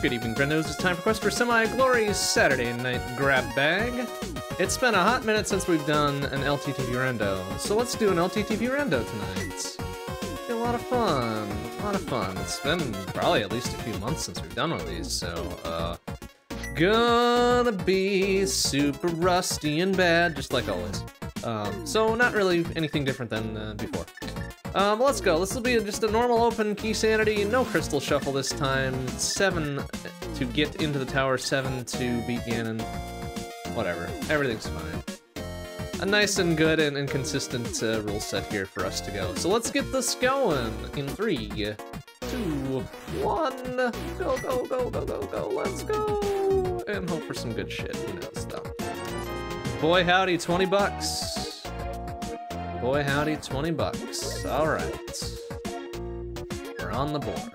Good evening, Grendos. It's time for Quest for Semi Glory Saturday Night Grab Bag. It's been a hot minute since we've done an LTTV Rando, so let's do an LTTV Rando tonight. A lot of fun, a lot of fun. It's been probably at least a few months since we've done one of these, so gonna be super rusty and bad, just like always. So not really anything different than before. Let's go. This will be just a normal open key sanity, no crystal shuffle this time. 7 to get into the tower, 7 to beat Ganon. Whatever. Everything's fine. A nice and good and consistent rule set here for us to go. So let's get this going in 3, 2, 1. Go, go, go, go, go, go. Let's go. And hope for some good shit. Who knows, though. Boy, howdy, 20 bucks. Boy howdy, 20 bucks. All right. We're on the board.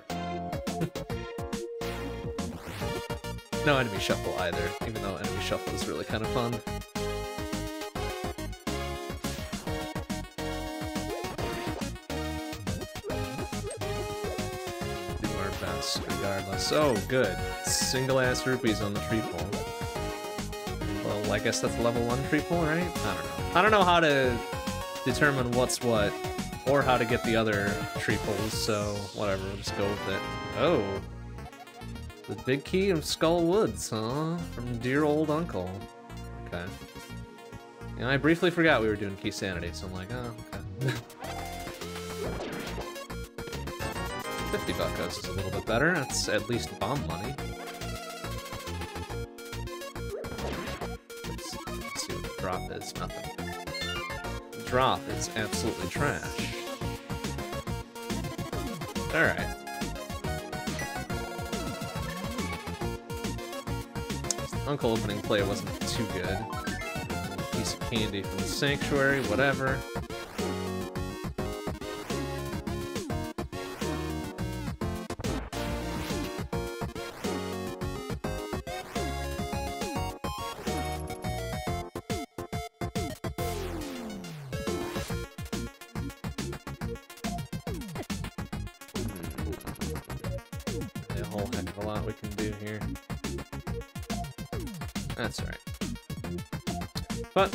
No enemy shuffle either, even though enemy shuffle is really kind of fun. Do our best regardless. Oh, good. Single-ass rupees on the tree pole. Well, I guess that's level 1 tree pole, right? I don't know. I don't know how to determine what's what, or how to get the other tree pulls, so whatever, we'll just go with it. Oh, the big key of Skull Woods, huh? From dear old uncle. Okay. And I briefly forgot we were doing key sanity, so I'm like, oh, okay. 50 bucks is a little bit better. That's at least bomb money. Let's see what the drop is. Nothing. Drop is absolutely trash. Alright. Uncle opening play wasn't too good. A piece of candy from the sanctuary, whatever.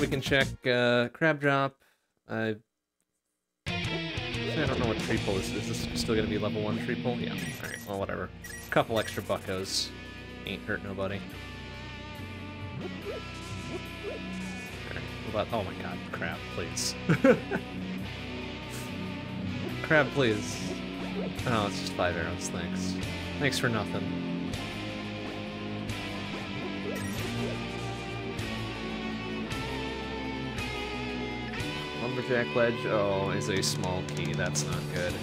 We can check crab drop. I don't know what tree pull this is. Is this still gonna be level 1 tree pull? Yeah. Alright, well whatever. A couple extra buckos. Ain't hurt nobody. Alright, but oh my god, crab, please. Crab, please. Oh, it's just 5 arrows, thanks. Thanks for nothing. Jack ledge, oh, is a small key. That's not good.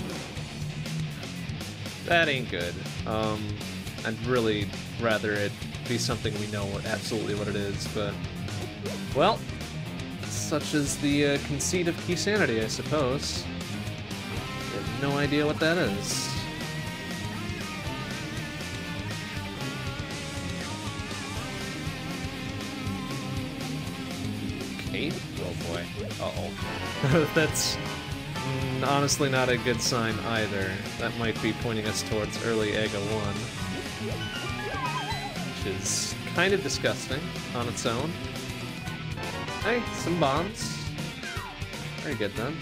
That ain't good. I'd really rather it be something we know absolutely what it is, but well, such is the conceit of key sanity, I suppose. I have no idea what that is. Uh-oh. That's honestly not a good sign either. That might be pointing us towards early Aga 1, which is kind of disgusting on its own. Hey, some bombs. Very good then.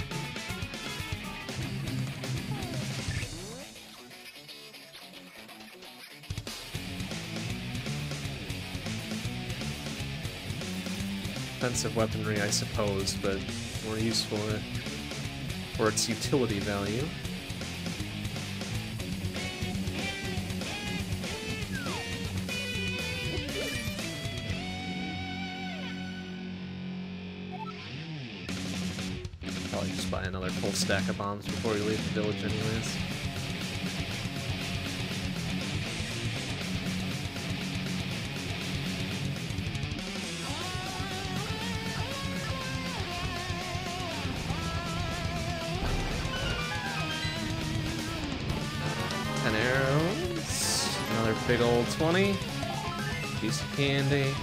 Offensive weaponry, I suppose, but more useful for its utility value. Probably just buy another full stack of bombs before we leave the village anyways. Big old 20, piece of candy,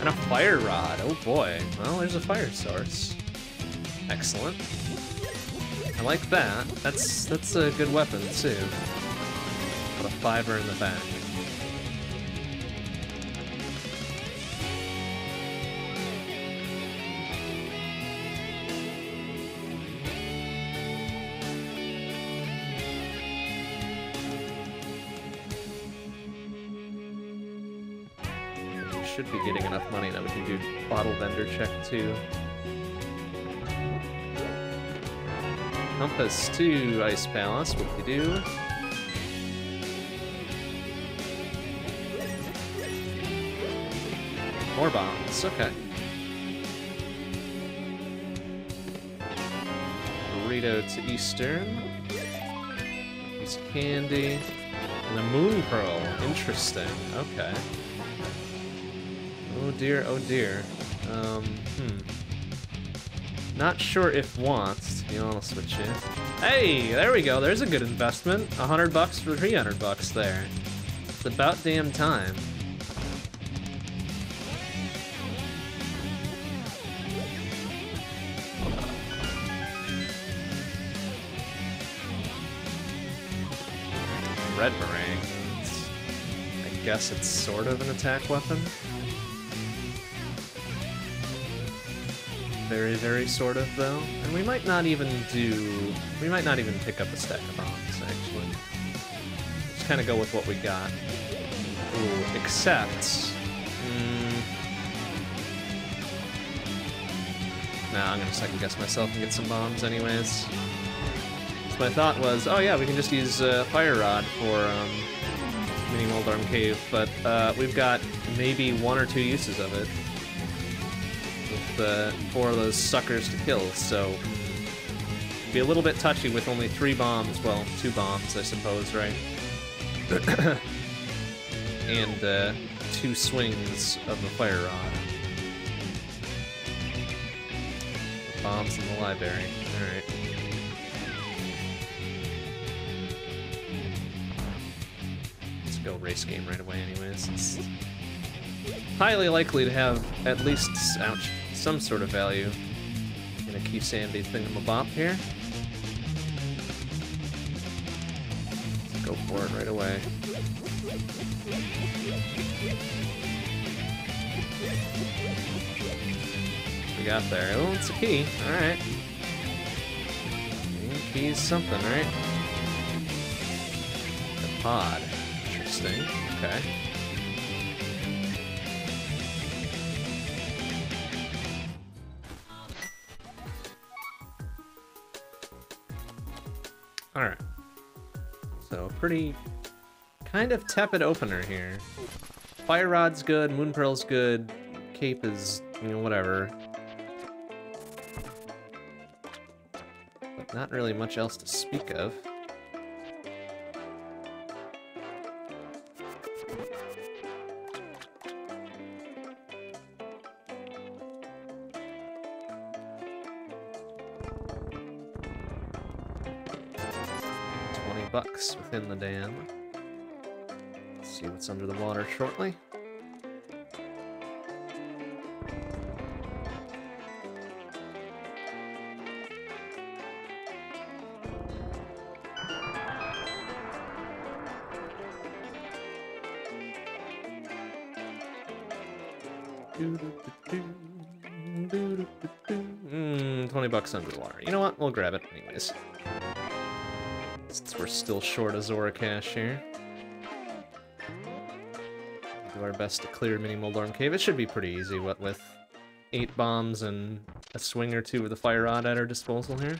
and a fire rod. Oh boy, well, there's a fire source. Excellent. I like that. That's a good weapon, too. put a fiver in the back. We should be getting enough money now. We can do bottle vendor check too. Compass to Ice Palace, what do we do? More bombs, okay. Burrito to Eastern. Piece of candy. And a moon pearl, interesting, okay. Oh dear, oh dear. Not sure if wants, to be honest with you. Hey, there we go. There's a good investment. $100 for $300 there. It's about damn time. Red meringue. I guess it's sort of an attack weapon. Very, very sort of though, and we might not even do. We might not even pick up a stack of bombs actually. Just kind of go with what we got. Ooh, except nah, I'm gonna second guess myself and get some bombs anyways. So my thought was, oh yeah, we can just use Fire Rod for Mini Moldorm Cave, but we've got maybe one or two uses of it. Four of those suckers to kill, so be a little bit touchy with only three bombs. Well, two bombs, I suppose, right? And two swings of the fire rod. The bombs in the library. All right. Let's go race game right away, anyways. It's highly likely to have at least some sort of value in a Key Sandy thingamabop here. Let's go for it right away. We got there. Oh, it's a key. Alright. Key's something, right? The pod. Interesting. Okay. Alright, so pretty kind of tepid opener here. Fire Rod's good, Moon Pearl's good, Cape is, you know, whatever. But not really much else to speak of. $20 within the dam. Let's see what's under the water shortly. $20 under the water. You know what? We'll grab it anyways. Since we're still short of Zora Cash here. We'll do our best to clear Mini Moldorm Cave. It should be pretty easy, what with 8 bombs and a swing or two with a fire rod at our disposal here.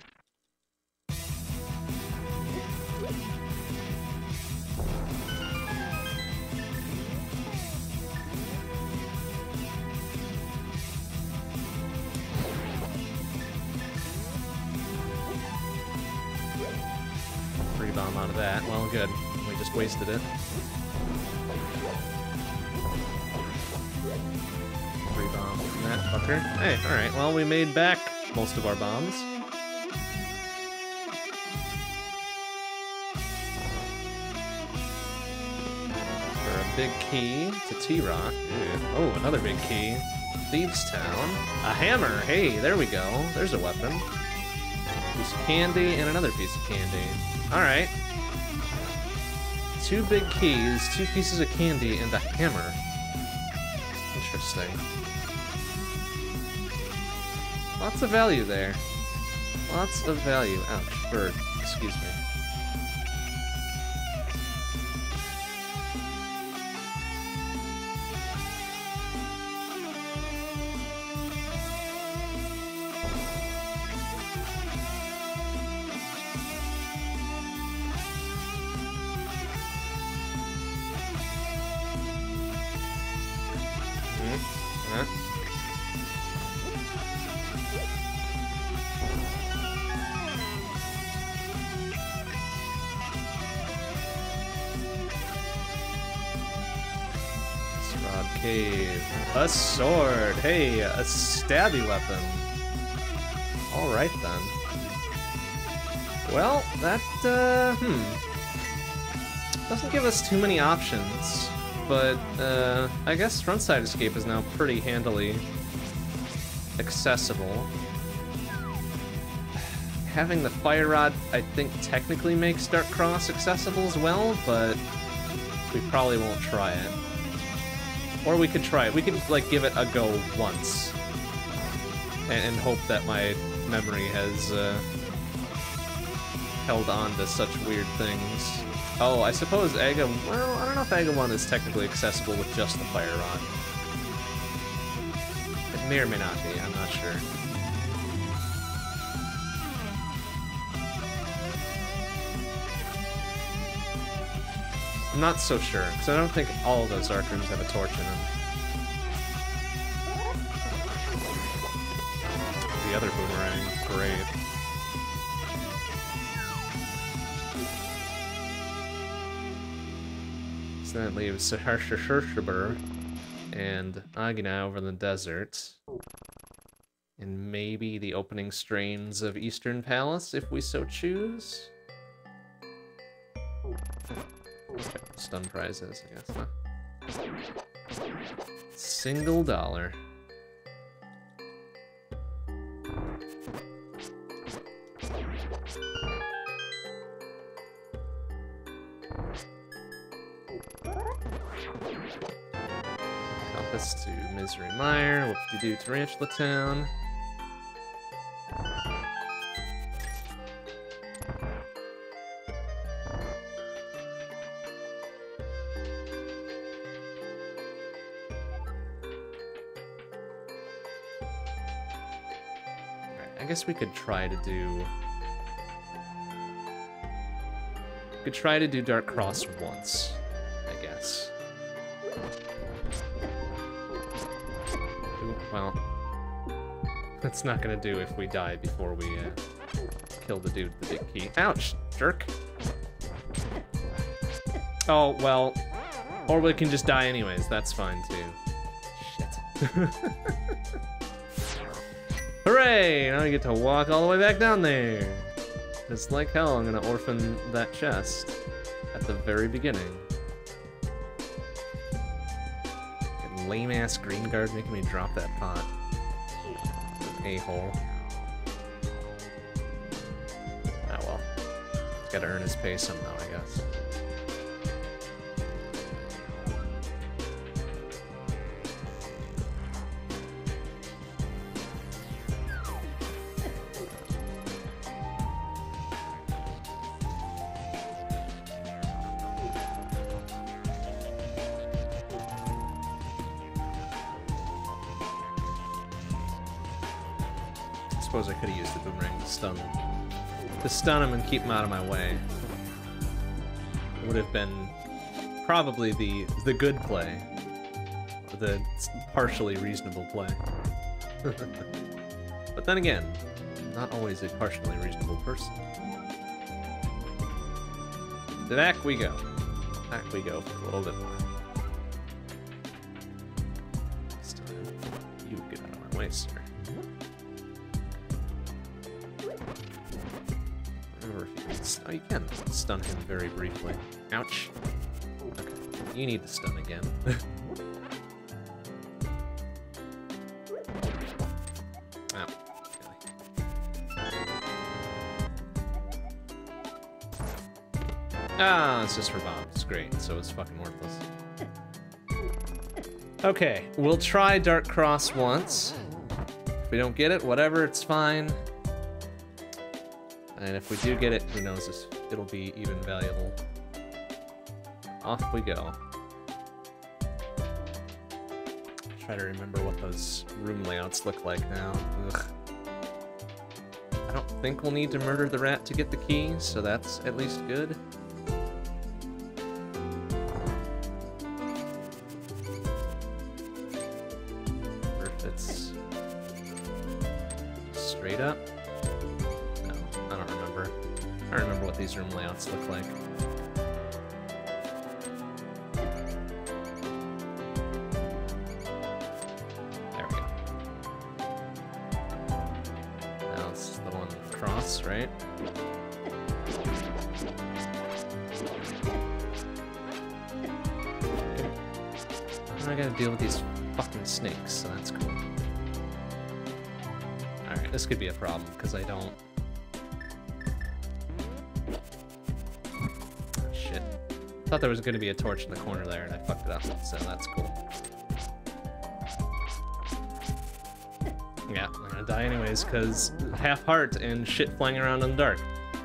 Wasted it. Free bomb from that fucker. Hey, alright, well, we made back most of our bombs. For a big key to T Rock. Oh, another big key. Thieves Town. A hammer! Hey, there we go. There's a weapon. Piece of candy and another piece of candy. Alright. two big keys, two pieces of candy, and a hammer. Interesting. Lots of value there. Lots of value. Ouch. Bird. Excuse me. A sword! Hey, a stabby weapon. Alright then. Well, that, doesn't give us too many options, but, I guess frontside escape is now pretty handily accessible. Having the fire rod, I think, technically makes Dark Cross accessible as well, but we probably won't try it. Or we could try it. We could, like, give it a go once. And hope that my memory has, held on to such weird things. Oh, I suppose Aga... Well, I don't know if Aga 1 is technically accessible with just the fire rod. It may or may not be. I'm not sure. I'm not so sure, because I don't think all of those dark rooms have a torch in them. The other boomerang, great. So then it leaves Saharsha and Agina over in the desert. And maybe the opening strains of Eastern Palace, if we so choose. Stun prizes, I guess, huh? $1. Compass to Misery Mire, whoop-de-doo Tarantula Town. I guess we could try to do... We could try to do Dark Cross once, I guess. Ooh, well, that's not gonna do if we die before we kill the dude with the big key. Ouch, jerk! Oh, well, or we can just die anyways, that's fine too. Shit. Hooray! Now you get to walk all the way back down there! Just like hell, I'm gonna orphan that chest at the very beginning. That lame-ass green guard making me drop that pot. A-hole. Ah well. He's gotta earn his pay somehow, I guess. Stun him and keep him out of my way. It would have been probably the good play, or the partially reasonable play. But then again, I'm not always a partially reasonable person. Back we go. Back we go for a little bit more. This time, you get out of my way, sir. Oh, you can stun him very briefly. Ouch. Okay. You need to stun again. Ow. Ah, it's just for bombs. is great, so it's fucking worthless. Okay, we'll try Dark Cross once. If we don't get it, whatever, it's fine. And if we do get it, who knows, it'll be even valuable. Off we go. Try to remember what those room layouts look like now. Ugh. I don't think we'll need to murder the rat to get the key, so that's at least good. Or if it's straight up. No, I don't remember. I don't remember what these room layouts look like. Right? Okay. I'm not gonna deal with these fucking snakes, so that's cool. Alright, this could be a problem, because I don't... Oh, shit. I thought there was gonna be a torch in the corner there, and I fucked it up, so that's cool. Yeah, I'm gonna die anyways, because half heart and shit flying around in the dark.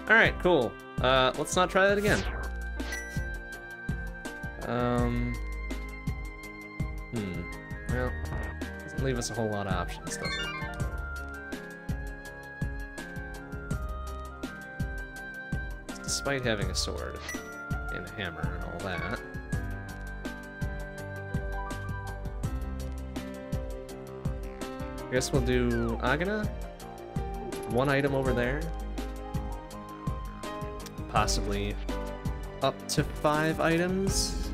Alright, cool. Let's not try that again. Well, doesn't leave us a whole lot of options, does it? Despite having a sword and a hammer and all that. I guess we'll do Agahnim. One item over there. Possibly up to 5 items.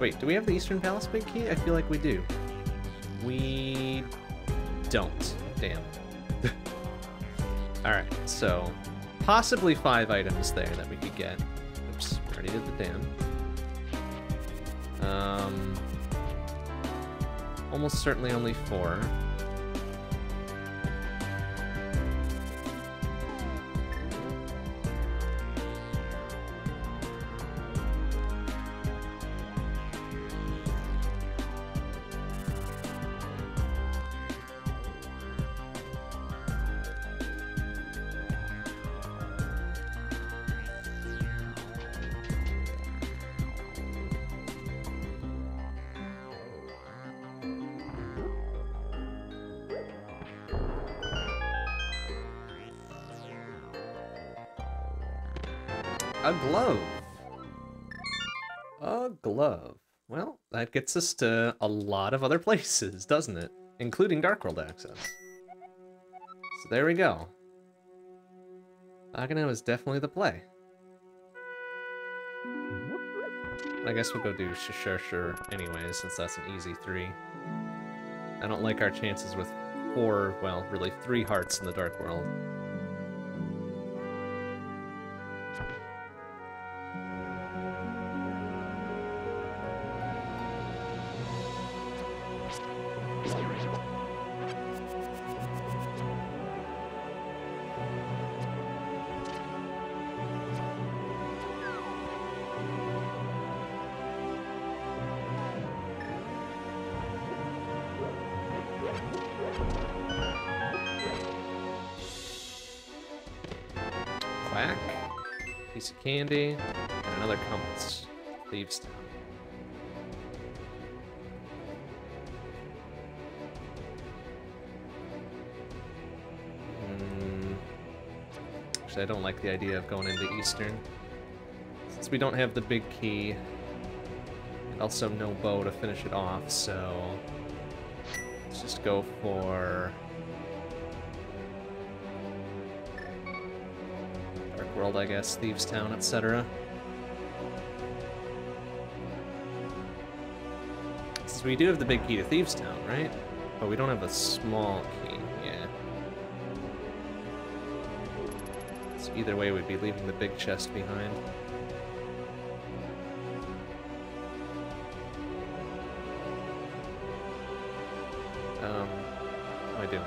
Wait, do we have the Eastern Palace big key? I feel like we do. We don't. Damn. Alright, so possibly 5 items there that we could get. Oops, already did the damn. Almost certainly only 4. A glove. Well, that gets us to a lot of other places, doesn't it? Including Darkworld access. So there we go. Agahnim is definitely the play. I guess we'll go do Shishir anyway, since that's an easy 3. I don't like our chances with 4, well, really 3 hearts in the Darkworld. Candy, and another compass. Thieves Town. Actually, I don't like the idea of going into Eastern. Since we don't have the big key, and also no bow to finish it off, so... Let's just go for... World, I guess, Thieves Town, etc. Since we do have the big key to Thieves Town, right? But we don't have the small key, yeah. So either way, we'd be leaving the big chest behind. What am I doing?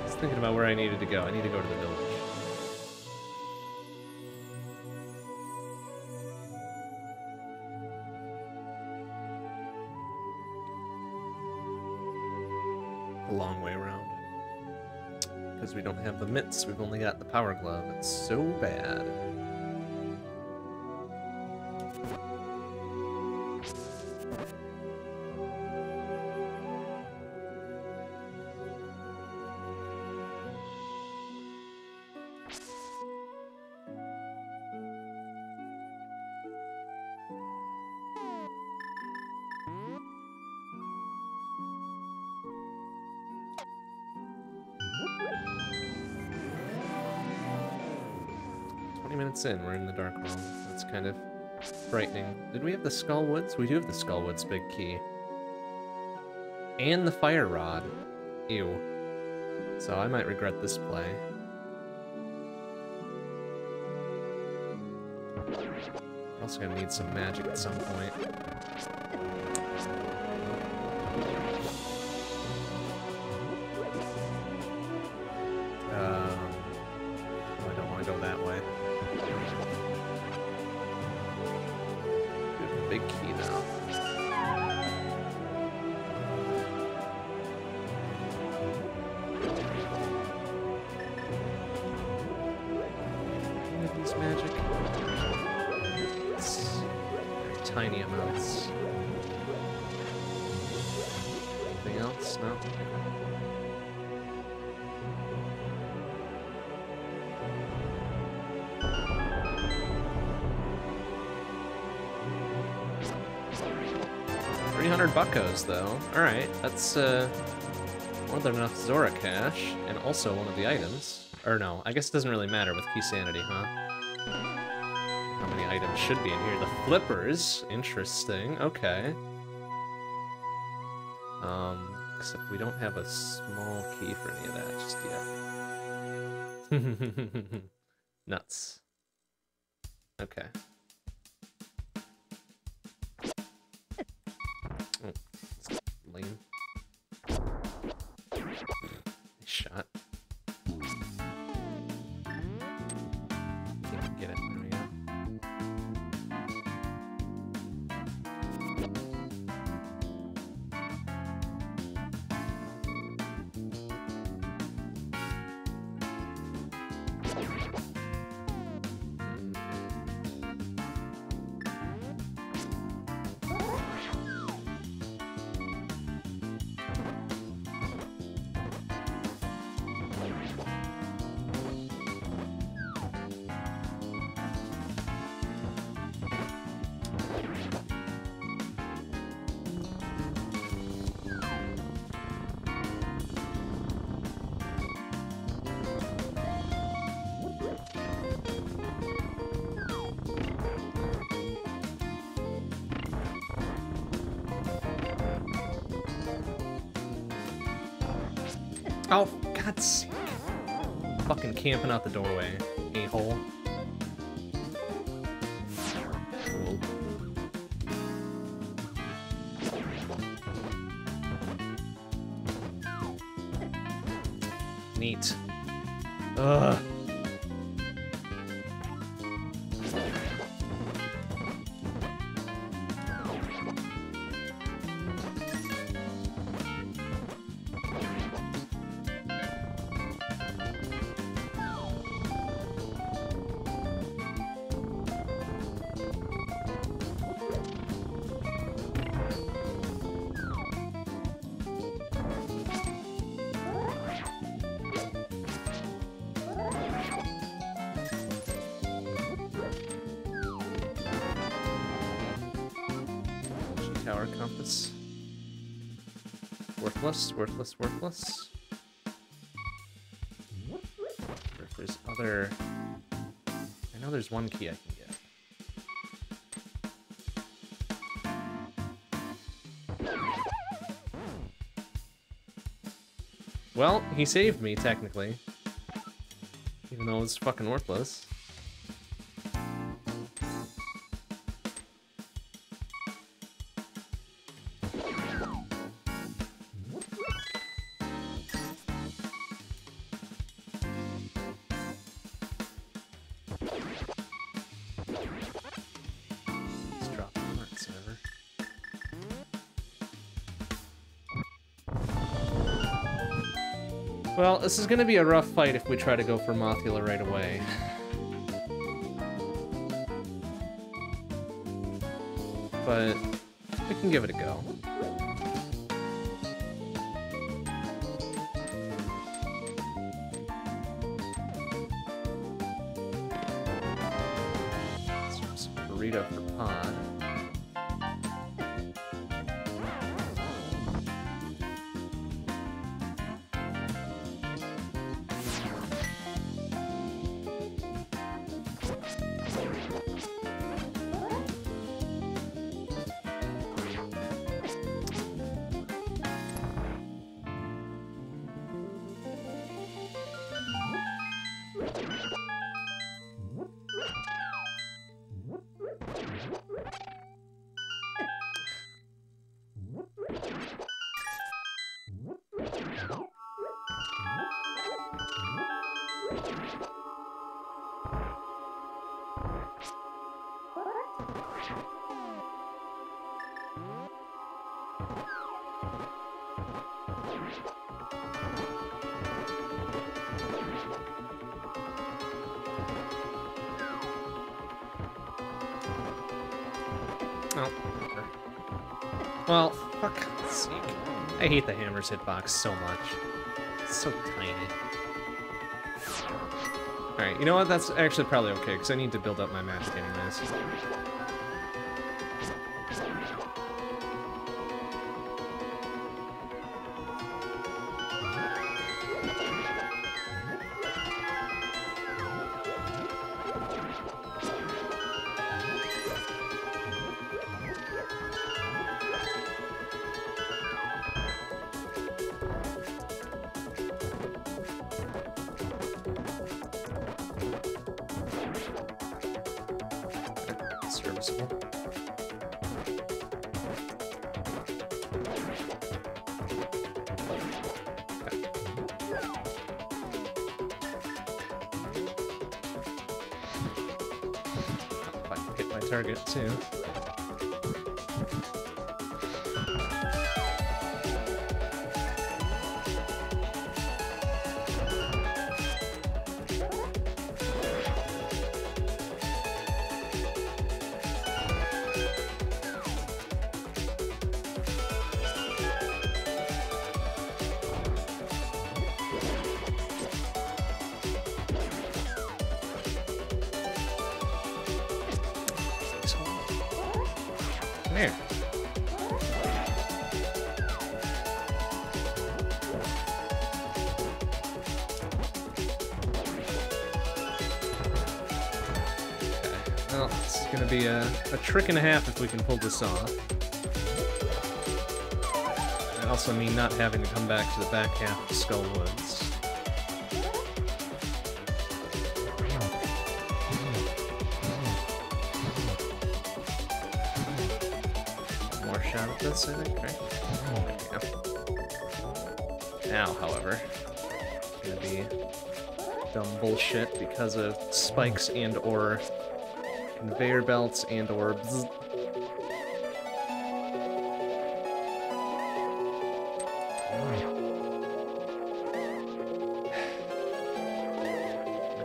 I was thinking about where I needed to go. I need to go to the village. because we don't have the mitts. We've only got the power glove. It's so bad. In. We're in the dark room. That's kind of frightening. Did we have the Skull Woods? We do have the Skull Woods big key. And the fire rod. Ew. So I might regret this play. We're also gonna need some magic at some point. Buckos, though. Alright, that's more than enough Zora cash, and also one of the items. Or no, I guess it doesn't really matter with Key Sanity, huh? How many items should be in here? The flippers! Interesting, okay. Except we don't have a small key for any of that just yet. Nuts. Okay. Lame. Shot. Can't get it. There we go. Oh, God's sake. Fucking camping out the doorway, a-hole. Cool. Neat. Ugh. Worthless, worthless. Or if there's other... I know there's one key I can get. Well, he saved me, technically. Even though it was fucking worthless. Well, this is going to be a rough fight if we try to go for Mothula right away. But we can give it a go. Burrito for Pond. Well, fuck's sake. I hate the hammer's hitbox so much. It's so tiny. Alright, you know what? That's actually probably okay, because I need to build up my match anyways. Trick and a half if we can pull this off. I also mean not having to come back to the back half of Skull Woods. More shot at this, I think, right? There we go. Now, however, gonna be dumb bullshit because of spikes and or conveyor belts and orbs. Not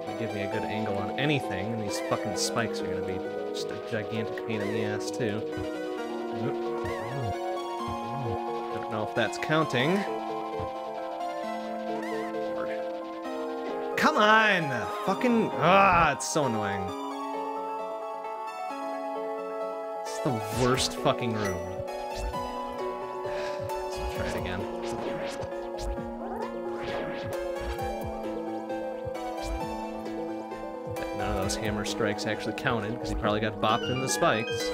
gonna give me a good angle on anything, and these fucking spikes are gonna be just a gigantic pain in the ass too. Don't know if that's counting. Come on! Fucking it's so annoying. The worst fucking room. Let's try it again. None of those hammer strikes actually counted because he probably got bopped in the spikes.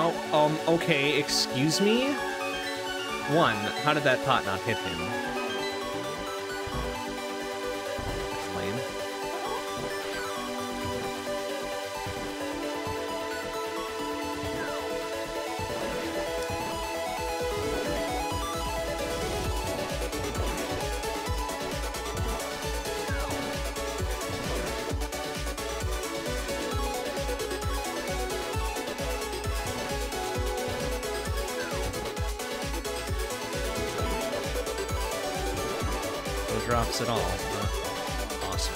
Oh, okay, excuse me? One, how did that pot not hit him? That's lame. Drops at all. Huh? Awesome.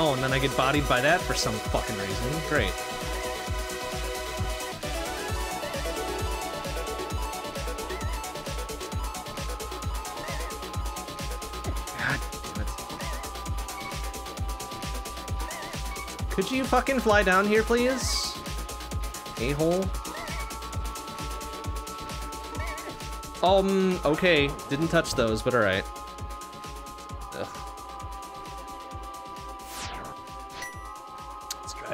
Oh, and then I get bodied by that for some fucking reason. Great. God damn it. Could you fucking fly down here, please? A-hole. Okay. Didn't touch those, but alright.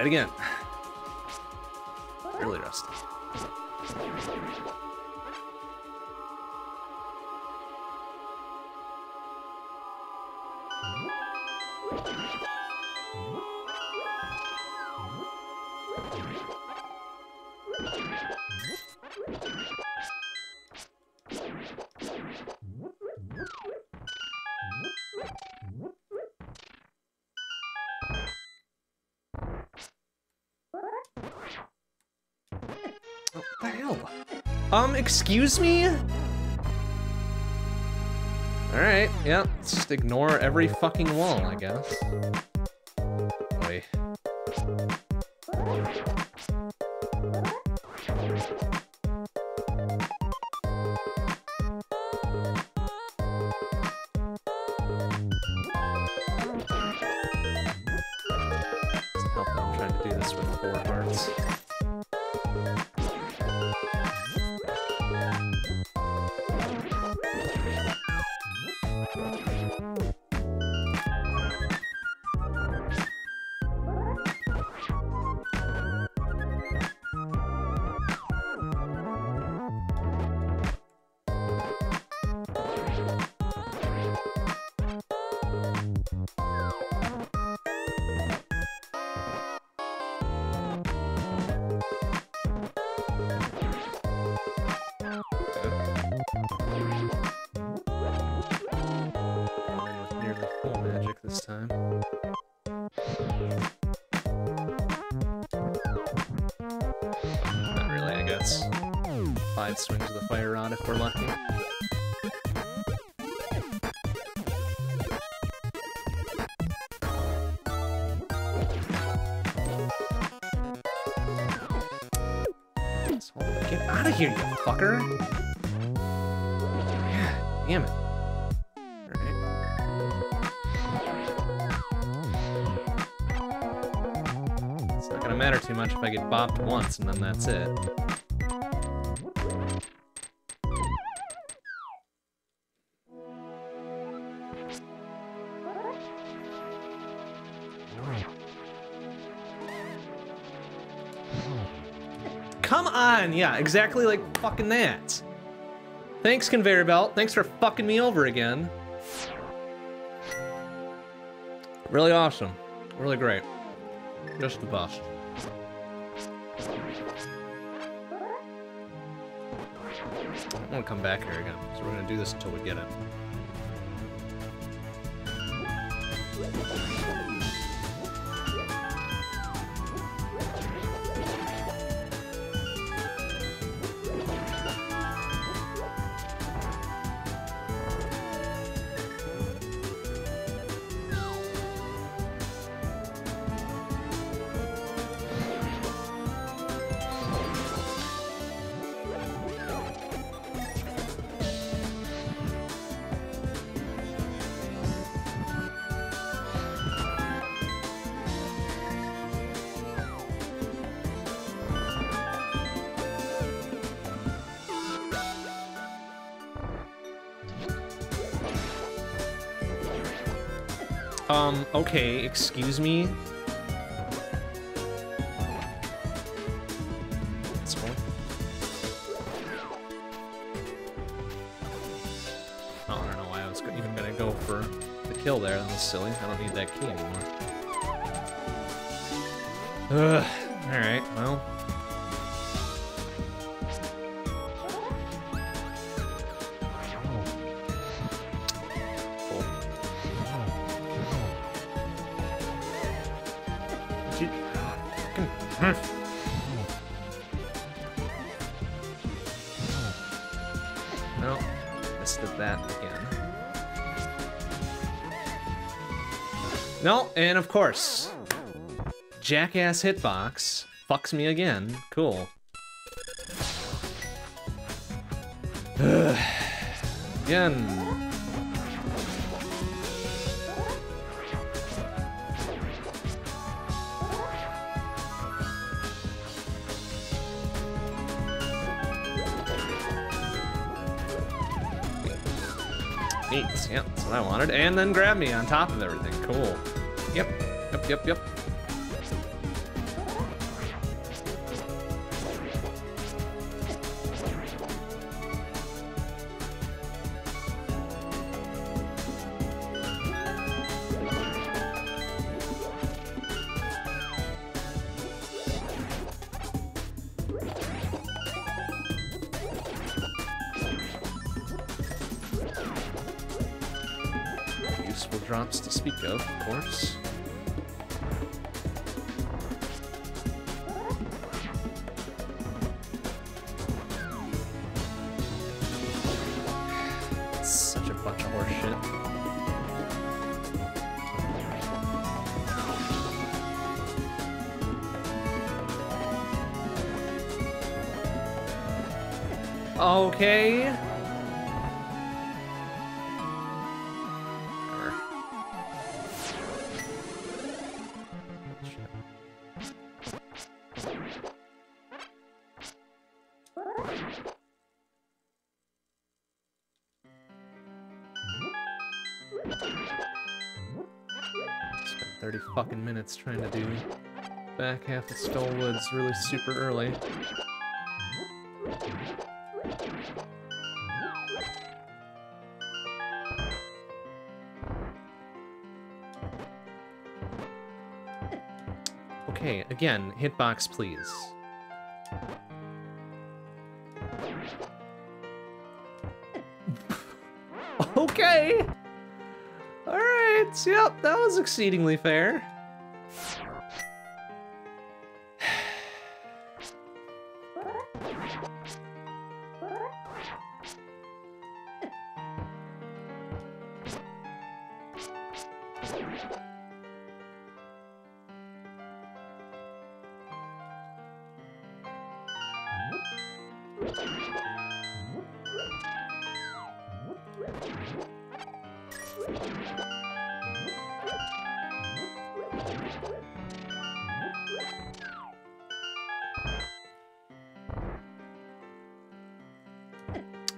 Again. Really rusty. Excuse me? Alright, yeah, let's just ignore every fucking wall, I guess. Boy. Doesn't help that I'm trying to do this with four hearts. Swings of the fire rod if we're lucky. Get out of here, you fucker! God damn it. Alright. It's not gonna matter too much if I get bopped once and then that's it. Yeah, exactly like fucking that. Thanks, conveyor belt. Thanks for fucking me over again. Really awesome. Really great. Just the best. I want to come back here again, so we're going to do this until we get it. Okay, excuse me. That's cool. Oh, I don't know why I was even gonna go for the kill there. That was silly. I don't need that key anymore. Ugh. Alright, well. And of course, jackass hitbox fucks me again. Cool. Ugh. Again. Eight. Yeah, that's what I wanted. And then grab me on top of everything. Cool. Yep, yep, yep, yep. Useful drops to speak of course. Okay. Spent 30 fucking minutes trying to do back half of Skull Woods really super early. Again, hitbox, please. Okay! Alright, yep, that was exceedingly fair.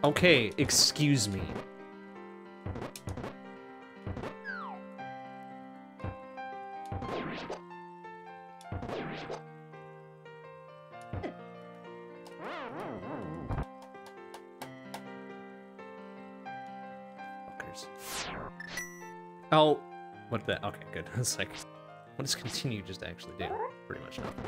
Okay, excuse me. Fuckers. Oh, what the? Okay, good. It's like, what does continue just actually do? Pretty much nothing.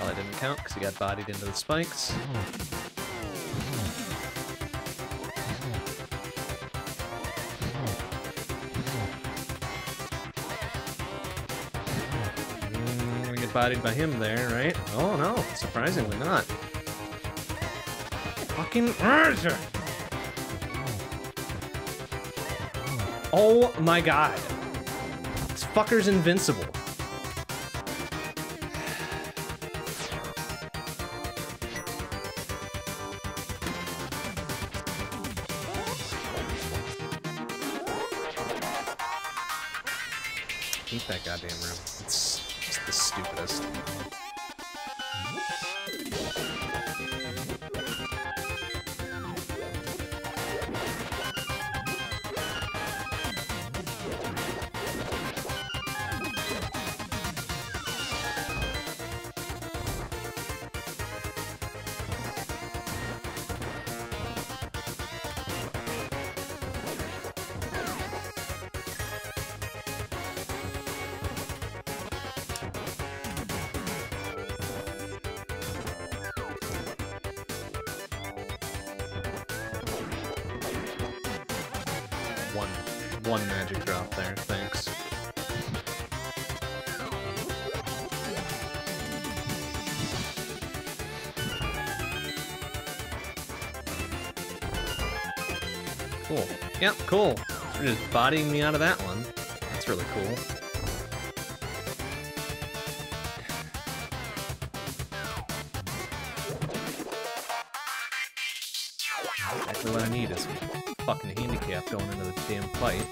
Well, I didn't count because he got bodied into the spikes. Gonna get bodied by him there, right? Oh no, surprisingly not. Fucking Arthur! Oh my god. This fucker's invincible. I hate that goddamn room. It's the stupidest. One magic drop there, thanks. Cool. Yep, cool. They're just bodying me out of that one. That's really cool. Exactly what I need is fucking handicap going into the damn fight.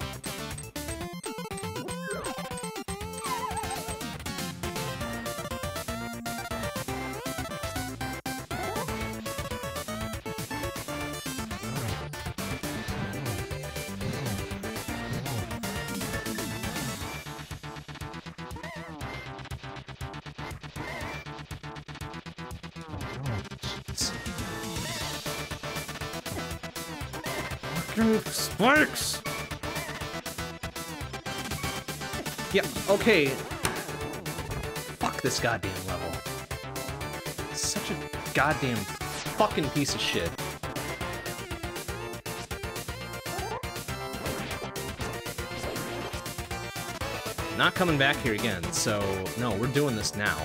Spikes! Yeah, okay. Fuck this goddamn level. Such a goddamn fucking piece of shit. Not coming back here again, so no, we're doing this now.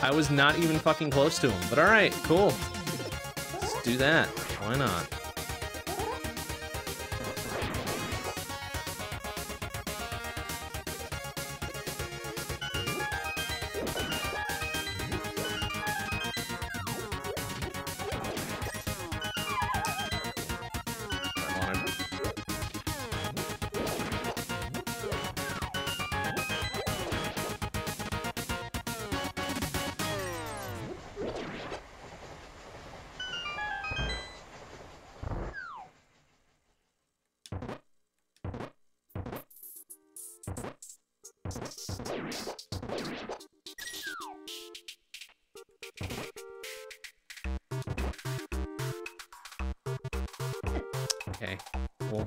I was not even fucking close to him, but alright, cool. Let's do that. Why not? Okay, cool.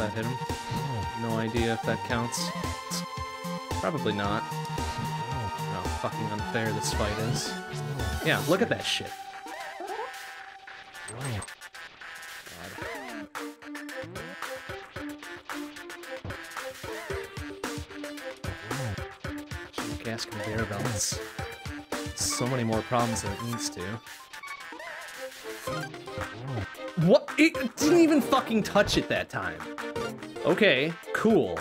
that hit him. No idea if that counts. Probably not. How fucking unfair this fight is. Yeah, look at that shit. Gas conveyor belts. So many more problems than it needs to. What? It didn't even fucking touch it that time. Okay, cool.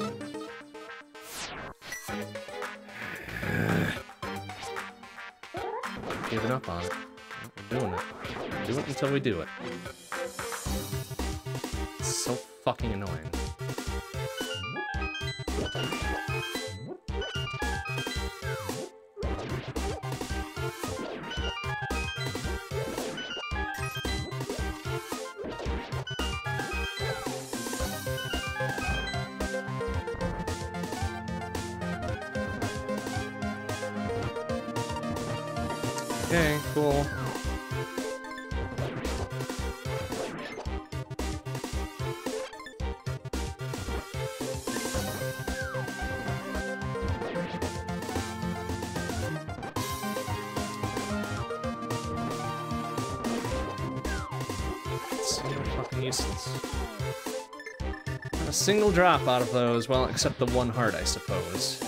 I've given up on it. We're doing it. Do it until we do it. It's so fucking annoying. Okay, cool. So fucking useless. Not a single drop out of those, well, except the one heart, I suppose.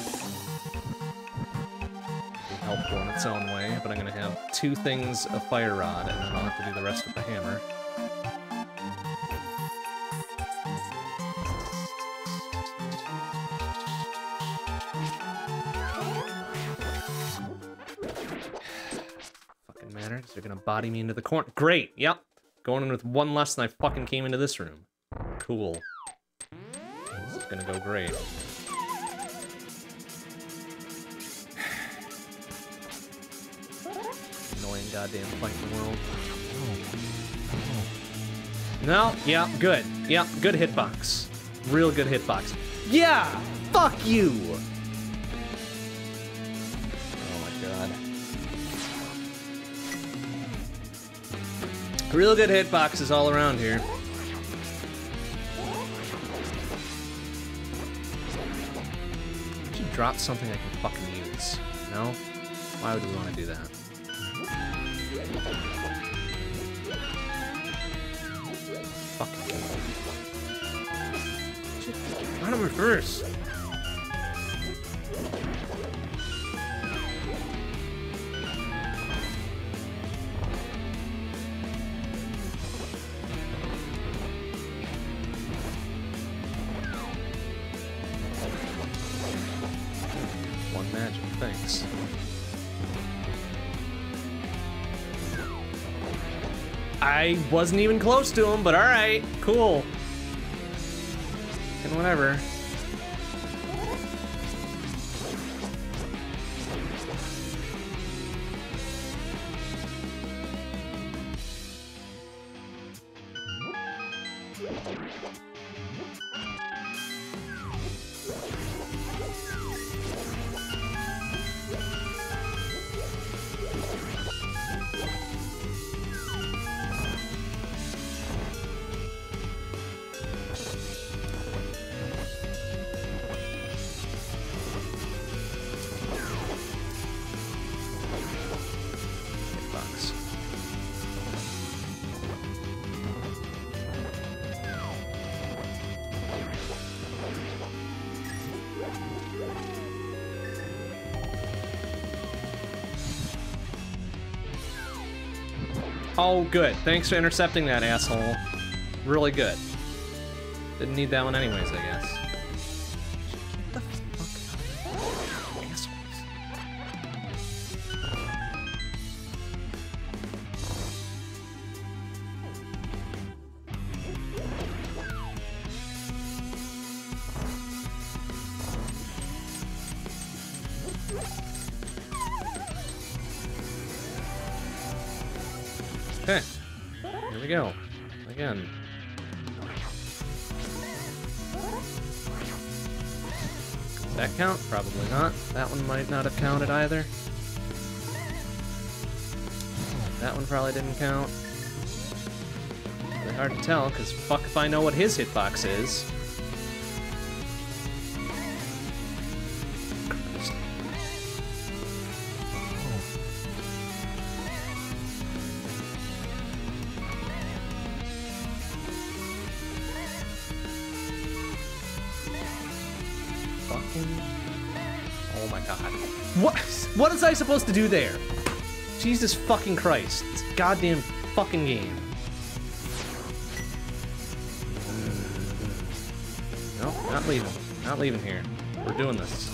Helpful in its own way, but I'm gonna have two things, a fire rod, and then I'll have to do the rest with the hammer. Fucking matter, because they're gonna body me into the corner. Great, yep. Going in with one less than I fucking came into this room. Cool. This is gonna go great. Goddamn fighting world. No, yeah, good. Yeah, good hitbox. Real good hitbox. Yeah! Fuck you! Oh my god. Real good hitboxes all around here. I should drop something I can fucking use. No? Why would we want to do that? Fuck. Out of reverse. One magic, thanks. I wasn't even close to him, but alright, cool. And whatever. Oh, good. Thanks for intercepting that, asshole. Really good. Didn't need that one anyways, I guess. Get the fuck out of here, assholes. Okay, here we go, again. Did that count? Probably not. That one might not have counted either. That one probably didn't count. The hard to tell, because fuck if I know what his hitbox is. Oh my god. What is I supposed to do there? Jesus fucking Christ. It's a goddamn fucking game. No, not leaving. Not leaving here. We're doing this.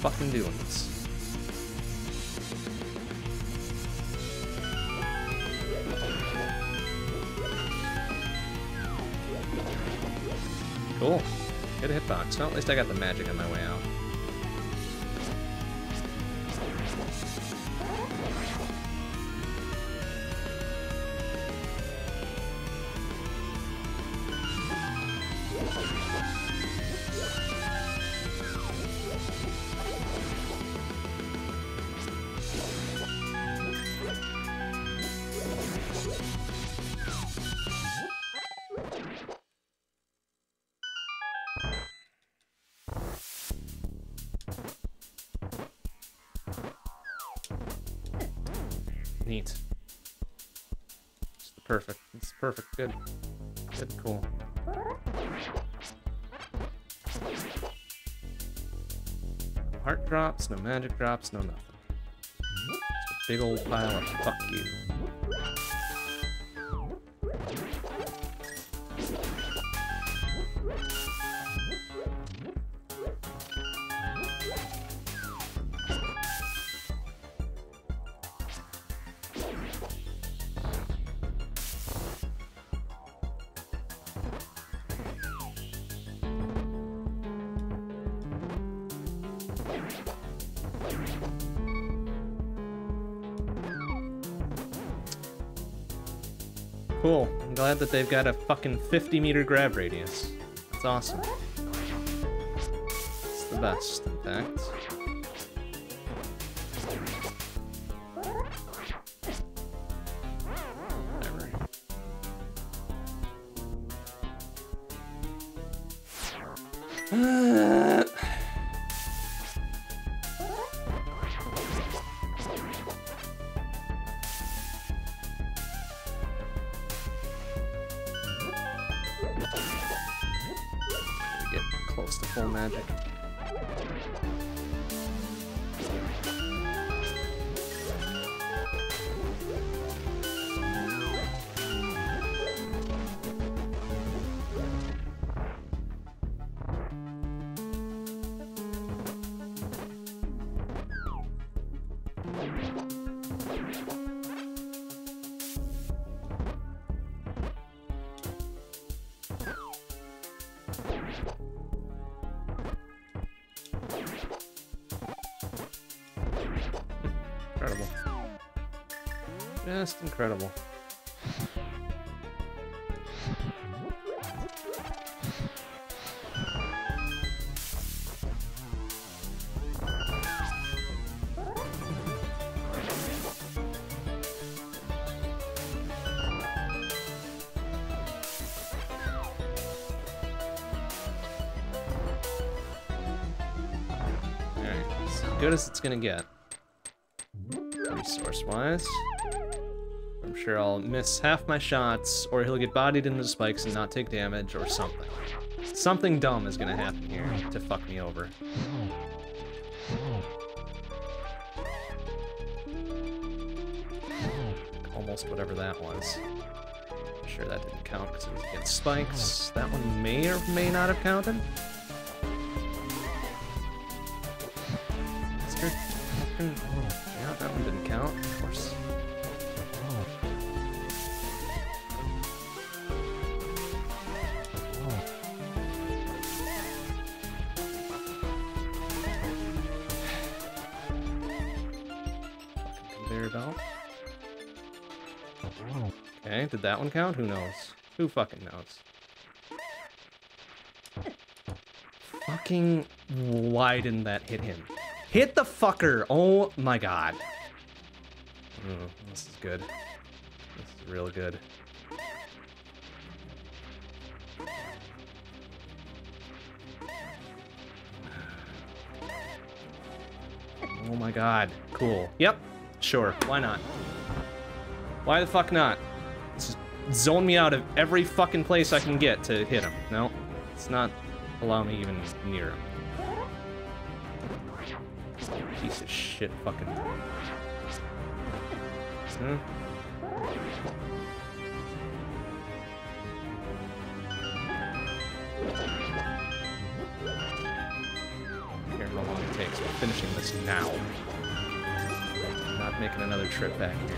Fucking doing this. Cool. Good hitbox. Well, at least I got the magic on my way out. Neat. Perfect. It's perfect. Good. Good. Cool. No heart drops, no magic drops, no nothing. Just a big old pile of fuck you. Cool. I'm glad that they've got a fucking 50-meter grab radius. That's awesome. It's the best, in fact. Whatever. Incredible. Just incredible. Good as it's gonna get, resource-wise. I'm sure I'll miss half my shots, or he'll get bodied into the spikes and not take damage, or something. Something dumb is gonna happen here to fuck me over. Almost whatever that was. I'm sure that didn't count because it was against spikes. That one may or may not have counted. Yeah, that one didn't count, of course. Conveyor belt. Okay, did that one count? Who knows? Who fucking knows? Fucking why didn't that hit him? Hit the fucker! Oh my god. This is good. This is real good. Oh my god, cool. Yep, sure, why not? Why the fuck not? Just zone me out of every fucking place I can get to hit him. No, it's not allow me even near him. Piece of shit fucking... Huh? I care how long it takes. We're finishing this now. I'm not making another trip back here.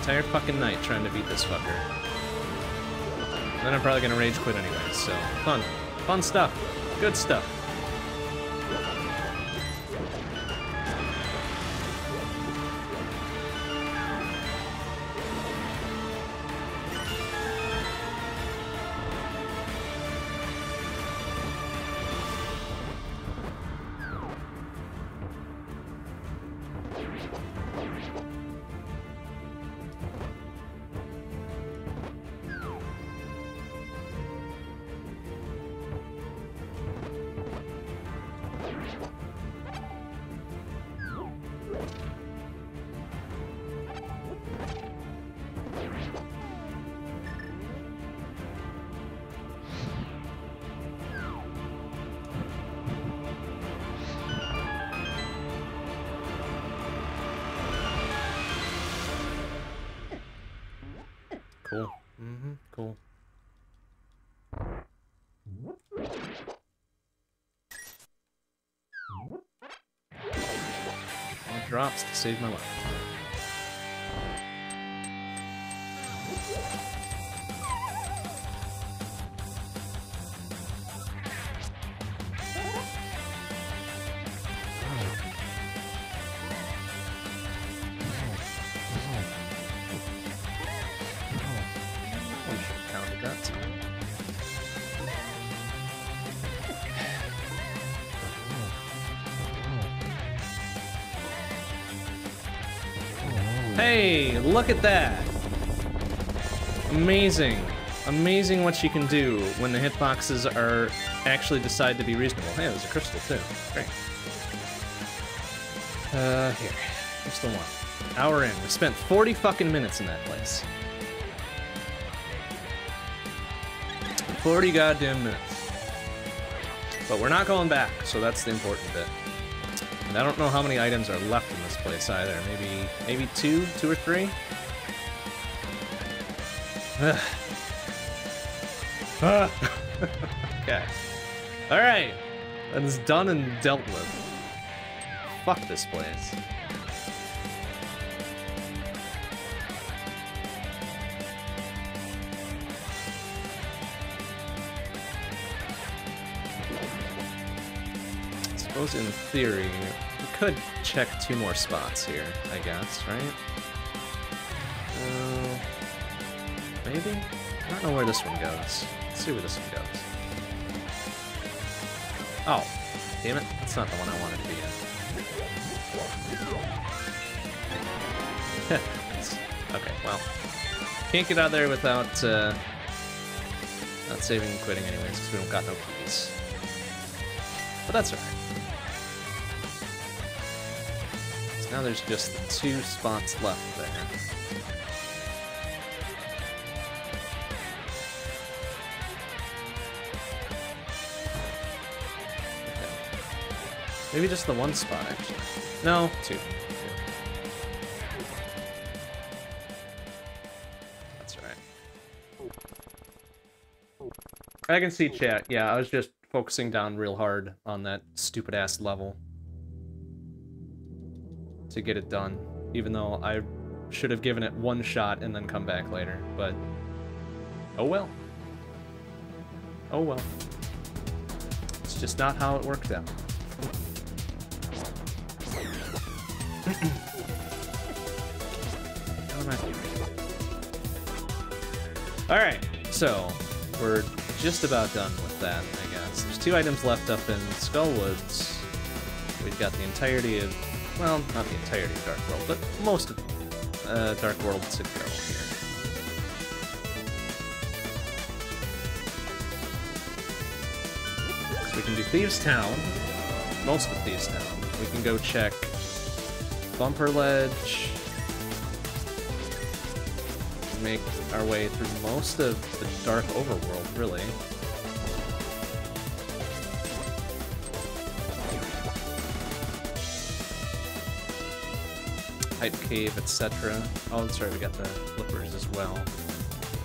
Entire fucking night trying to beat this fucker. Then I'm probably gonna rage quit anyway, so fun. Fun stuff. Good stuff. Drops to save my life. Look at that! Amazing. Amazing what you can do when the hitboxes are actually decide to be reasonable. Hey, there's a crystal too. Great. Here. Crystal one. Hour in. We spent 40 fucking minutes in that place. 40 goddamn minutes. But we're not going back, so that's the important bit. And I don't know how many items are left in this place either. Maybe two or three? Okay. Alright. That is done and dealt with. Fuck this place. suppose in theory, we could check two more spots here, I guess, right? Maybe? I don't know where this one goes. Let's see where this one goes. Oh, damn it. That's not the one I wanted to be in. Okay, well. Can't get out of there without not saving and quitting anyways, because we don't got no keys. But that's alright. So now there's just the two spots left there. Okay. Maybe just the one spot, actually. No, two. That's alright. I can see chat. Yeah, I was just focusing down real hard on that stupid-ass level to get it done, even though I should have given it one shot and then come back later, but oh well. Oh well. It's just not how it worked out. Alright, so we're just about done with that. There's two items left up in Skull Woods. We've got the entirety of, well, not the entirety of Dark World, but most of Dark World to go here. So we can do Thieves Town, most of Thieves Town. We can go check Bumper Ledge, make our way through most of the Dark Overworld, really. Hype Cave, etc. Oh, sorry, we got the flippers as well.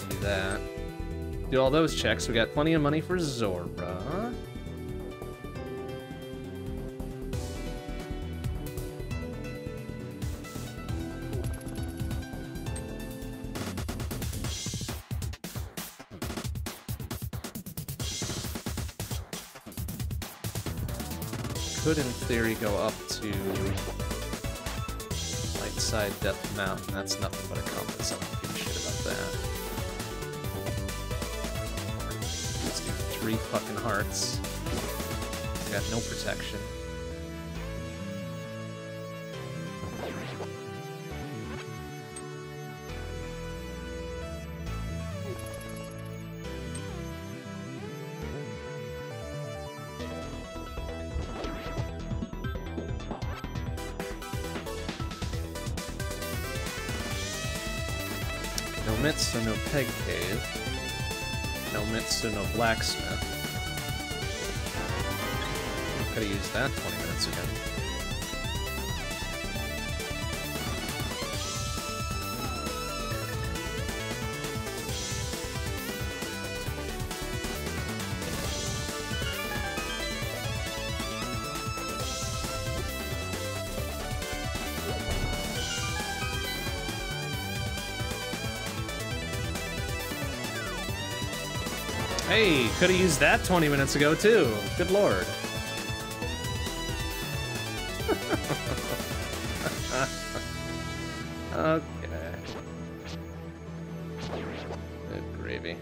Do that. Do all those checks. We got plenty of money for Zora. Could, in theory, go up to Side Death Mountain. That's nothing but a compass. I don't give a shit about that. Let's do three fucking hearts. I got no protection. So no Peg Cave, no Mitz, so no Blacksmith. Could have used that 20 minutes ago. Hey, could have used that 20 minutes ago, too. Good lord. Okay. Good gravy.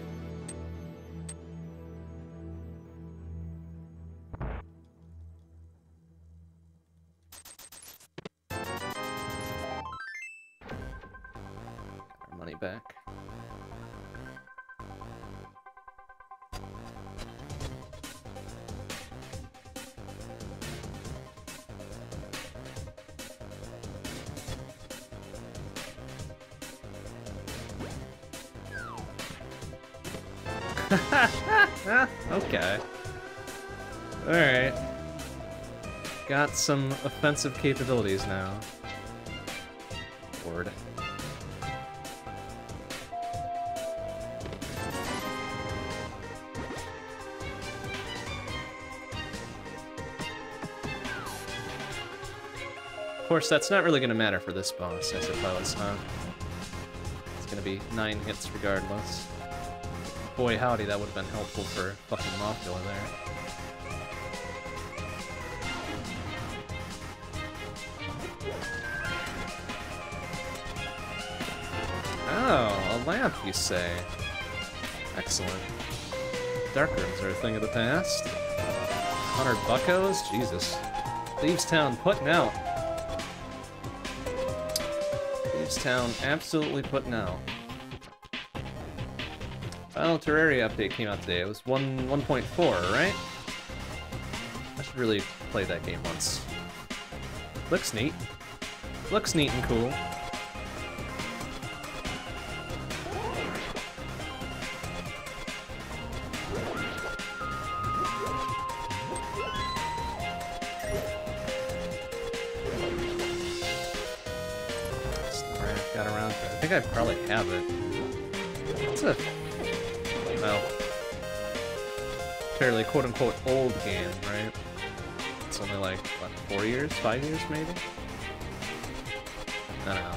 Get our money back. Okay. Alright. Got some offensive capabilities now. Lord. Of course, that's not really going to matter for this boss, I suppose, huh? It's going to be 9 hits regardless. Boy, howdy, that would have been helpful for fucking Mothula there. Oh, a lamp, you say? Excellent. Dark rooms are a thing of the past. 100 buckos? Jesus. Thieves Town putting out. Thieves Town absolutely putting out. Final Terraria update came out today. It was 1.4, right? I should really play that game once. Looks neat. Looks neat and cool. Got around to it. I think I probably have it. It's a, well, fairly quote-unquote old game, right? It's only like, what, 4 years? 5 years, maybe? I don't know.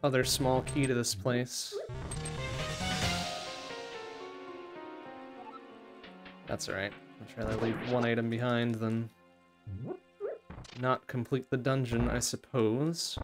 Another small key to this place. That's alright. I'd rather leave one item behind than not complete the dungeon, I suppose.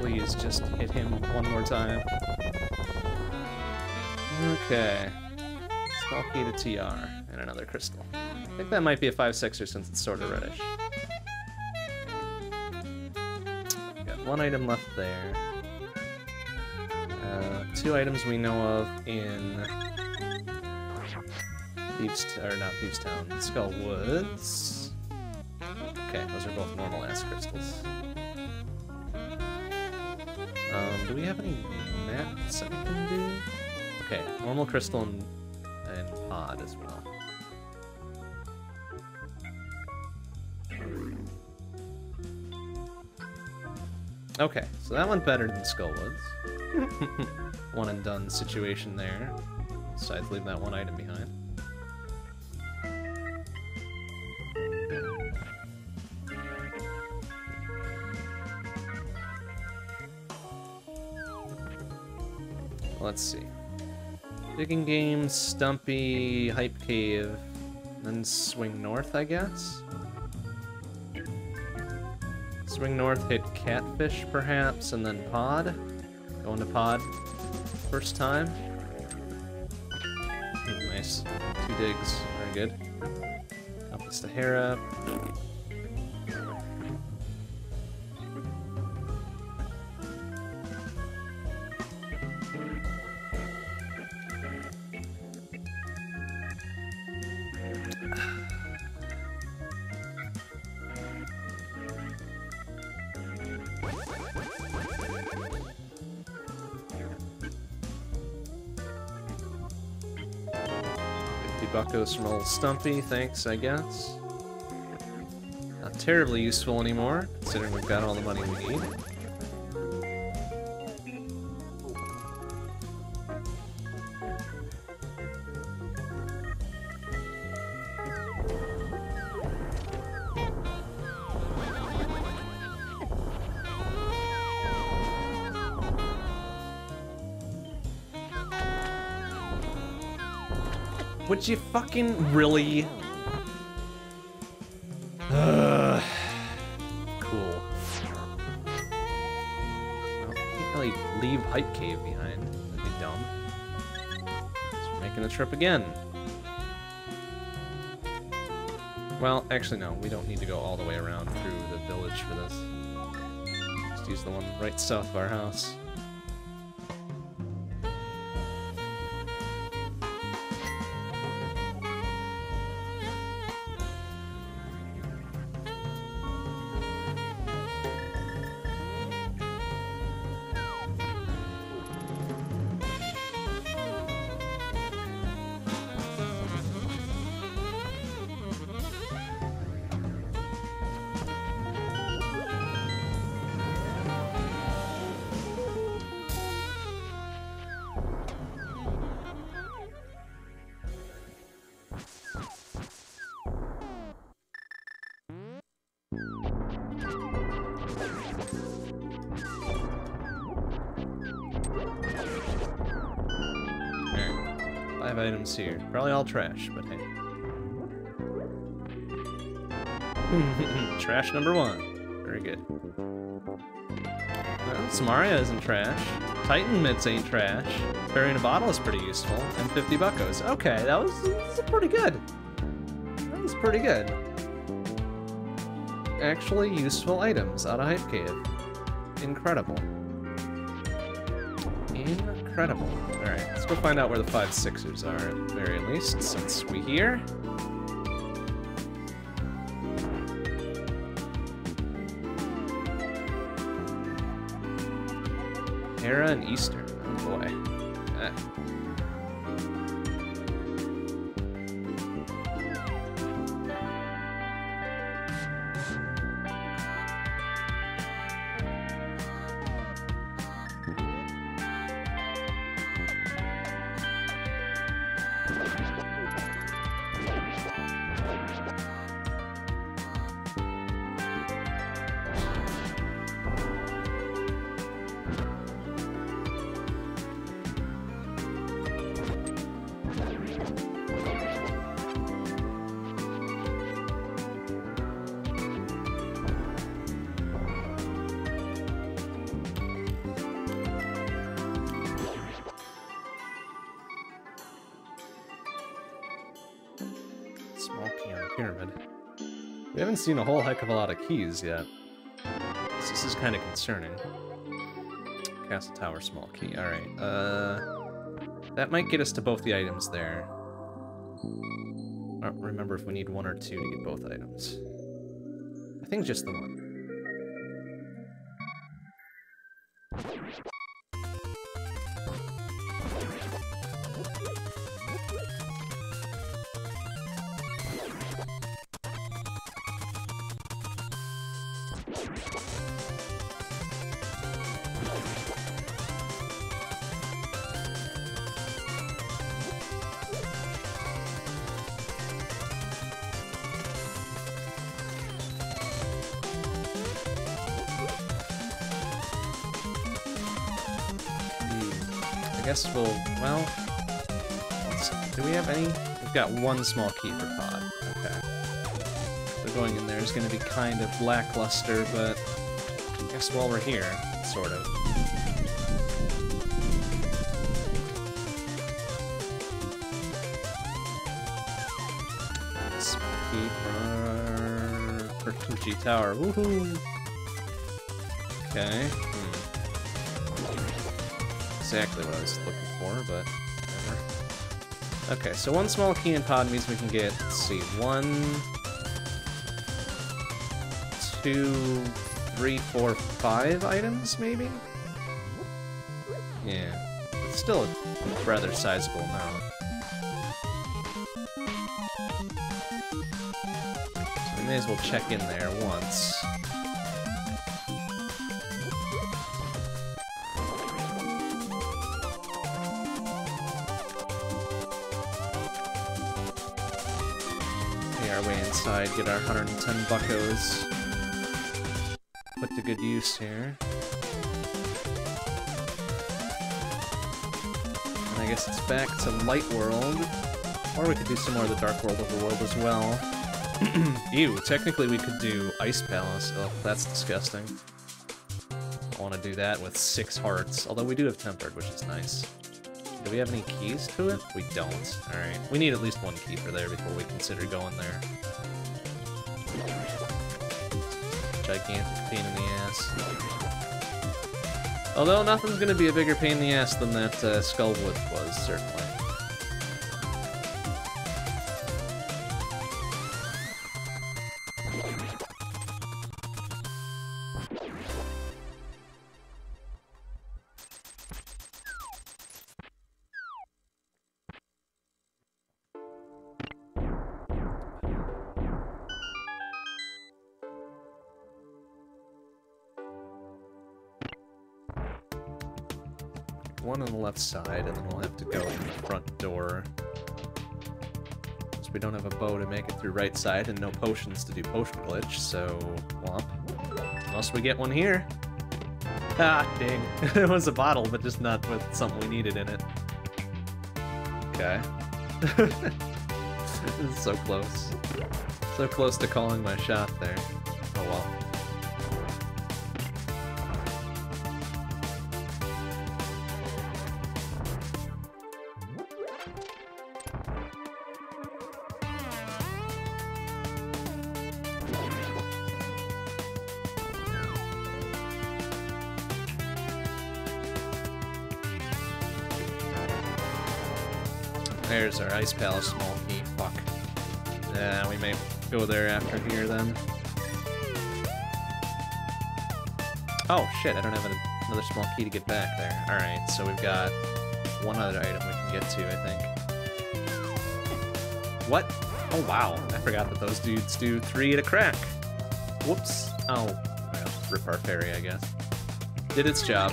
Please just hit him one more time. Okay. Small key to TR and another crystal. I think that might be a 5-6er since it's sort of reddish. Got one item left there. 2 items we know of in not Thieves Town, Skull Woods. Okay, those are both normal ass crystals. Do we have any maps that we can do? Okay, normal crystal and pod as well. Okay, so that went better than Skull Woods. One and done situation there. So I'd leave that one item behind. Let's see. Digging game, Stumpy, Hype Cave, then swing north, I guess? Swing north, hit Catfish, perhaps, and then Pod. Going to Pod first time. Ooh, nice. 2 digs. Very good. Up the Sahara. Buckos from old Stumpy, thanks, I guess. Not terribly useful anymore, considering we've got all the money we need. Would you fucking really? Cool. Well, can't really leave Hype Cave behind. That'd be dumb. So we're making the trip again. Well, actually no, we don't need to go all the way around through the village for this. Just use the one right south of our house. Here. Probably all trash, but hey. Trash number one. Very good. Well, Somaria isn't trash. Titan mitts ain't trash. Burying a bottle is pretty useful. And 50 buckos. Okay, that was pretty good. That was pretty good. Actually useful items out of Hype Cave. Incredible. Incredible. Alright, let's go find out where the 5/6ers are, at the very least, since we're here. Hera and Eastern. Oh boy. Seen a whole heck of a lot of keys yet. This is kind of concerning. Castle Tower, small key. Alright, that might get us to both the items there. I don't remember if we need one or two to get both items. I think just the one. Well, do we have any? We've got one small key per pod. Okay. So going in there is going to be kind of lackluster, but I guess while we're here, sort of. Small key per Tucci Tower. Woohoo! Okay. Exactly what I was looking for, but whatever. Okay, so one small key and pod means we can get, let's see, 1, 2, 3, 4, 5 items, maybe? Yeah. It's still a rather sizable amount. may as well check in there once. Pay our way inside, get our 110 buckos put to good use here. And I guess it's back to Light World. Or we could do some more of the Dark World Overworld as well. Ew, technically we could do Ice Palace. Oh, that's disgusting. I want to do that with 6 hearts, although we do have Tempered, which is nice. Do we have any keys to it? We don't. Alright, we need at least 1 key for there before we consider going there. Gigantic pain in the ass. Although nothing's going to be a bigger pain in the ass than that Skull Woods was, certainly. One on the left side, and then we'll have to go in the front door. Because we don't have a bow to make it through right side, and no potions to do potion glitch, so womp. Unless we get one here. Ah, dang. It was a bottle, but just not with something we needed in it. Okay. This is so close. So close to calling my shot there. Oh well. There's our Ice Palace small key. Fuck. Yeah, we may go there after here then. Oh shit, I don't have another small key to get back there. Alright, so we've got one other item we can get to, I think. What? Oh wow, I forgot that those dudes do 3 at a crack. Whoops. Oh, well, rip our fairy, I guess. Did its job.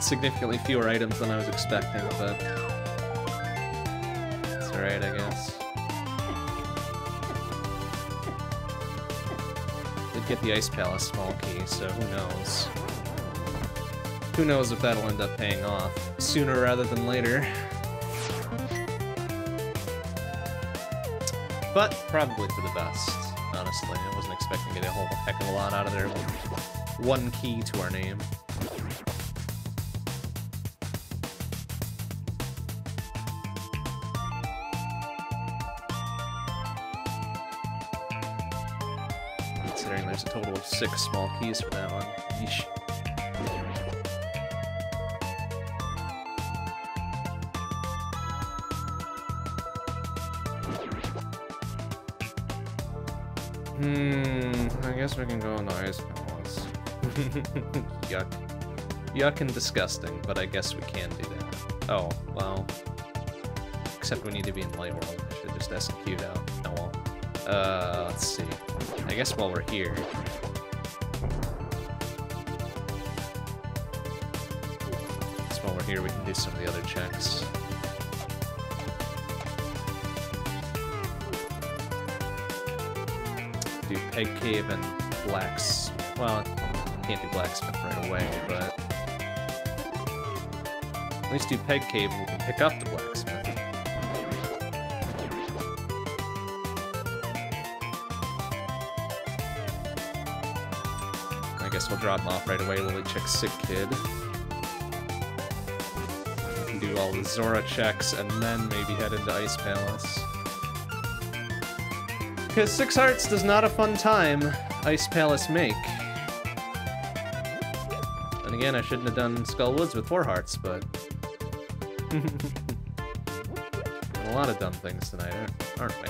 Significantly fewer items than I was expecting, but it's alright, I guess. Did get the Ice Palace small key, so who knows? Who knows if that'll end up paying off sooner rather than later. But probably for the best, honestly. I wasn't expecting to get a whole heck of a lot out of there. 1 key to our name. Total of 6 small keys for that one. Yeesh. I guess we can go on the Ice Palace. Yuck. Yuck and disgusting, but I guess we can do that. Oh, well. Except we need to be in Light World. I should just execute out. Oh well. Let's see. I guess while we're here. We can do some of the other checks. Do Peg Cave and Blacksmith. Well, can't do Blacksmith right away, but at least do Peg Cave and we can pick up the Blacksmith. We'll drop him off right away while we check Sick Kid. We can do all the Zora checks and then maybe head into Ice Palace. Because 6 hearts does not a fun time Ice Palace make. And again, I shouldn't have done Skull Woods with 4 hearts, but... a lot of dumb things tonight, aren't we?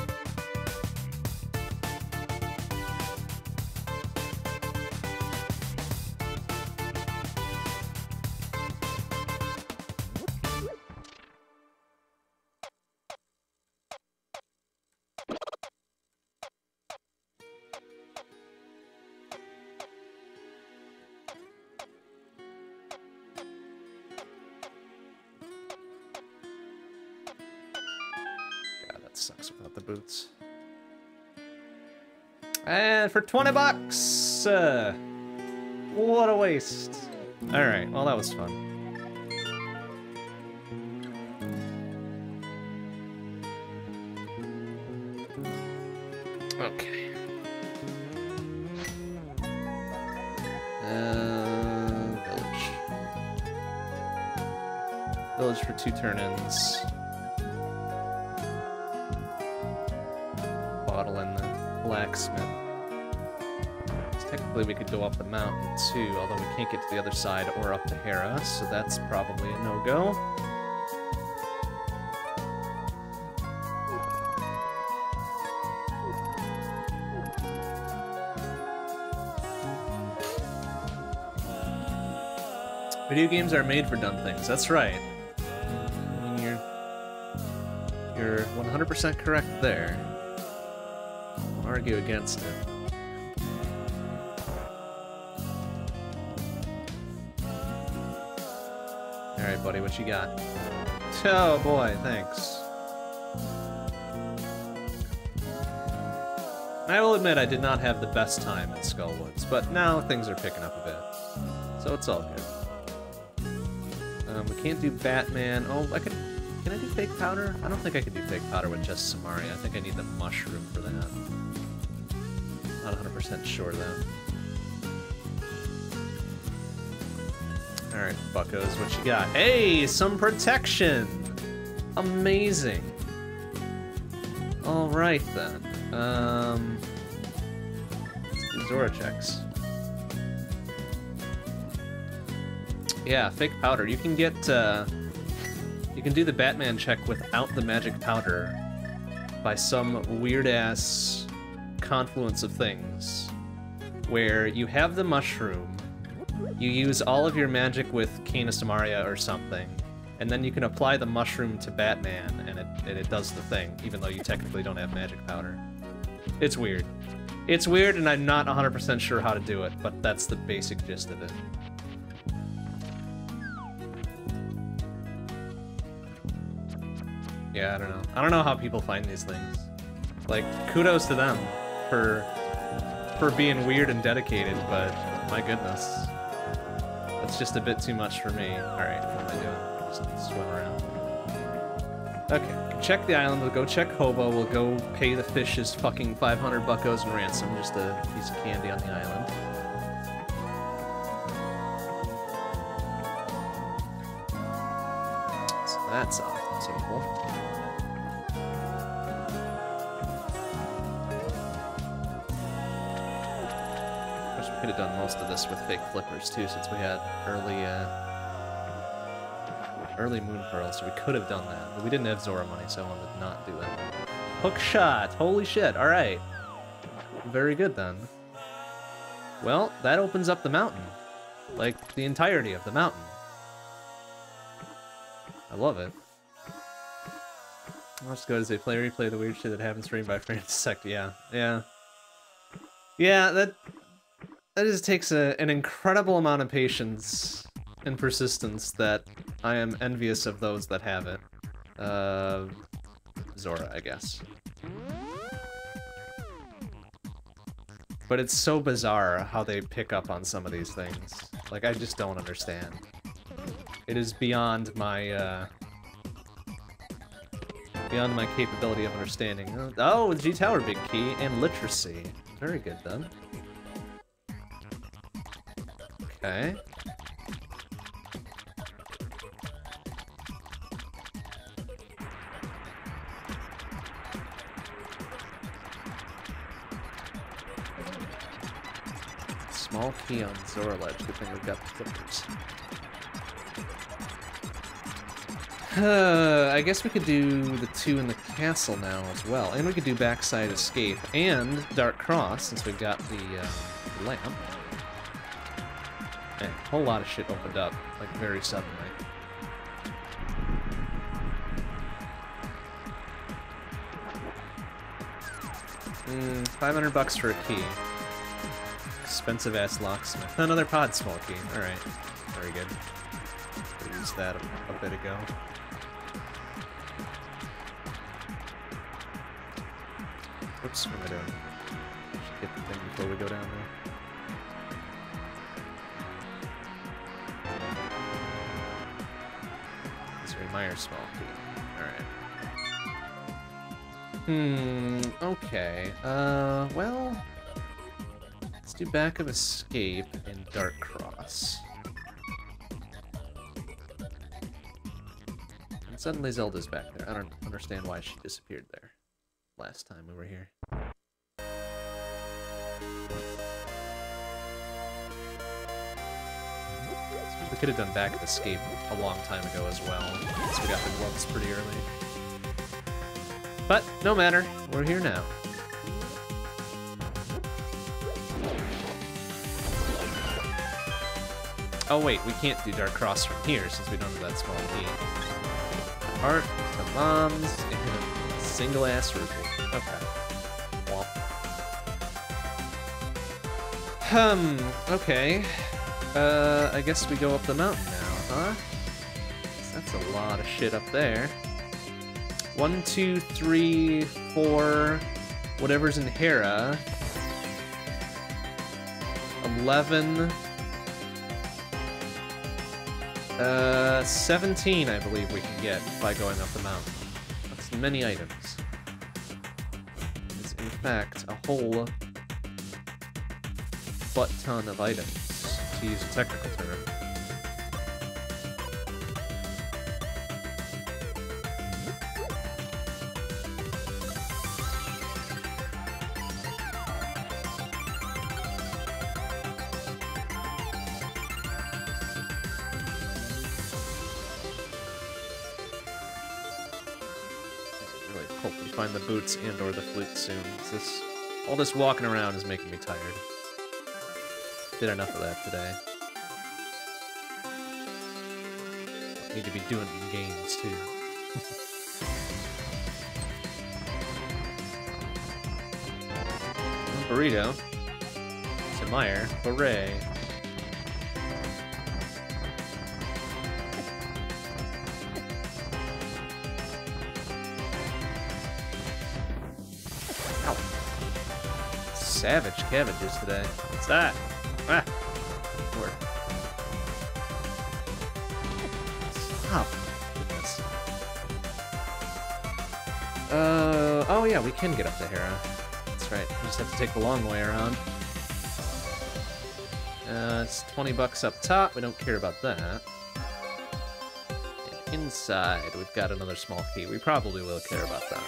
For 20 bucks! What a waste. Alright, well that was fun. Okay. Village. Village for 2 turn-ins. Bottle in the blacksmith. Technically, we could go up the mountain, too, although we can't get to the other side or up to Hera, so that's probably a no-go. Video games are made for dumb things, that's right. You're 100% correct there. Don't argue against it. Alright, buddy, what you got? Oh boy, thanks. I will admit I did not have the best time at Skull Woods, but now things are picking up a bit. So it's all good. We can't do Batman. Oh, I could. Can I do Fake Powder? I don't think I can do Fake Powder with just Samaria. I think I need the Mushroom for that. Not 100% sure, though. Alright, buckos, what you got? Hey, some protection! Amazing. Alright, then. Let's do Zora checks. Yeah, Fake Powder. You can get, you can do the Batman check without the magic powder by some weird-ass confluence of things where you have the mushroom. You use all of your magic with Cane of Somaria or something, and then you can apply the mushroom to Batman, and it does the thing, even though you technically don't have magic powder. It's weird. It's weird, and I'm not 100% sure how to do it, but that's the basic gist of it. Yeah, I don't know. I don't know how people find these things. Like, kudos to them for being weird and dedicated, but my goodness. It's just a bit too much for me. Alright, what am I doing? Just swim around. Okay, check the island, we'll go check Hobo, we'll go pay the fish his fucking 500 buckos and ransom, just a piece of candy on the island. So that's off the table. Could have done most of this with fake flippers too, since we had early moon pearls, so we could have done that, but we didn't have Zora money, so I wanted to not do that. Hook shot! Holy shit! All right, very good then. Well, that opens up the mountain, like the entirety of the mountain. I love it. I'll just go as they replay the weird shit that happens frame by frame. Sect, yeah. That just takes an incredible amount of patience and persistence that I am envious of those that have it. Zora, I guess. But it's so bizarre how they pick up on some of these things. Like, I just don't understand. It is beyond my, capability of understanding. Oh, G Tower, big key, and literacy. Very good, then. Okay. Small key on Zora Ledge. Good thing we've got the flippers. I guess we could do the two in the castle now as well. And we could do Backside Escape and Dark Cross, since we got the lamp. And a whole lot of shit opened up, like, very suddenly. $500 for a key. Expensive-ass locksmith. Another pod small key. Alright. Very good. I used that a bit ago. Oops, what am I doing? Should get the thing before we go down there. Misery Mire small key. Alright. Okay. Well... let's do Back of Escape and Dark Cross. And suddenly Zelda's back there. I don't understand why she disappeared there last time we were here. We could have done Back of Escape a long time ago as well, since we got the gloves pretty early. But no matter, we're here now. Oh wait, we can't do Dark Cross from here since we don't have that small key. Art to Moms and a single ass rupee. Okay. Womp. Okay. I guess we go up the mountain now, huh? That's a lot of shit up there. 1, 2, 3, 4, whatever's in Hera. 11. 17, I believe we can get by going up the mountain. That's many items. It's in fact a whole butt ton of items, to use a technical term. Find the boots and or the flute soon. All this walking around is making me tired. Did enough of that today. I need to be doing games too. Burrito. To Mire. Hooray. Savage cabbages today. What's that? Ah! Work. Stop. Goodness. Oh yeah, we can get up to Hera. That's right. We just have to take the long way around. It's $20 up top. We don't care about that. And inside, we've got another small key. We probably will care about that.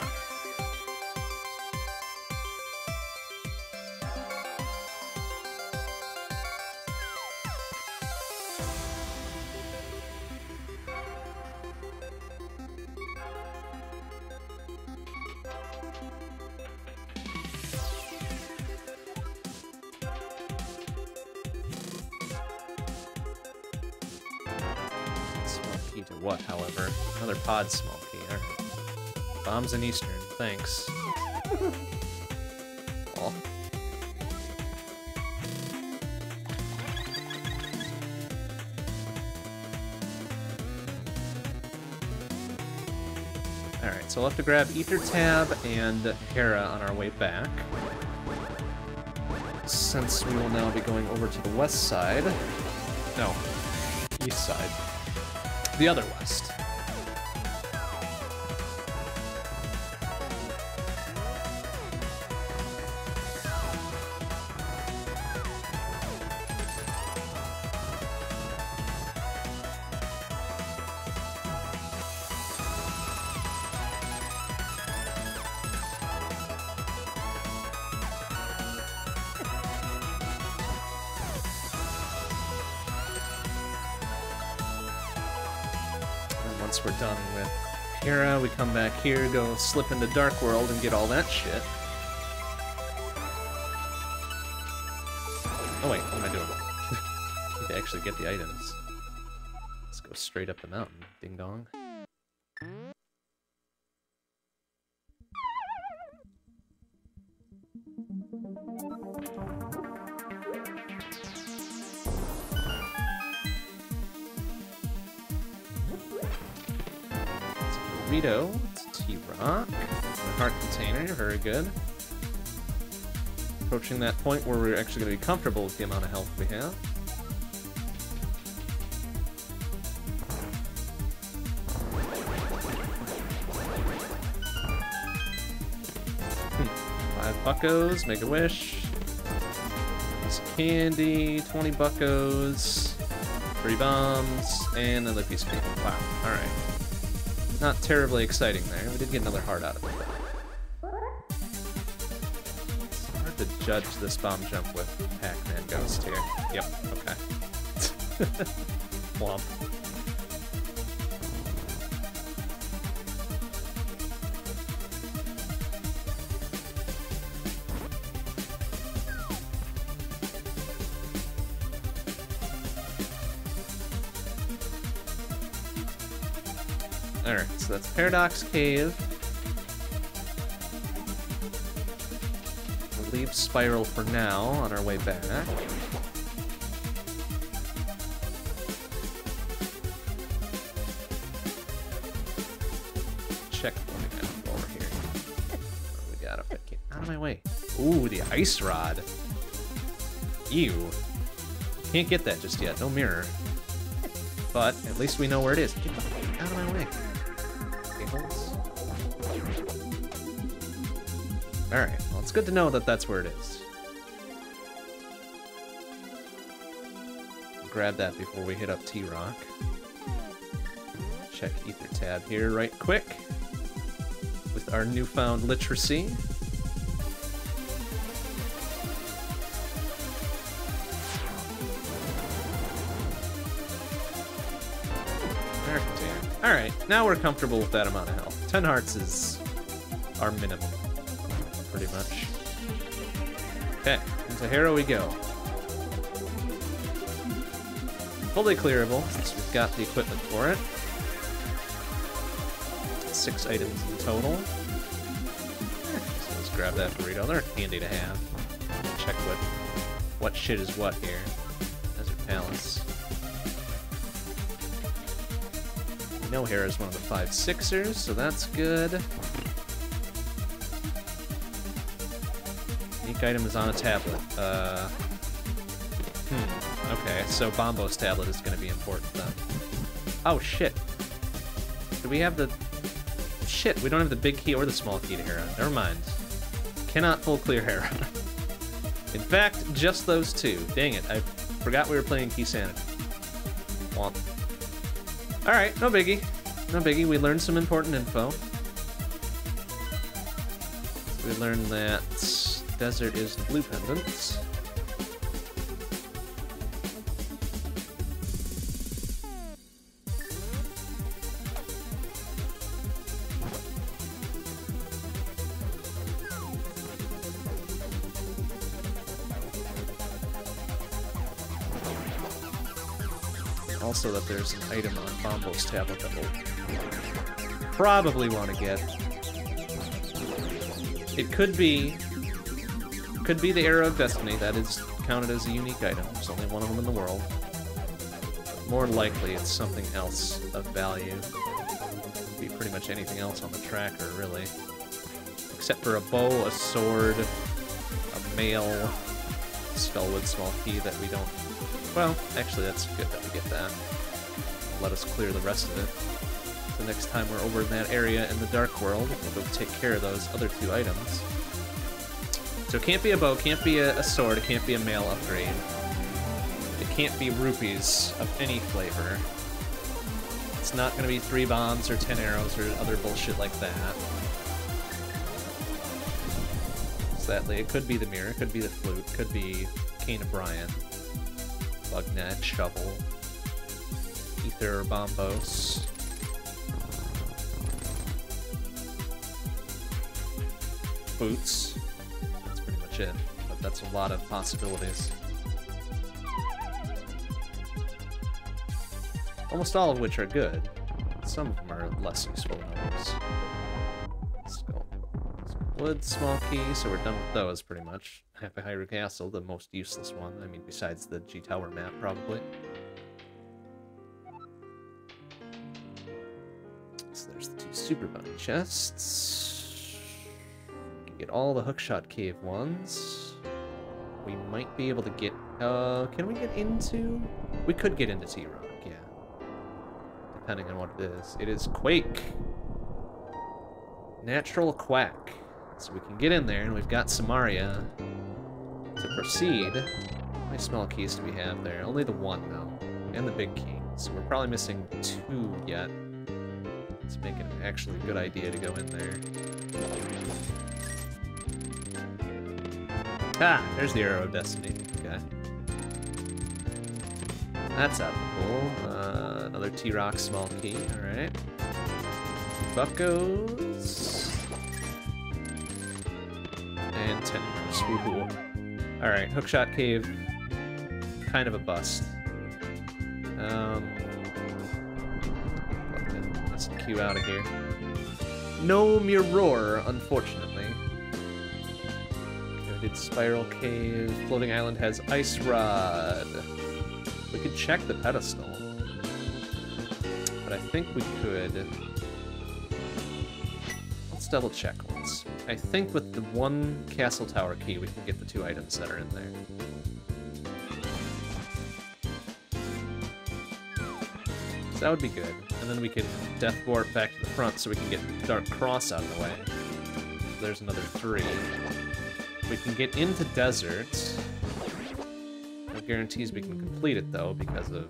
Small key, alright. Bombs in Eastern, thanks. Cool. Alright, so we'll have to grab Ether Tab and Hera on our way back. Since we will now be going over to the west side. No, east side. The other west. once we're done with Hera, we come back here, go slip into Dark World and get all that shit. Oh wait, what am I doing? I need to actually get the items. Let's go straight up the mountain, ding dong. Rito, it's T Rock, heart container, very good. Approaching that point where we're actually going to be comfortable with the amount of health we have. Five buckos, make a wish. Piece of candy, 20 buckos, 3 bombs, and another piece of candy. Wow, alright. Not terribly exciting there. We did get another heart out of it. It's hard to judge this bomb jump with Pac-Man Ghost here. Yep, okay. Womp. Alright, so that's Paradox Cave. We'll leave Spiral for now on our way back. Checkpoint out over here. What do we got up there? Get out of my way. Ooh, the Ice Rod. Ew. Can't get that just yet, no mirror. But at least we know where it is. Get the fuck out of my way. Alright, well, it's good to know that that's where it is. Grab that before we hit up T Rock. Check Ether tab here right quick with our newfound literacy. Alright, now we're comfortable with that amount of health. 10 hearts is our minimum. Pretty much. Okay, into Hera we go. Fully clearable, since we've got the equipment for it. 6 items in total. So let's grab that burrito. They're handy to have. Check what shit is what here. Desert Palace. We know Hera's one of the 5 sixers, so that's good. Item is on a tablet. Okay, so Bombos tablet is going to be important then. Oh, shit. Do we have the... Shit, we don't have the big key or the small key to Hera. Never mind. Cannot full clear Hera. In fact, just those two. Dang it, I forgot we were playing Key Sanity. Womp. Alright, no biggie. No biggie, we learned some important info. We learned that... Desert is the blue pendants. Also that there's an item on Bombo's tablet that we'll probably want to get. It could be... Could be the Arrow of Destiny, that is counted as a unique item. There's only one of them in the world. More likely it's something else of value. Could be pretty much anything else on the tracker, really. Except for a bow, a sword, a mail, Skull Woods small key that we don't... Well, actually that's good that we get that. Let us clear the rest of it. The next time we're over in that area in the Dark World, we'll go take care of those other 2 items. So it can't be a bow, can't be a sword, it can't be a mail upgrade. It can't be rupees of any flavor. It's not going to be 3 bombs or 10 arrows or other bullshit like that. Sadly, it could be the mirror, it could be the flute, it could be Cane of Brian, Bug Net, Shovel, Ether, Bombos. boots. That's pretty much it, but that's a lot of possibilities. Almost all of which are good. Some of them are less useful than others. Let's go. Wood, small key, so we're done with those pretty much. Happy Hyrule Castle, the most useless one. I mean, besides the G Tower map, probably. So there's the two Super Bunny chests. We can get all the Hookshot Cave ones. We might be able to get... can we get into... We could get into T Rock. Depending on what it is. It is Quake. Natural Quack. So we can get in there, and we've got Somaria to proceed. How many small keys do we have there? Only the one, though. And the big key. So we're probably missing two yet. Let's make it an actually good idea to go in there. Ah! There's the Arrow of Destiny. Okay. That's applicable. Another T Rock small key. Alright. Buckos. And Tenders. Woohoo. Alright, Hookshot Cave. Kind of a bust. Let's queue out of here. No Mirror, unfortunately. We did Spiral Cave. Floating Island has Ice Rod. We could check the pedestal. But I think we could... Let's double check once. I think with the one castle tower key, we can get the two items that are in there. So that would be good. And then we could Death Warp back to the front so we can get Dark Cross out of the way. So there's another three. We can get into Desert. No guarantees we can complete it, though, because of...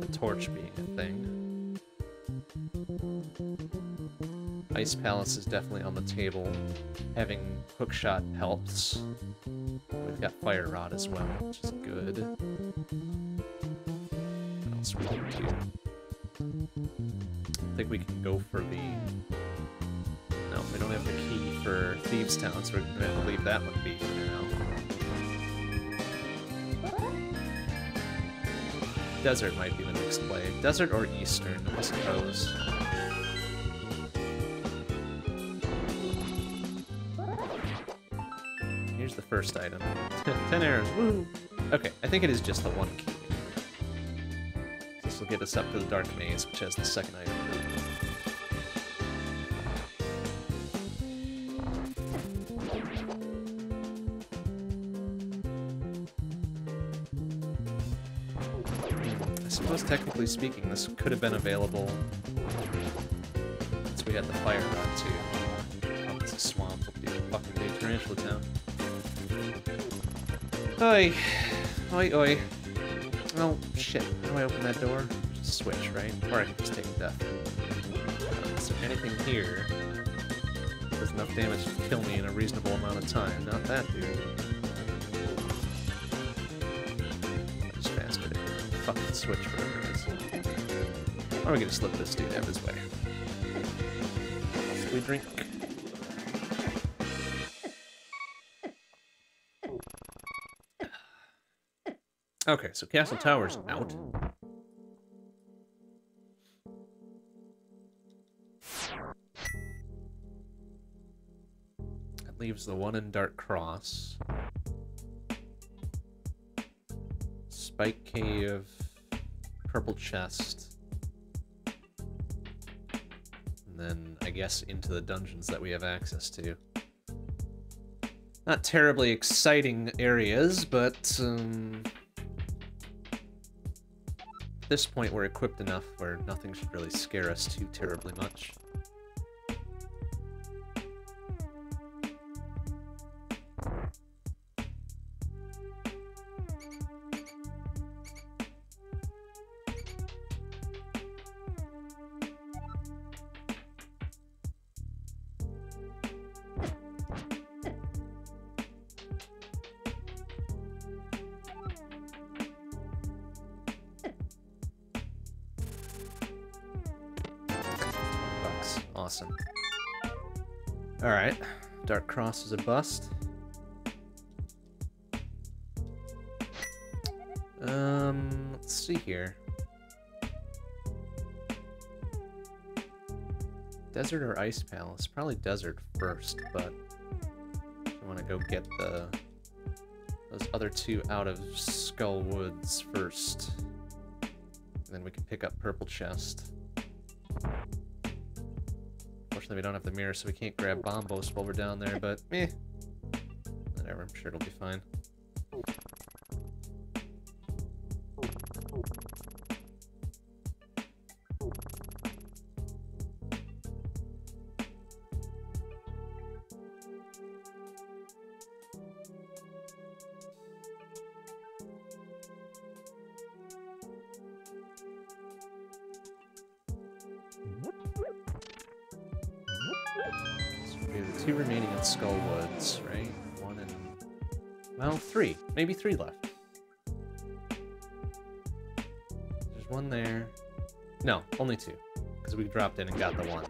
the torch being a thing. Ice Palace is definitely on the table. Having Hookshot helps. We've got Fire Rod as well, which is good. What else we can do? I think we can go for the... No, we don't have the key for Thieves Town, so we're going to have to leave that one be for now. Desert might be the next play. Desert or Eastern, I suppose. Here's the first item. 10 arrows, woo! Okay, I think it is just the one key. This will get us up to the Dark Maze, which has the second item. Technically speaking, this could have been available since we had the Fire Rod too. Oh, it's a swamp. Fucking dude, Tarantula Town. Oi! Oi, oi. Oh, shit. How do I open that door? Just switch, right? Or I can just take death. Is there anything here that does enough damage to kill me in a reasonable amount of time? Not that, dude. Fucking switch for whatever. Are we gonna slip this dude out of his way? We drink. Okay, so Castle Tower's out. That leaves the one in Dark Cross. Spike Cave, Purple Chest, and then, I guess, into the dungeons that we have access to. Not terribly exciting areas, but at this point we're equipped enough where nothing should really scare us too terribly much. awesome. Alright. Dark Cross is a bust. Let's see here. Desert or Ice Palace? Probably Desert first, but I want to go get the those other two out of Skull Woods first. And then we can pick up Purple Chest. Unfortunately, we don't have the mirror, so we can't grab Bombos while we're down there, but meh. Whatever, I'm sure it'll be fine. Maybe three left. There's one there. No, only two, because we dropped in and got the one.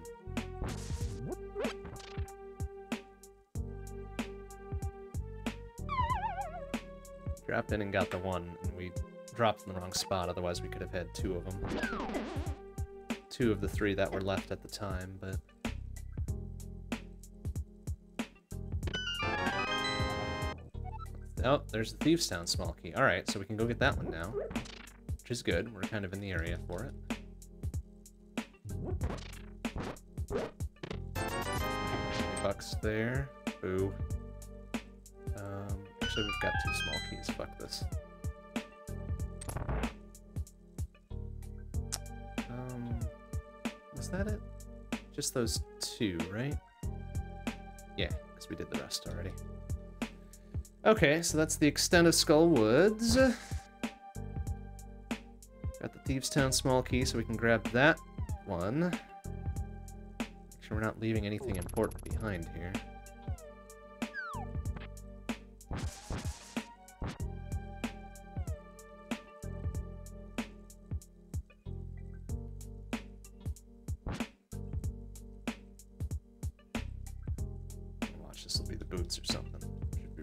Dropped in and got the one, and we dropped in the wrong spot, otherwise we could have had two of them. Two of the three that were left at the time, but... Oh, there's the Thieves Town small key. Alright, so we can go get that one now. Which is good. We're kind of in the area for it. $20 there. Boo. Actually, we've got two small keys. Fuck this. Was that it? Just those two, right? Yeah, because we did the rest already. Okay, so that's the extent of Skull Woods. Got the Thieves Town small key, so we can grab that one. Make sure we're not leaving anything important behind here. Watch, this will be the boots or something.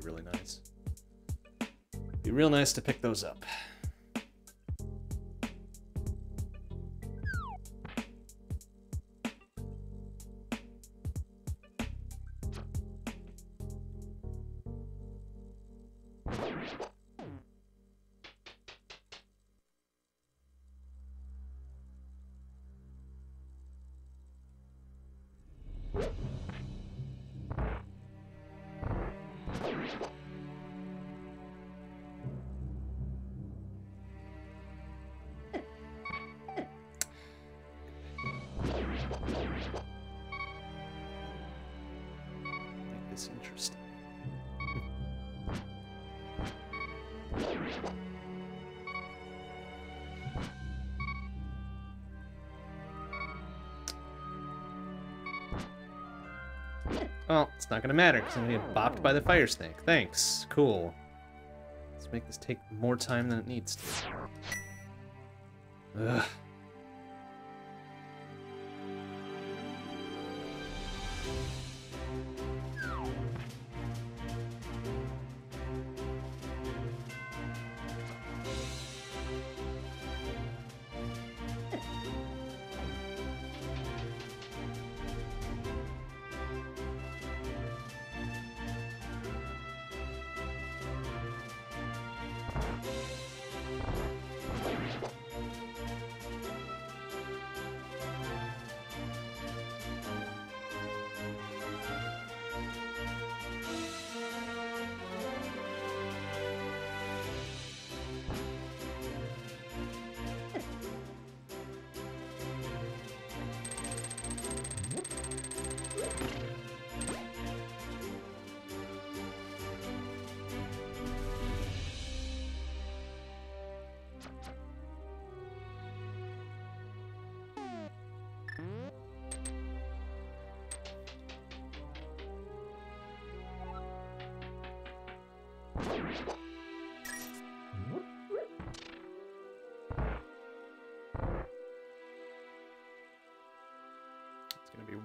Really nice. Be real nice to pick those up. Not gonna matter because I'm gonna get bopped by the fire snake. Thanks. Cool. Let's make this take more time than it needs to. Ugh.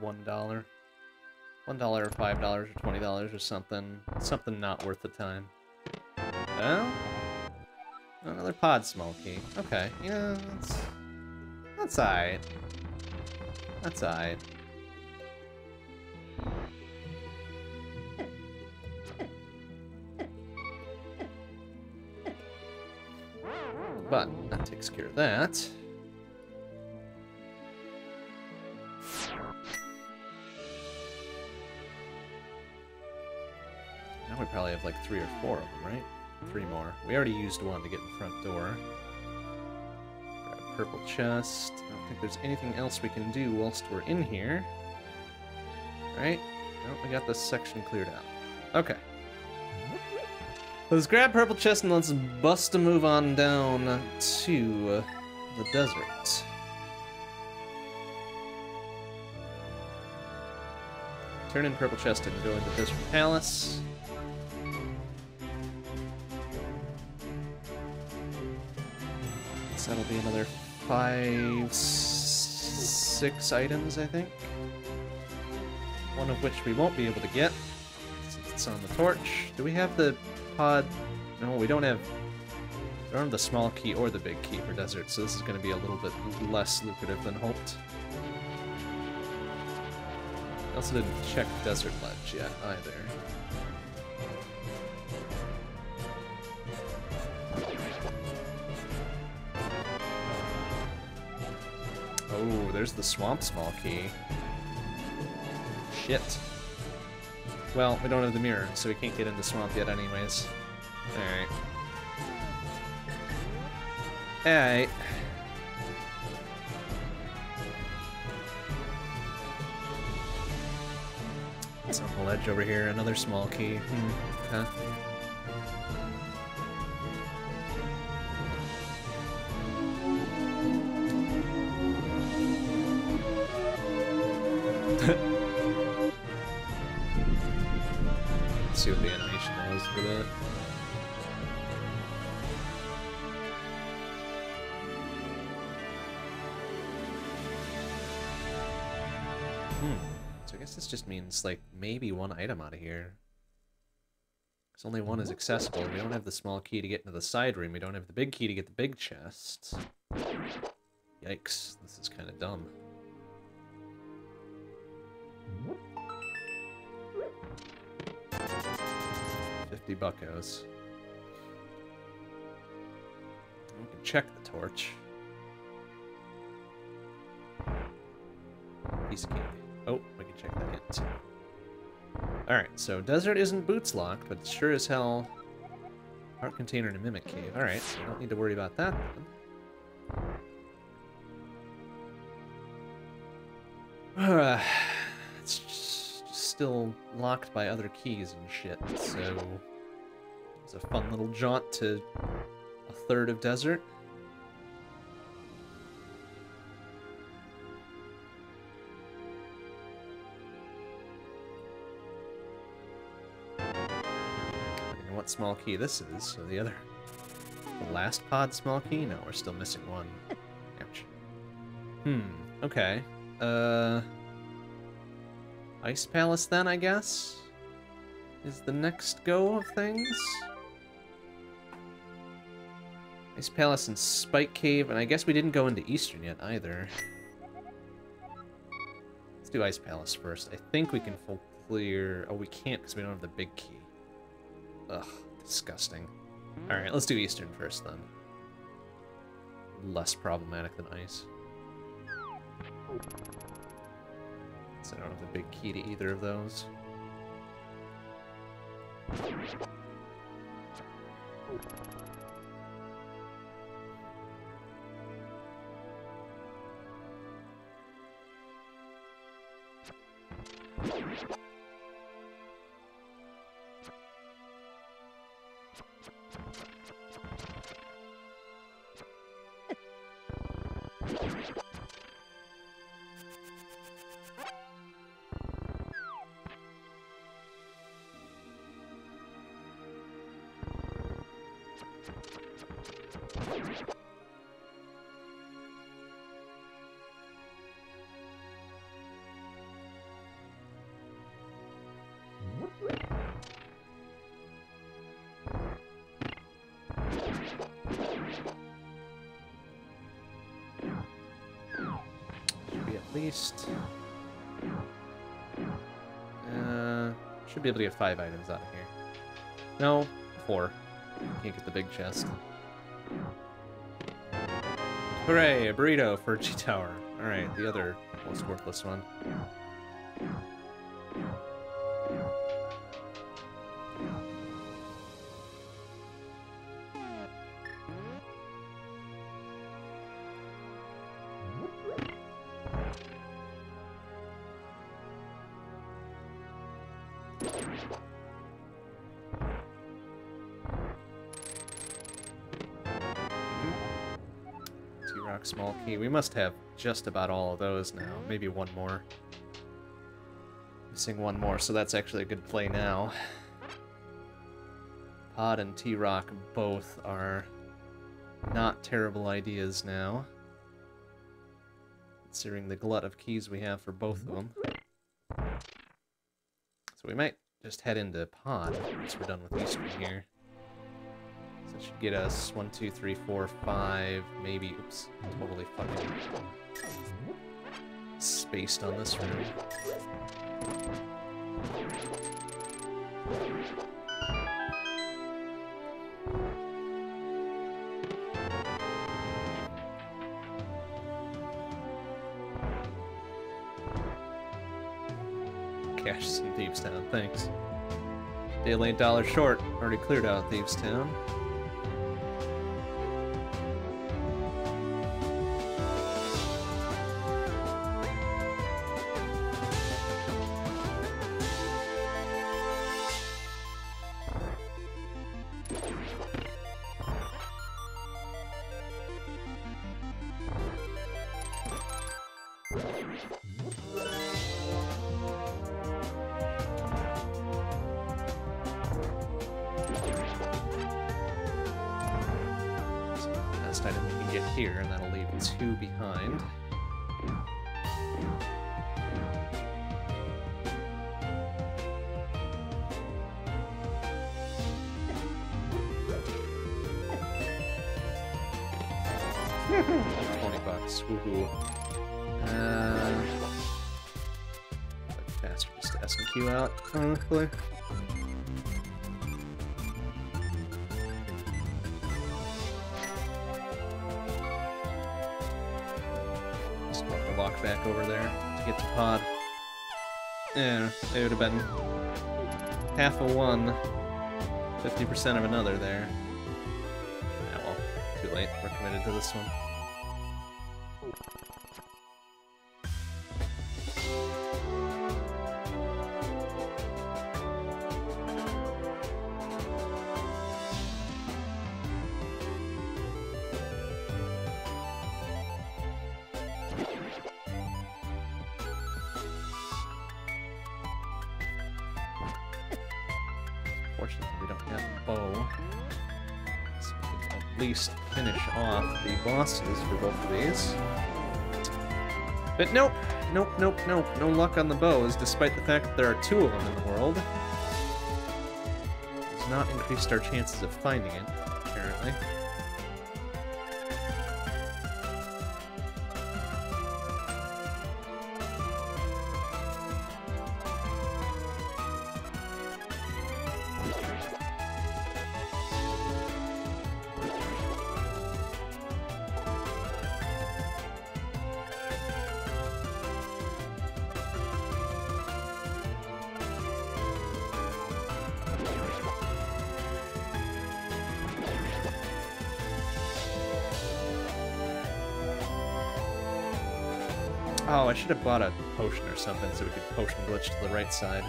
$1. $1 or $5 or $20 or something. Something not worth the time. Well, another pod smoky. Okay, yeah, that's alright. That's alright. But that takes care of that. Now we probably have like 3 or 4 of them, right? 3 more. We already used one to get in the front door. Grab a purple chest. I don't think there's anything else we can do whilst we're in here. Alright. Well, we got this section cleared out. Okay. Let's grab purple chest and let's bust a move on down to the desert. Turn in purple chest and go into Desert Palace. Guess that'll be another 5, 6 items, I think. One of which we won't be able to get since it's on the torch. Do we have the pod? No, we don't have. We don't have the small key or the big key for desert, so this is going to be a little bit less lucrative than hoped. I also didn't check Desert Ledge yet either. Oh, there's the swamp small key. Shit. Well, we don't have the mirror, so we can't get in the swamp yet anyways. Alright. Alright. It's on the ledge over here, another small key. Huh? Let's see what the animation was for that. So I guess this just means, like, maybe one item out of here. Because only one is accessible. We don't have the small key to get into the side room. We don't have the big key to get the big chest. Yikes, this is kind of dumb. $50. We can check the torch. Piece of cake. Oh, we can check that in too. Alright, so desert isn't boots locked, but it sure as hell heart container in a mimic cave. Alright, so we don't need to worry about that then. It's just still locked by other keys and shit, so it's a fun little jaunt to a third of desert. Small key this is, so the other, the last pod small key? No, we're still missing one. Ouch. Okay. Ice Palace then, I guess? Is the next go of things? Ice Palace and Spike Cave, and I guess we didn't go into Eastern yet either. Let's do Ice Palace first. I think we can full clear... Oh, we can't because we don't have the big key. Ugh, disgusting. Alright, let's do Eastern first, then. Less problematic than Ice. So I don't have the big key to either of those. least. Should be able to get 5 items out of here. No, 4. Can't get the big chest. Hooray, a burrito for G Tower. Alright, the other most worthless one. Small key. We must have just about all of those now. Maybe one more. Missing one more, so that's actually a good play now. Pod and T Rock both are not terrible ideas now, considering the glut of keys we have for both of them. So we might just head into Pod once we're done with Eastern here. That should get us 1, 2, 3, 4, 5, maybe, oops, totally fucking spaced on this room. Cash is in Thieves Town, thanks. Daily $8 short, already cleared out Thieves Town. One 50% of another there. Yeah, well, too late. We're committed to this one. Bosses for both of these. But nope, nope, nope, nope, no luck on the bows, despite the fact that there are 2 of them in the world. It has not increased our chances of finding it, apparently. I should have bought a potion or something so we could potion glitch to the right side.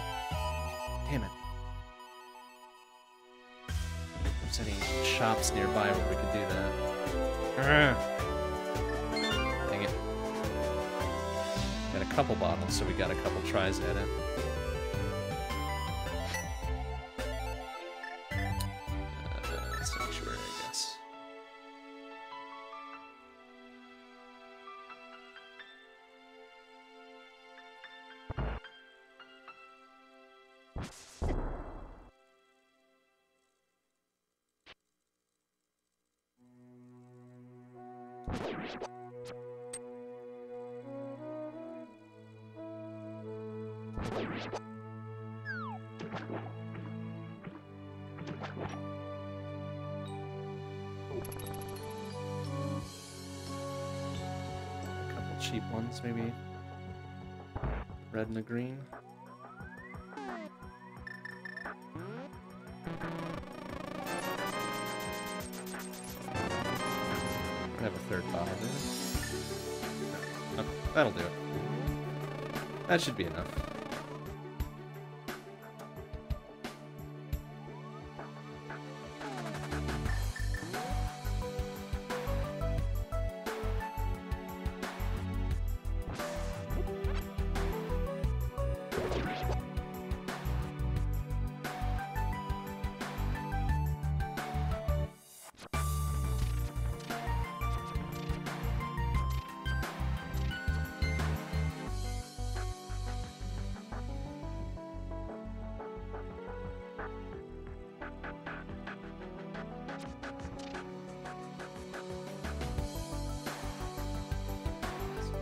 Damn it. If there's any shops nearby where we could do that. Dang it. Got a couple bottles, so we got a couple tries at it. A couple cheap ones, maybe. Red and a green. I have a third bomb in there. Okay, that'll do it. That should be enough.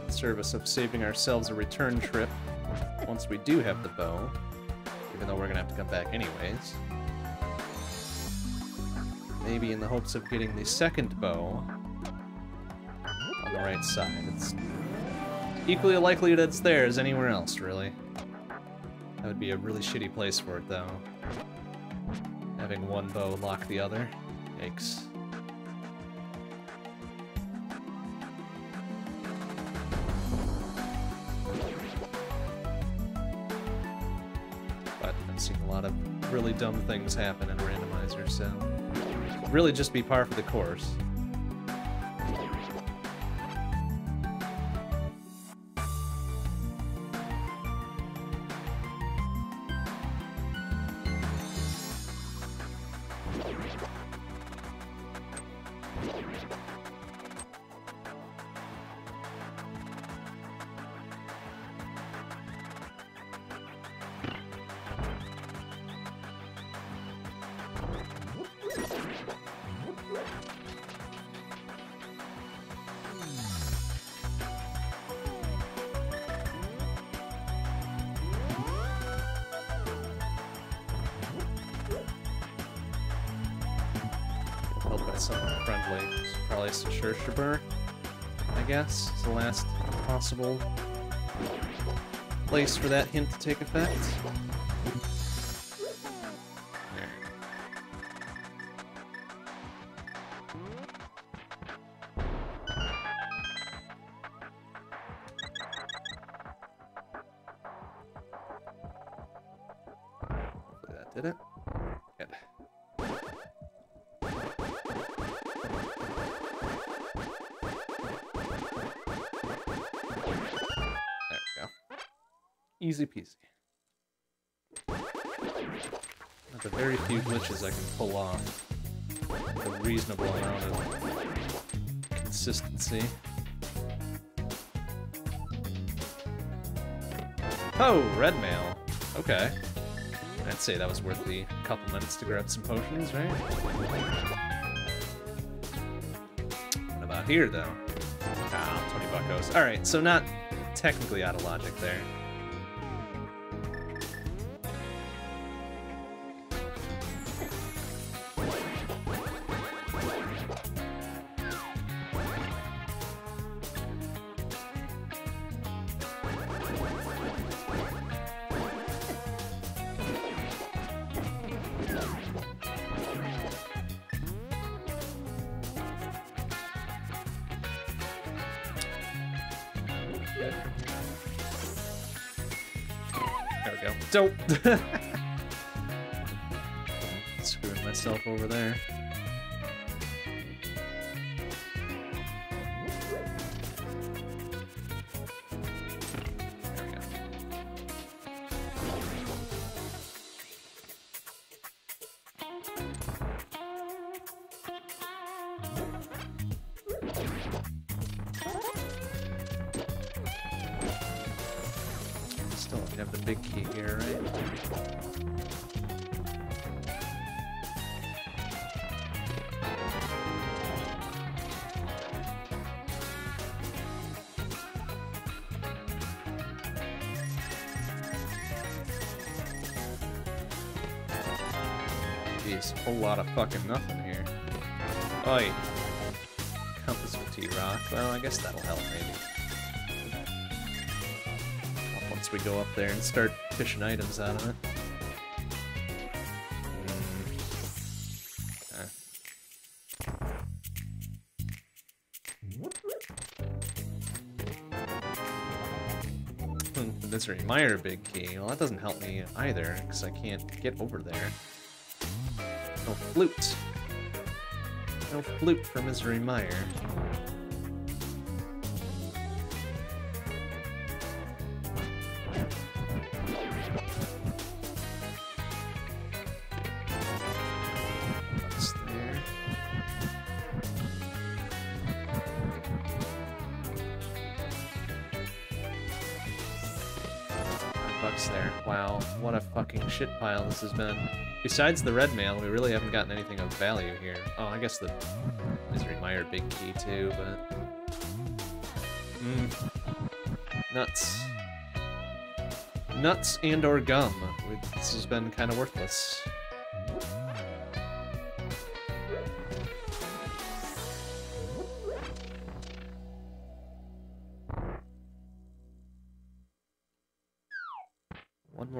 Service of saving ourselves a return trip once we do have the bow, even though we're gonna have to come back anyways. Maybe in the hopes of getting the second bow on the right side. It's equally likely that it's there as anywhere else, really. That would be a really shitty place for it, though. Having one bow lock the other. Yikes. Really dumb things happen in a randomizer, so really just be par for the course. It's the last possible place for that hint to take effect. There. Hopefully that did it. Easy peasy. There's a very few glitches I can pull off with a reasonable amount of consistency. Oh, red mail. Okay. I'd say that was worth the couple minutes to grab some potions, right? What about here, though? Ah, 20 buckos. Alright, so not technically out of logic there. Don't screwing myself over there. There we go. Still don't have the big key here, right? is a whole lot of fucking nothing here. Oi. Compass with T Rock. Well, I guess that'll help, maybe. Once we go up there and start fishing items out of it. Misery Mire big key. Well, that doesn't help me either, because I can't get over there. No flute. No flute for Misery Mire. Shit pile this has been. Besides the red mail, we really haven't gotten anything of value here. Oh, I guess the Misery Mire big key too, but nuts, nuts and or gum. This has been kind of worthless.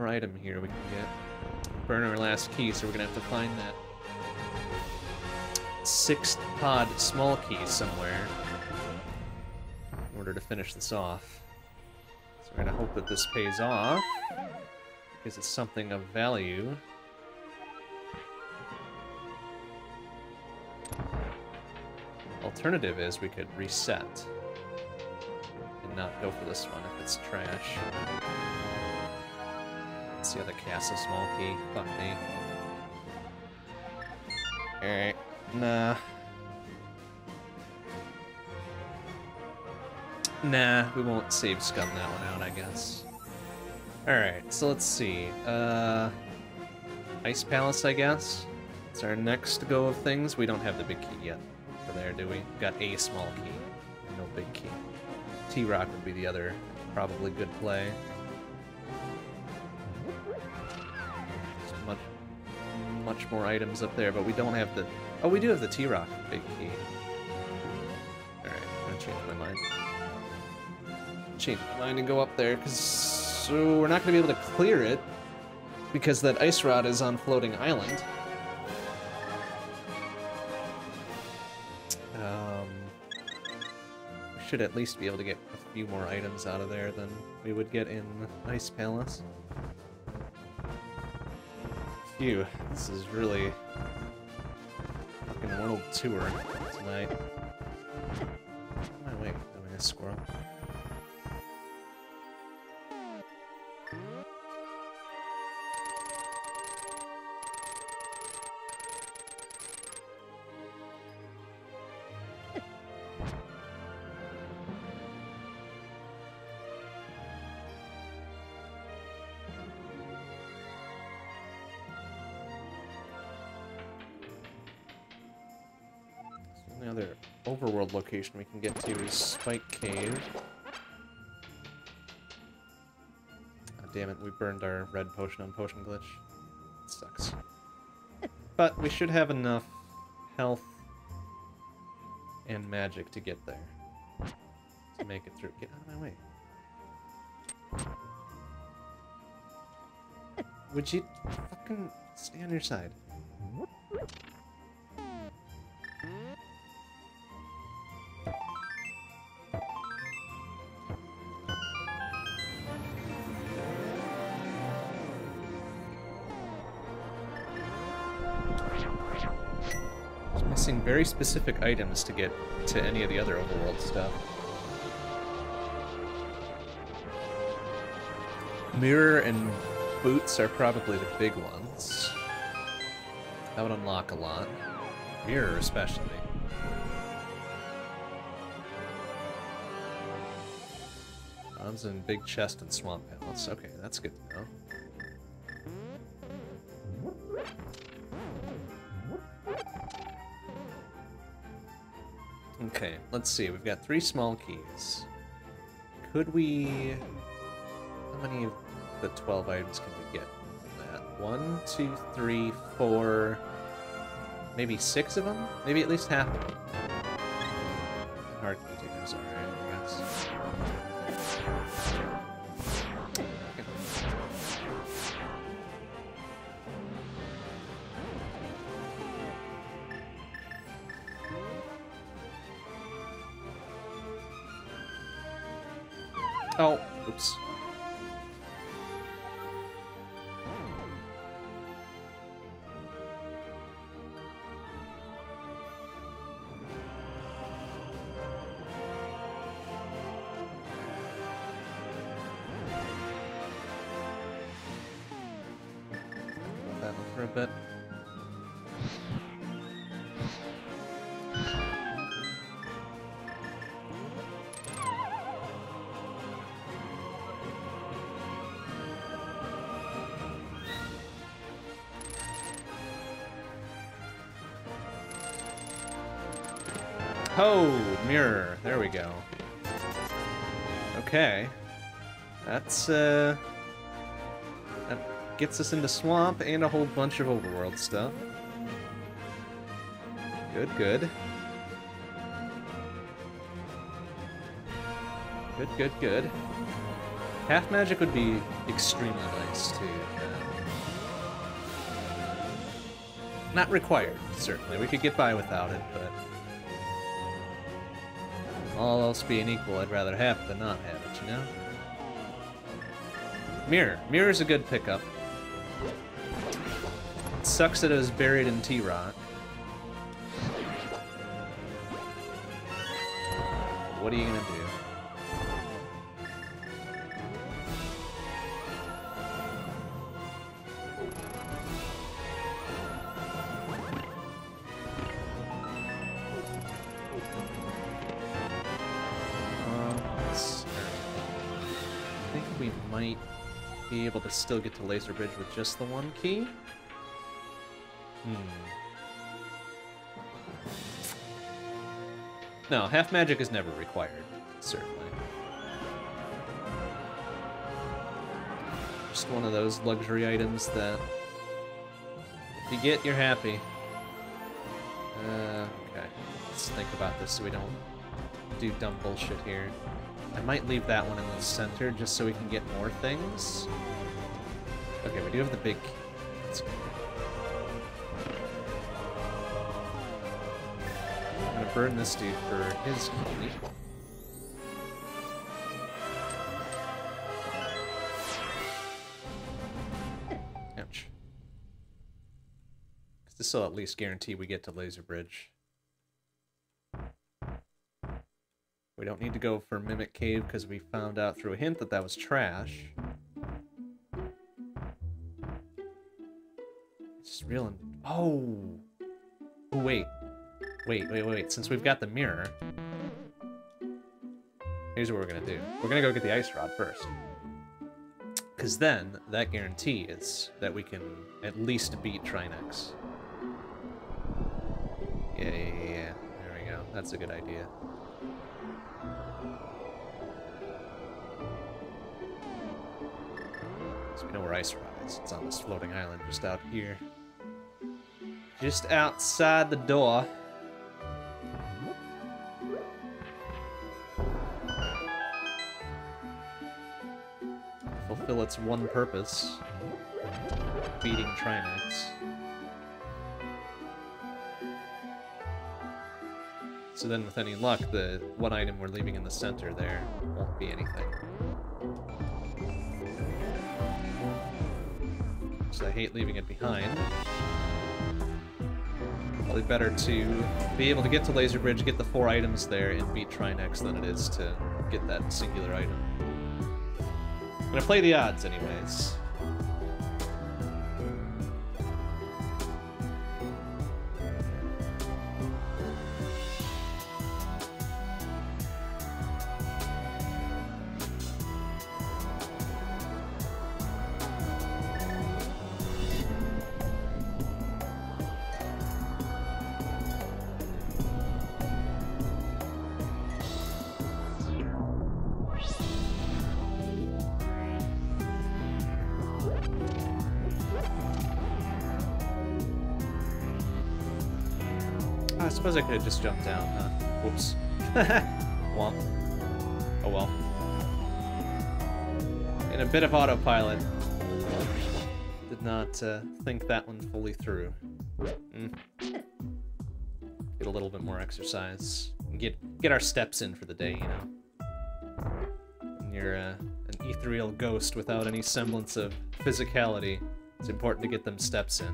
Item here we can get. Burn our last key, so we're gonna have to find that sixth pod small key somewhere in order to finish this off. So we're gonna hope that this pays off because it's something of value. Alternative is we could reset and not go for this one if it's trash. It's the other castle small key. Fuck me. Alright. Nah. Nah, we won't save scum that one out, I guess. Alright, so let's see. Ice Palace, I guess. It's our next go of things. We don't have the big key yet for there, do we? We've got a small key. No big key. T Rock would be the other probably good play. Much more items up there, but we don't have the... Oh, we do have the T Rock big key. Alright, I'm gonna change my mind. Change my mind and go up there, because... So we're not gonna be able to clear it, because that ice rod is on floating island. We should at least be able to get a few more items out of there than we would get in Ice Palace. Phew, this is really fucking world tour tonight. Oh, wait, I'm in a squirrel. Location we can get to is Spike Cave. Oh, damn it, we burned our red potion on Potion Glitch. It sucks. But we should have enough health and magic to get there. To make it through. Get out of my way. Would you fucking stay on your side? Very specific items to get to any of the other overworld stuff. Mirror and boots are probably the big ones. That would unlock a lot. Mirror especially. Bombs and big chest and Swamp Palace. Okay, that's good to know. Okay, let's see. We've got 3 small keys. Could we... How many of the 12 items can we get from that? 1, 2, 3, 4... maybe 6 of them? Maybe at least half of them. Hard containers are right, I guess. Oh, oops. Oh, mirror. There we go. Okay. That's, that gets us into Swamp and a whole bunch of overworld stuff. Good, good. Good, good, good. Half magic would be extremely nice, too. Not required, certainly. We could get by without it, but... all else being equal, I'd rather have it than not have it, you know? Mirror. Mirror's a good pickup. It sucks that it was buried in T Rock. What are you gonna do? I think we might be able to still get to Laser Bridge with just the one key. No, half magic is never required, certainly. Just one of those luxury items that if you get, you're happy. Okay, let's think about this so we don't do dumb bullshit here. I might leave that one in the center just so we can get more things. Okay, we do have the big key. That's good. I'm gonna burn this dude for his key. Ouch. This will at least guarantee we get to Laser Bridge. We don't need to go for Mimic Cave because we found out through a hint that that was trash. It's real. Oh! Wait. Wait. Since we've got the mirror, here's what we're gonna do. We're gonna go get the Ice Rod first. Because then, that guarantee is that we can at least beat Trinexx. Yeah. There we go. That's a good idea. We know where Ice Rod is. It's on this floating island just out here. Just outside the door. Fulfill its one purpose. Beating Trinexx. So then with any luck, the one item we're leaving in the center there won't be anything. I hate leaving it behind. Probably better to be able to get to Laser Bridge, get the 4 items there, and beat Trinexx than it is to get that singular item. I'm gonna play the odds anyways. suppose I could have just jumped down, huh? Whoops. Womp. Oh well. In a bit of autopilot. Did not think that one fully through. Get a little bit more exercise. Get our steps in for the day, you know. When you're an ethereal ghost without any semblance of physicality, it's important to get them steps in.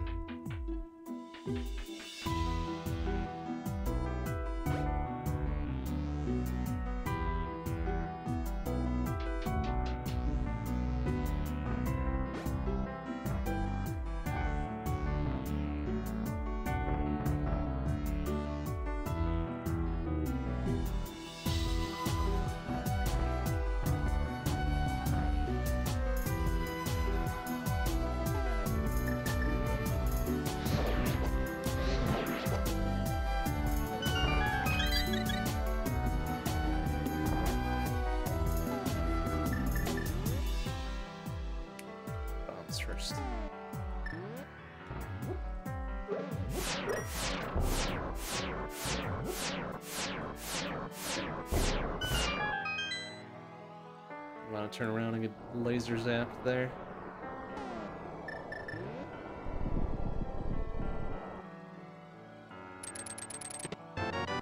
Zapped there.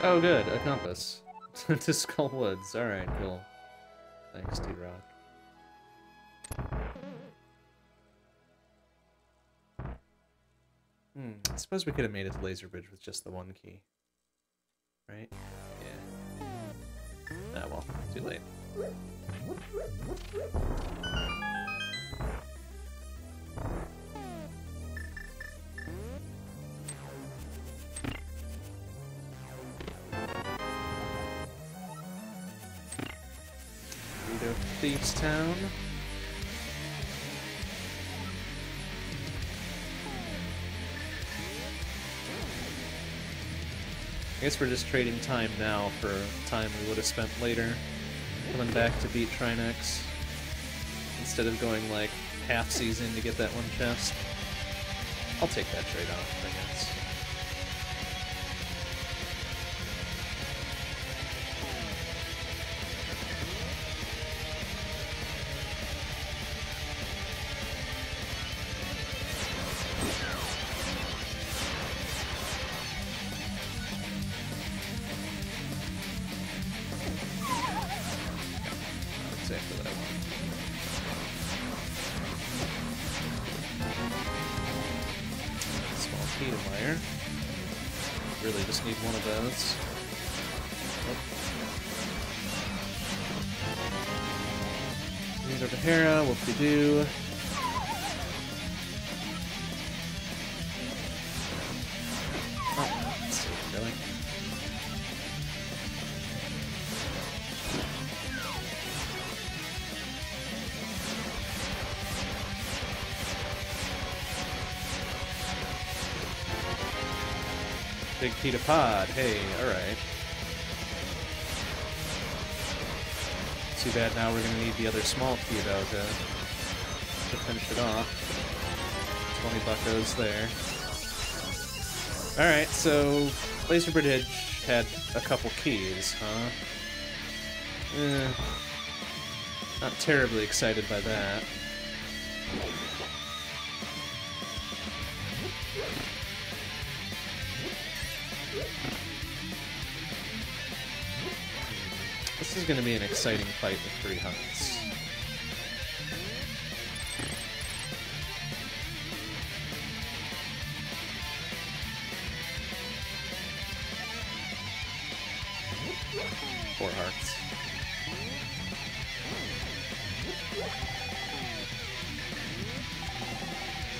Oh, good, a compass to Skull Woods. All right, cool. Thanks, T Rock. I suppose we could have made it to Laser Bridge with just the one key, right? Yeah. Ah, well, too late. Go to Thieves Town. I guess we're just trading time now for time we would have spent later. Coming back to beat Trinexx instead of going like half season to get that one chest. I'll take that trade off, I guess. Big Pita Pod, hey, alright. Too bad now we're gonna need the other small Pita to finish it off. 20 buckos there. Alright, so Laser Bridge had a couple keys, huh? Not terribly excited by that. This is going to be an exciting fight with 3 hunts.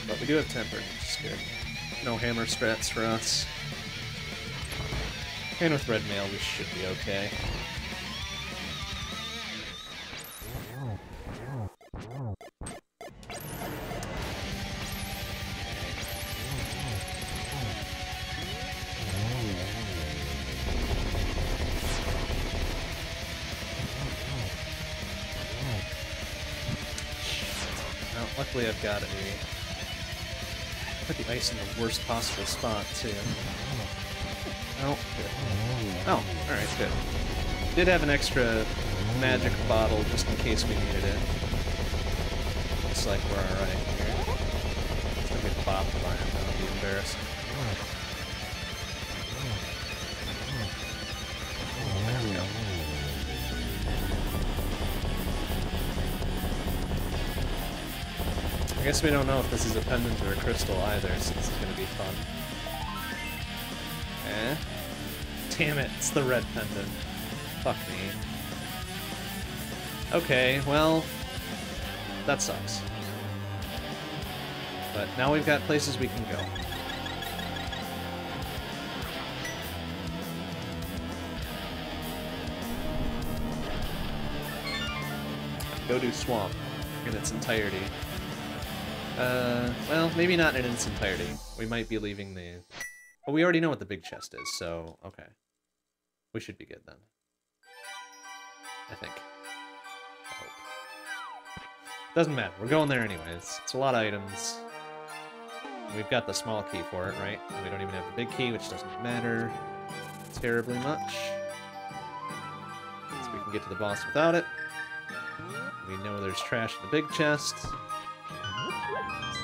But we do have temper, which is good. No hammer strats for us. And with red mail, we should be okay. I've got it. Put the ice in the worst possible spot, too. Oh, good. Oh, alright, good. Did have an extra magic bottle just in case we needed it. Looks like we're alright here. If I get bopped by him, that'll be embarrassing. There we go. I guess we don't know if this is a pendant or a crystal either, so this is going to be fun. Eh? Damn it, it's the red pendant. Fuck me. Okay, well, that sucks. But now we've got places we can go. Go do Swamp in its entirety. Well, maybe not in its entirety. We might be leaving the... Well, we already know what the big chest is, so... Okay. We should be good then. I think. I hope. Doesn't matter. We're going there anyways. It's a lot of items. We've got the small key for it, right? And we don't even have the big key, which doesn't matter terribly much. So we can get to the boss without it. We know there's trash in the big chest.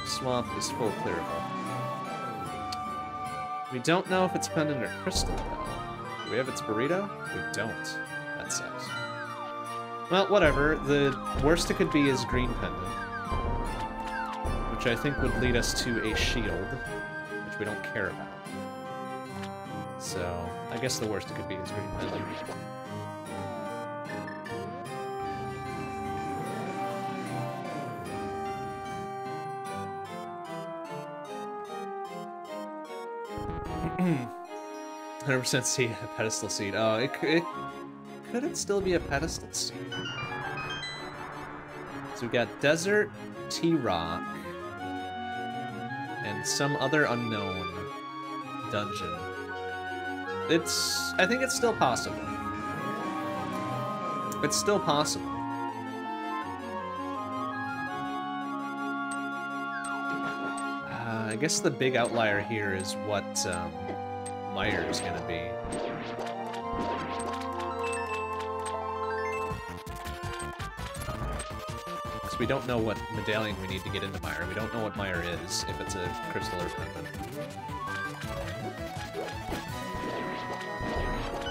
Swamp is full clearable. We don't know if it's pendant or crystal, though. Do we have its burrito? We don't. That sucks. Well, whatever. The worst it could be is green pendant, which I think would lead us to a shield, which we don't care about. So, I guess the worst it could be is green pendant. Hmm. 100% see a pedestal seed. Oh, it could it still be a pedestal seed? So we've got Desert, T Rock, and some other unknown dungeon. I think it's still possible. It's still possible. I guess the big outlier here is what Mire is going to be. Because we don't know what medallion we need to get into Mire. We don't know what Mire is, if it's a crystal or pendant.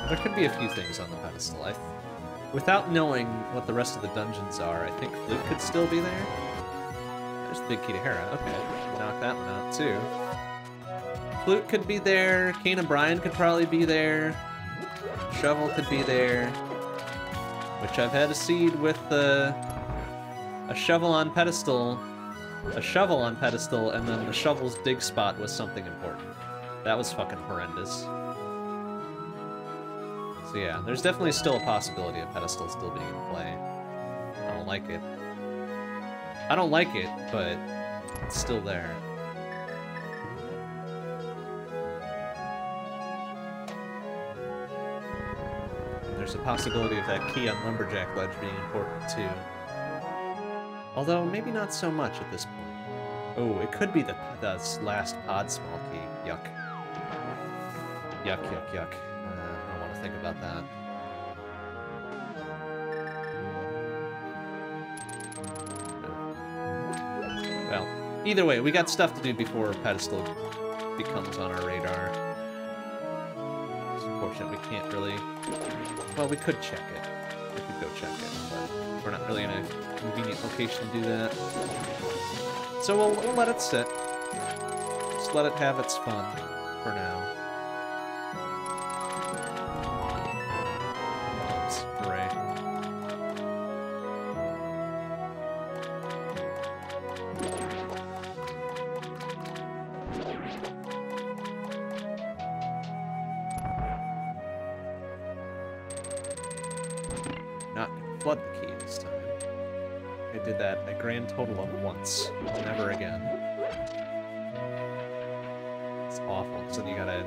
There could be a few things on the pedestal. Without knowing what the rest of the dungeons are, I think Flute could still be there. There's the big key to Hera. Okay. Knock that one out, too. Flute could be there. Cane of Brian could probably be there. Shovel could be there. Which I've had a seed with a shovel on pedestal. A shovel on pedestal, and then the shovel's dig spot was something important. That was fucking horrendous. So yeah, there's definitely still a possibility of pedestal still being in play. I don't like it. I don't like it, but... it's still there. And there's a possibility of that key on Lumberjack Ledge being important too. Although maybe not so much at this point. Oh, it could be the last pod small key. Yuck. Yuck, yuck, yuck. I don't want to think about that. Either way, we got stuff to do before pedestal becomes on our radar. It's unfortunate we can't really... Well, we could check it. We could go check it, but we're not really in a convenient location to do that. So we'll let it sit. Just let it have its fun for now. Total of once. Never again. It's awful. So you gotta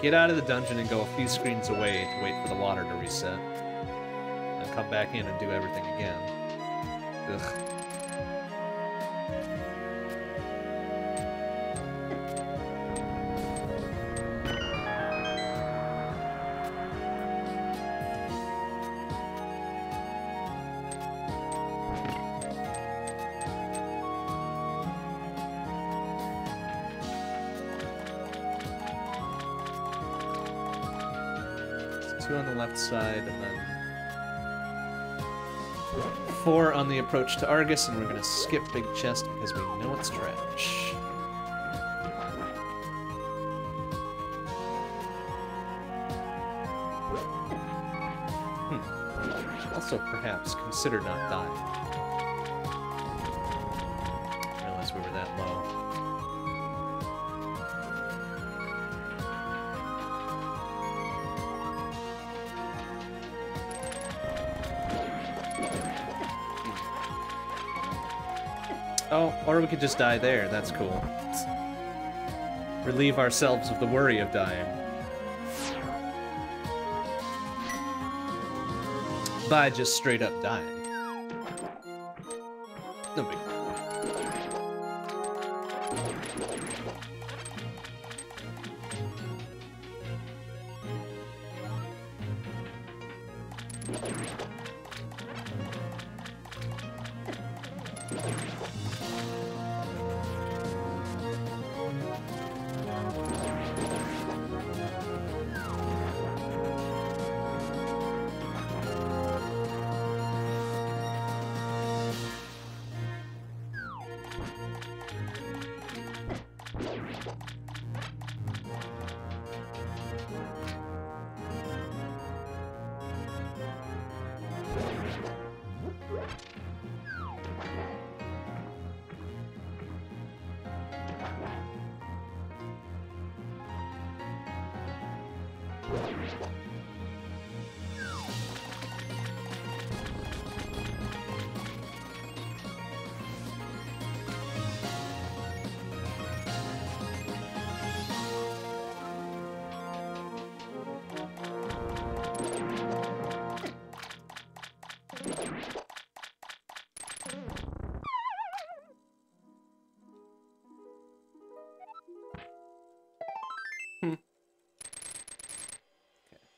get out of the dungeon and go a few screens away to wait for the water to reset. And come back in and do everything again. Ugh. 2 on the left side, and then 4 on the approach to Argus, and we're gonna skip Big Chest because we know it's trash. Also, perhaps, consider not dying. I didn't realize we were that low. Oh, or we could just die there. That's cool. Relieve ourselves of the worry of dying. By just straight up dying. No big deal.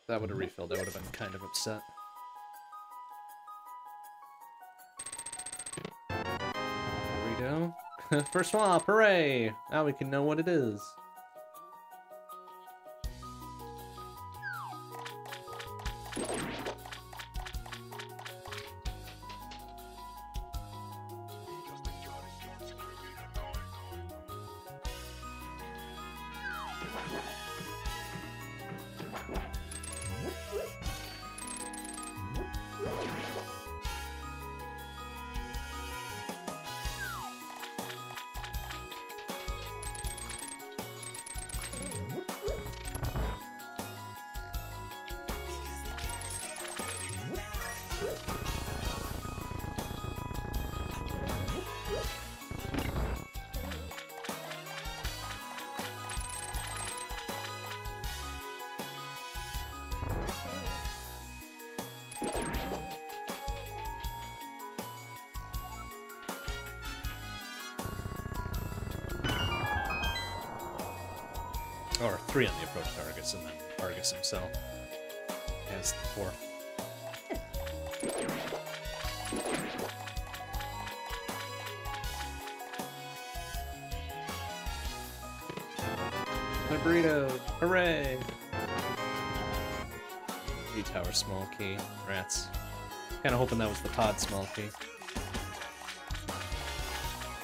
That would have refilled. I would have been kind of upset. There we go. First swap, hooray! Now we can know what it is. Or 3 on the approach to Argus, and then Argus himself has 4. My burrito! Hooray! G-Tower small key. Rats. Kinda hoping that was the pod small key.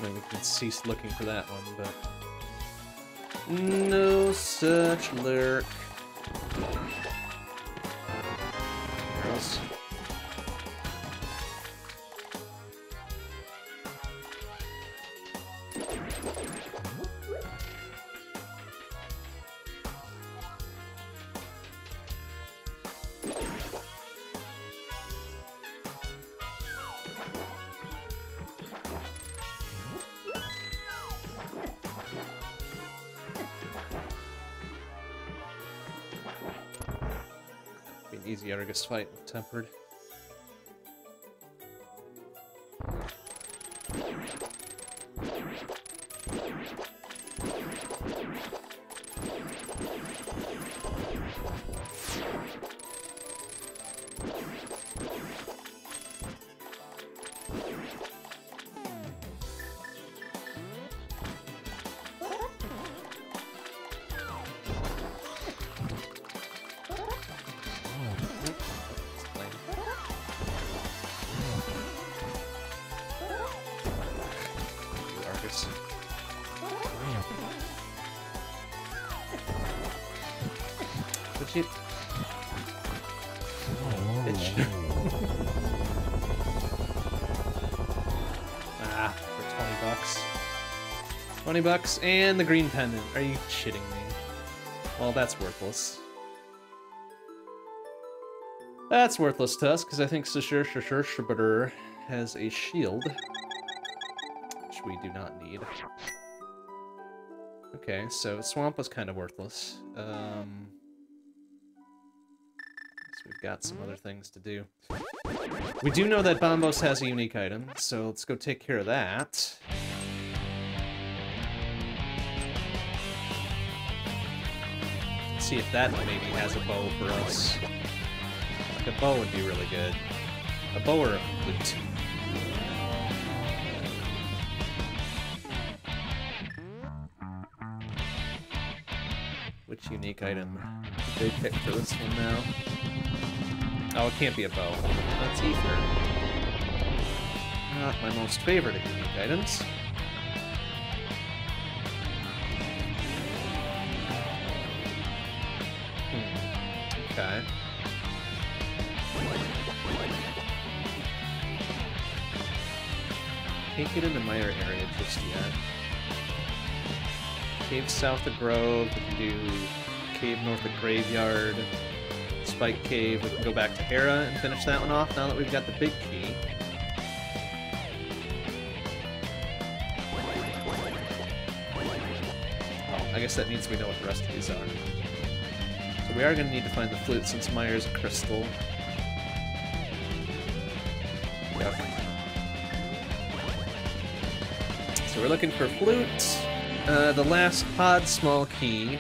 Maybe we can cease looking for that one, but... no such lurk. Girls. Easy Argus fight with Tempered. and shit. Oh, bitch. Ah, for 20 bucks. 20 bucks and the green pendant. Are you shitting me? Well, that's worthless. That's worthless to us, because I think Sashir has a shield, which we do not need. Okay, so Swamp was kind of worthless. So we've got some other things to do. We do know that Bombos has a unique item, so let's go take care of that. Let's see if that maybe has a bow for us. A bow would be really good. A bow or a flute. Which unique item did they pick for this one now? Oh, it can't be a bow. That's Ether. Not my most favorite of unique items. Okay. Can't get into Mire area just yet. Cave south of Grove, we can do Cave north of Graveyard, Spike Cave, we can go back to Hera and finish that one off now that we've got the big key. Oh, I guess that means we know what the rest of these are. So we are going to need to find the flute since Mire's a crystal. So we're looking for flute, the last pod small key.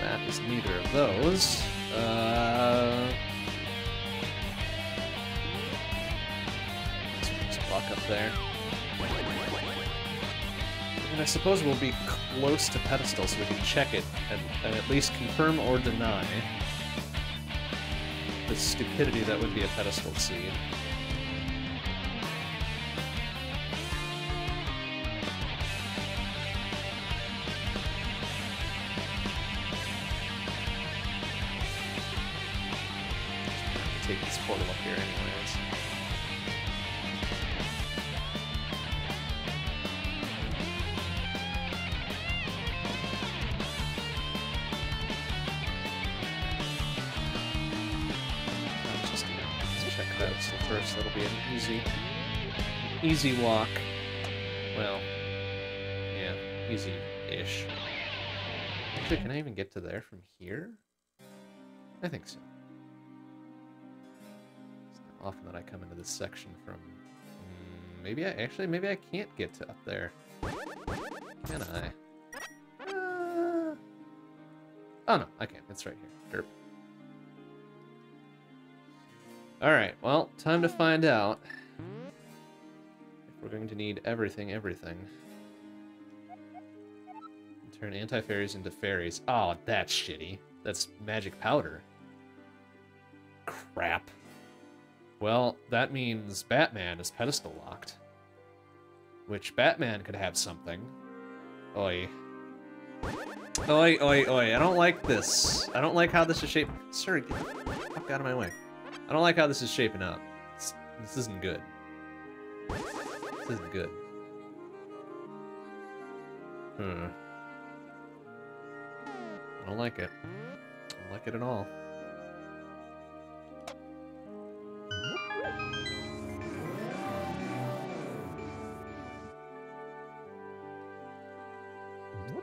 That is neither of those. Let's just walk up there. And I suppose we'll be close to pedestal so we can check it and at least confirm or deny the stupidity that would be a pedestal seed. Take this portal up here anyways. Easy walk. Well, yeah, easy-ish. Actually, can I even get to there from here? I think so. It's not often that I come into this section from... Maybe I can't get to up there. Can I? Oh, no, I can't. It's right here. Derp. Alright, well, time to find out. We're going to need everything. Turn anti-fairies into fairies. Oh, that's shitty. That's magic powder. Crap. Well, that means Batman is pedestal locked. Which Batman could have something. Oi. Oi, oi, oi. I don't like this. I don't like how this is shaping... Sir, get the fuck out of my way. I don't like how this is shaping up. This isn't good. This isn't good. I don't like it. I don't like it at all.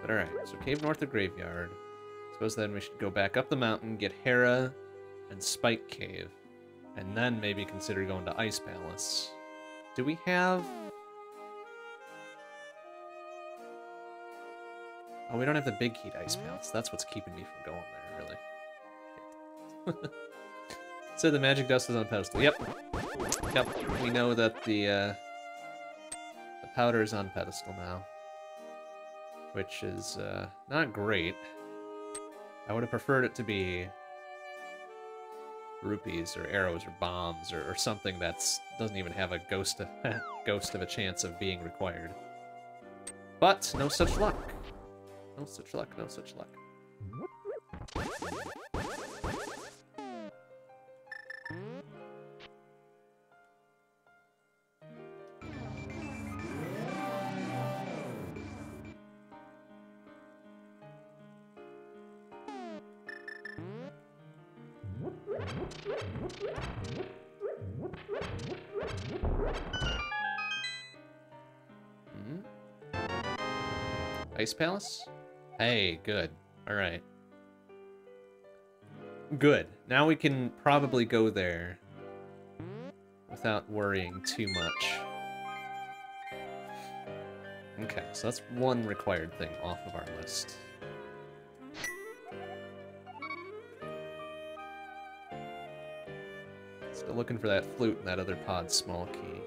But alright, so Cave north of Graveyard. Suppose then we should go back up the mountain, get Hera and Spike Cave, and then maybe consider going to Ice Palace. Do we have... Oh, we don't have the big key to Ice Palace. That's what's keeping me from going there, really. So the magic dust is on the pedestal. Yep. Yep. We know that the powder is on pedestal now. Which is not great. I would have preferred it to be rupees or arrows or bombs or something that doesn't even have a ghost of a chance of being required. But no such luck. No such luck, no such luck. Ice Palace? Hey, good. Alright. Good. Now we can probably go there without worrying too much. Okay, so that's one required thing off of our list. Still looking for that flute and that other pod's small key.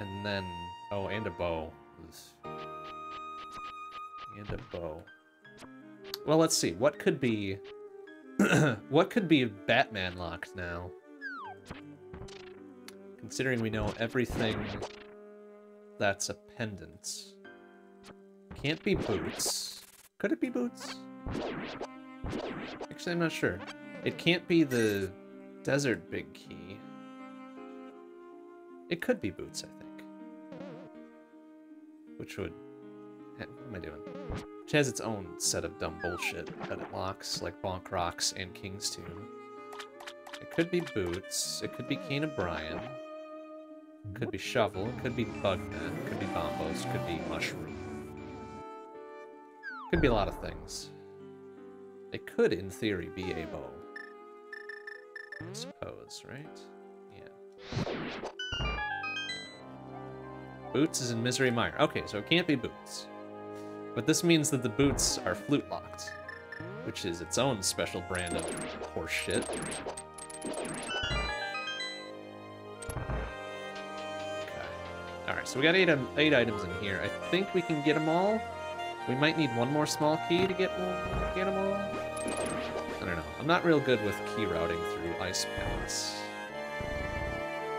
And then... oh, and a bow. And a bow. Well, let's see. What could be... what could be Batman locked now? Considering we know everything that's a pendant. Can't be boots. Could it be boots? Actually, I'm not sure. It can't be the desert big key. It could be boots, I think. Which would... what am I doing? Which has its own set of dumb bullshit that it locks, like Bonk Rocks and King's Tomb. It could be Boots, it could be Cane of Brian, it could be Shovel, it could be Bugnet, it could be Bombos, it could be Mushroom. It could be a lot of things. It could, in theory, be a bow. I suppose, right? Yeah. Boots is in Misery Mire. Okay, so it can't be boots. But this means that the boots are flute locked, which is its own special brand of horse shit. Okay. Alright, so we got eight items in here. I think we can get them all. We might need one more small key to get them all. I don't know. I'm not real good with key routing through Ice Palace.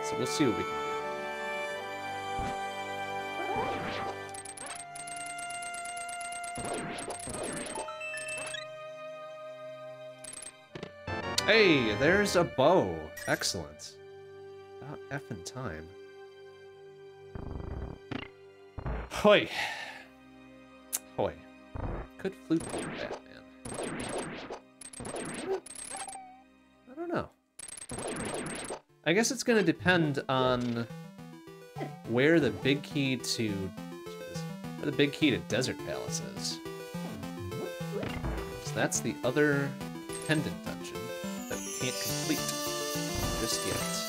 So we'll see what we can do. Hey, there's a bow. Excellent. About effing time. Hoi. Hoi. Could flute be Batman? I don't know. I guess it's gonna depend on where the big key to... where the big key to Desert Palace is. So that's the other pendant dungeon. Can't complete just yet.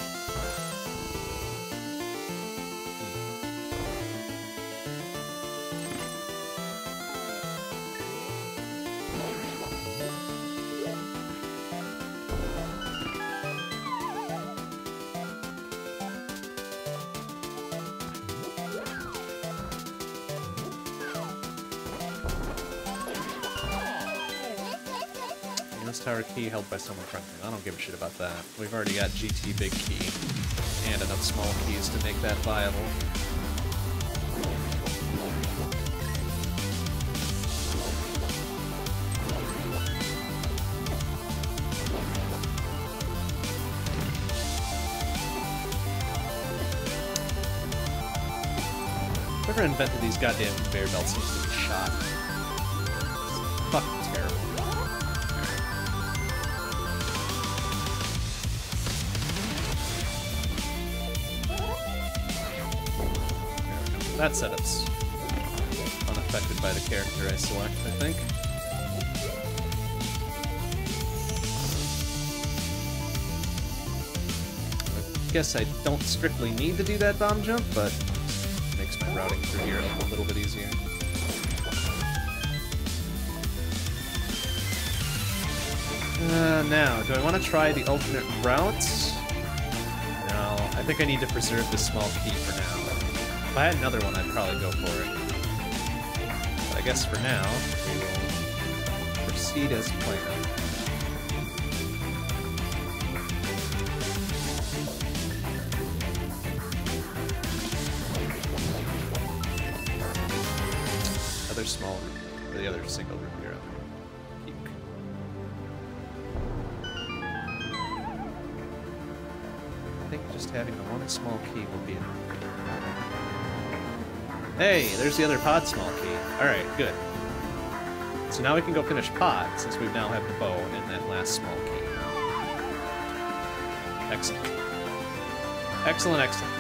Tower key held by someone friendly. I don't give a shit about that. We've already got GT big key and enough small keys to make that viable. Whoever invented these goddamn conveyor belts needs to be shot. Fuck. That setup's unaffected by the character I select, I think. I guess I don't strictly need to do that bomb jump, but it makes my routing through here a little bit easier. Now, do I want to try the alternate routes? No, I think I need to preserve this small key for now. If I had another one, I'd probably go for it. But I guess for now, we will proceed as planned. other small room, or the other single room here on the peak. I think just having the one small key will be enough. Hey, there's the other pod small key. Alright, good. So now we can go finish pod, since we now have the bow and that last small key. Excellent. Excellent, excellent.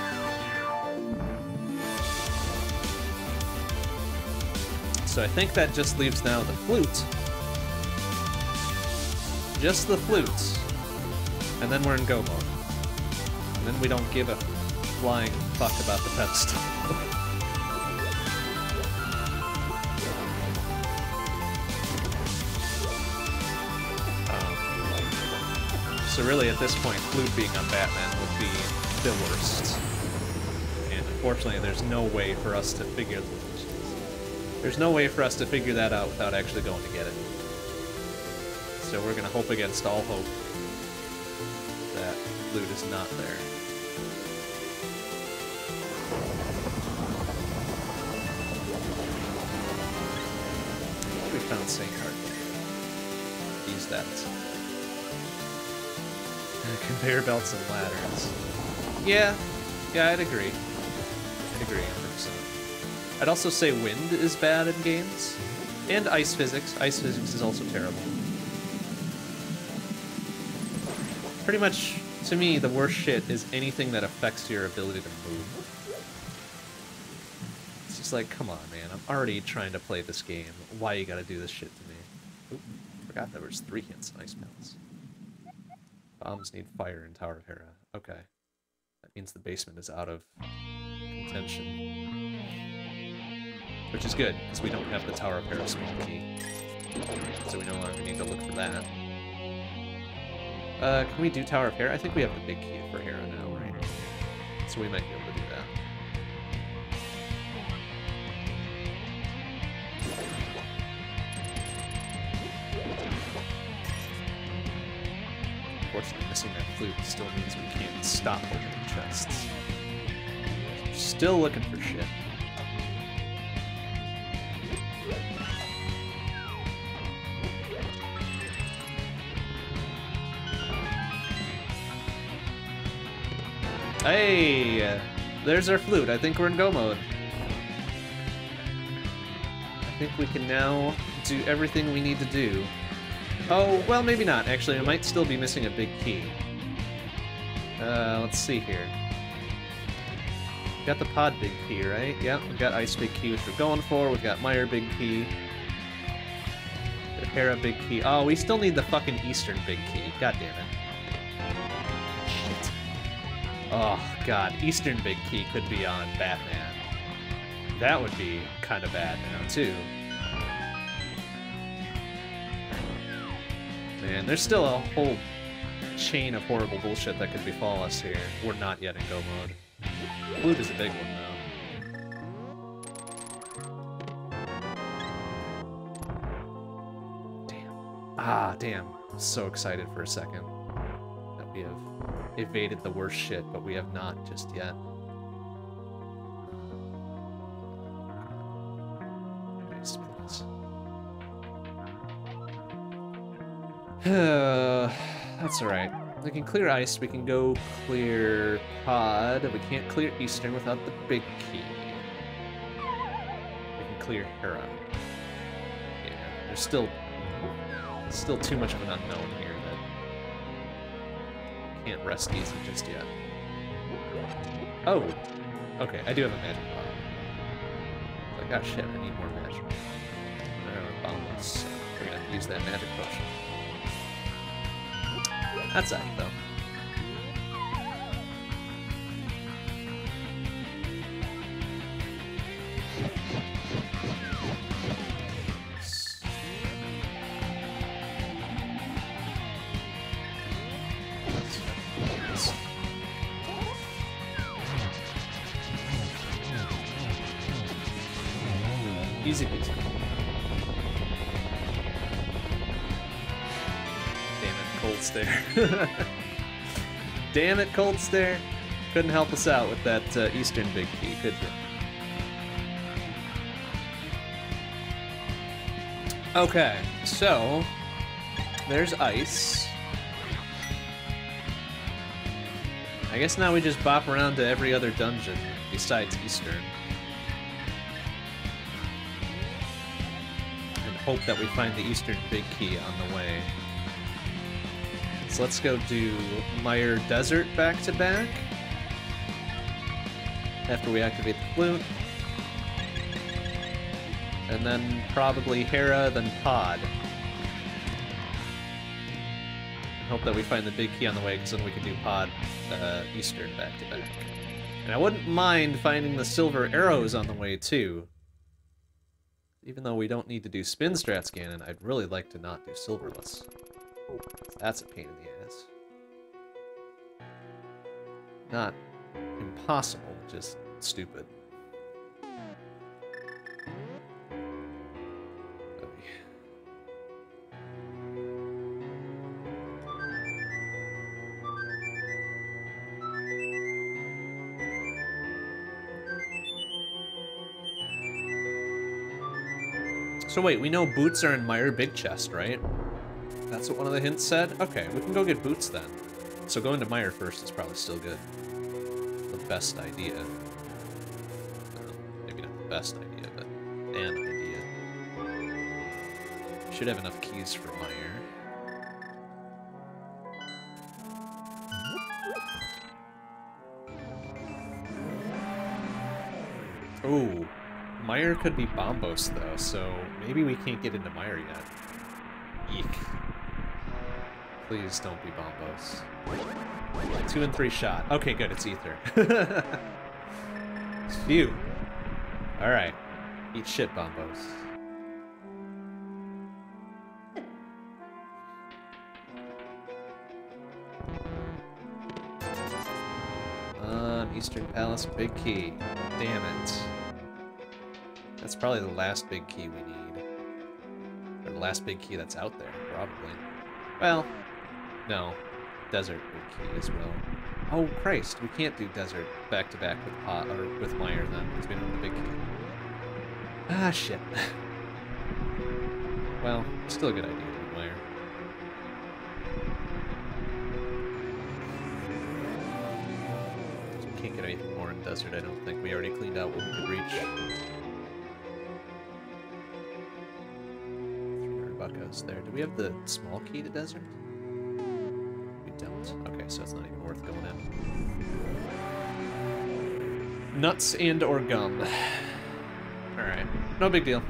So I think that just leaves now the flute. Just the flute. And then we're in go mode. And then we don't give a flying fuck about the pedestal. So really at this point, flute being on Batman would be the worst. And unfortunately there's no way for us to figure... There's no way for us to figure that out without actually going to get it. So we're gonna hope against all hope that loot is not there. We found Saint Heart. Use that. Conveyor belts and ladders. Yeah, I'd agree. I'd agree. I'd also say wind is bad in games, and ice physics. Ice physics is also terrible. Pretty much, to me, the worst shit is anything that affects your ability to move. It's just like, come on, man. I'm already trying to play this game. Why you gotta do this shit to me? Oop, forgot there was 3 hints in Ice Palace. Bombs need fire in Tower of Hera. Okay. That means the basement is out of contention. Which is good, because we don't have the Tower of Hera small key. So we no longer need to look for that. Can we do Tower of Hera? I think we have the big key for Hera now, right? So we might be able to do that. Unfortunately, missing that flute still means we can't stop opening chests. We're still looking for shit. Hey! There's our flute. I think we're in go mode. I think we can now do everything we need to do. Oh, well, maybe not. Actually, I might still be missing a big key. Let's see here. Got the pod big key, right? Yeah, we've got ice big key, which we're going for. We've got Mire big key. The Hera big key. Oh, we still need the fucking Eastern big key. God damn it. Oh, God. Eastern big key could be on Batman. That would be kind of bad now, too. Man, there's still a whole chain of horrible bullshit that could befall us here. We're not yet in go mode. Flute is a big one, though. Damn. Ah, damn. I'm so excited for a second that we have evaded the worst shit, but we have not just yet. Nice, please. That's alright. We can clear ice, we can go clear pod. We can't clear Eastern without the big key. We can clear Hera. Yeah, there's still too much of an unknown here. Can't rest easy just yet. Oh! Okay, I do have a magic bomb. Like, oh shit, I need more magic. I don't have bombos, so we're gonna have to use that magic potion. That's that, though. Damn it, Cold Stare. Couldn't help us out with that Eastern big key, could you? Okay, so there's ice. I guess now we just bop around to every other dungeon besides Eastern. And hope that we find the Eastern Big Key on the way. So let's go do Mire Desert back to back. After we activate the flute. And then probably Hera, then Pod. Hope that we find the big key on the way, because then we can do Pod Eastern back to back. And I wouldn't mind finding the silver arrows on the way too. Even though we don't need to do spin strats, Ganon, I'd really like to not do silverless. That's a pain in the ass. Not impossible, just stupid. So wait, we know boots are in Mire Big Chest, right? That's what one of the hints said? Okay, we can go get boots then. So going to Mire first is probably still good. The best idea. Well, maybe not the best idea, but an idea. Should have enough keys for Mire. Ooh. Mire could be Bombos, though, so maybe we can't get into Mire yet. Eek. Please don't be Bombos. 2 and 3 shot. Okay, good, it's Ether. Phew. Alright. Eat shit, Bombos. Eastern Palace, big key. Damn it. That's probably the last big key we need. Or the last big key that's out there, probably. Well, no. Desert big key as well. Oh, Christ, we can't do desert back-to-back with Pot or with Mire then, because we don't have the big key. Ah, shit. Well, still a good idea to do Mire. We can't get anything more in desert, I don't think. We already cleaned out what we could reach. There. Do we have the small key to desert? We don't. Okay, so it's not even worth going in. Nuts and or gum. Alright. No big deal.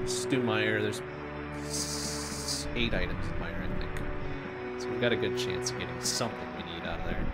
Let's do Mire. There's 8 items in Mire, I think. So we've got a good chance of getting something we need out of there.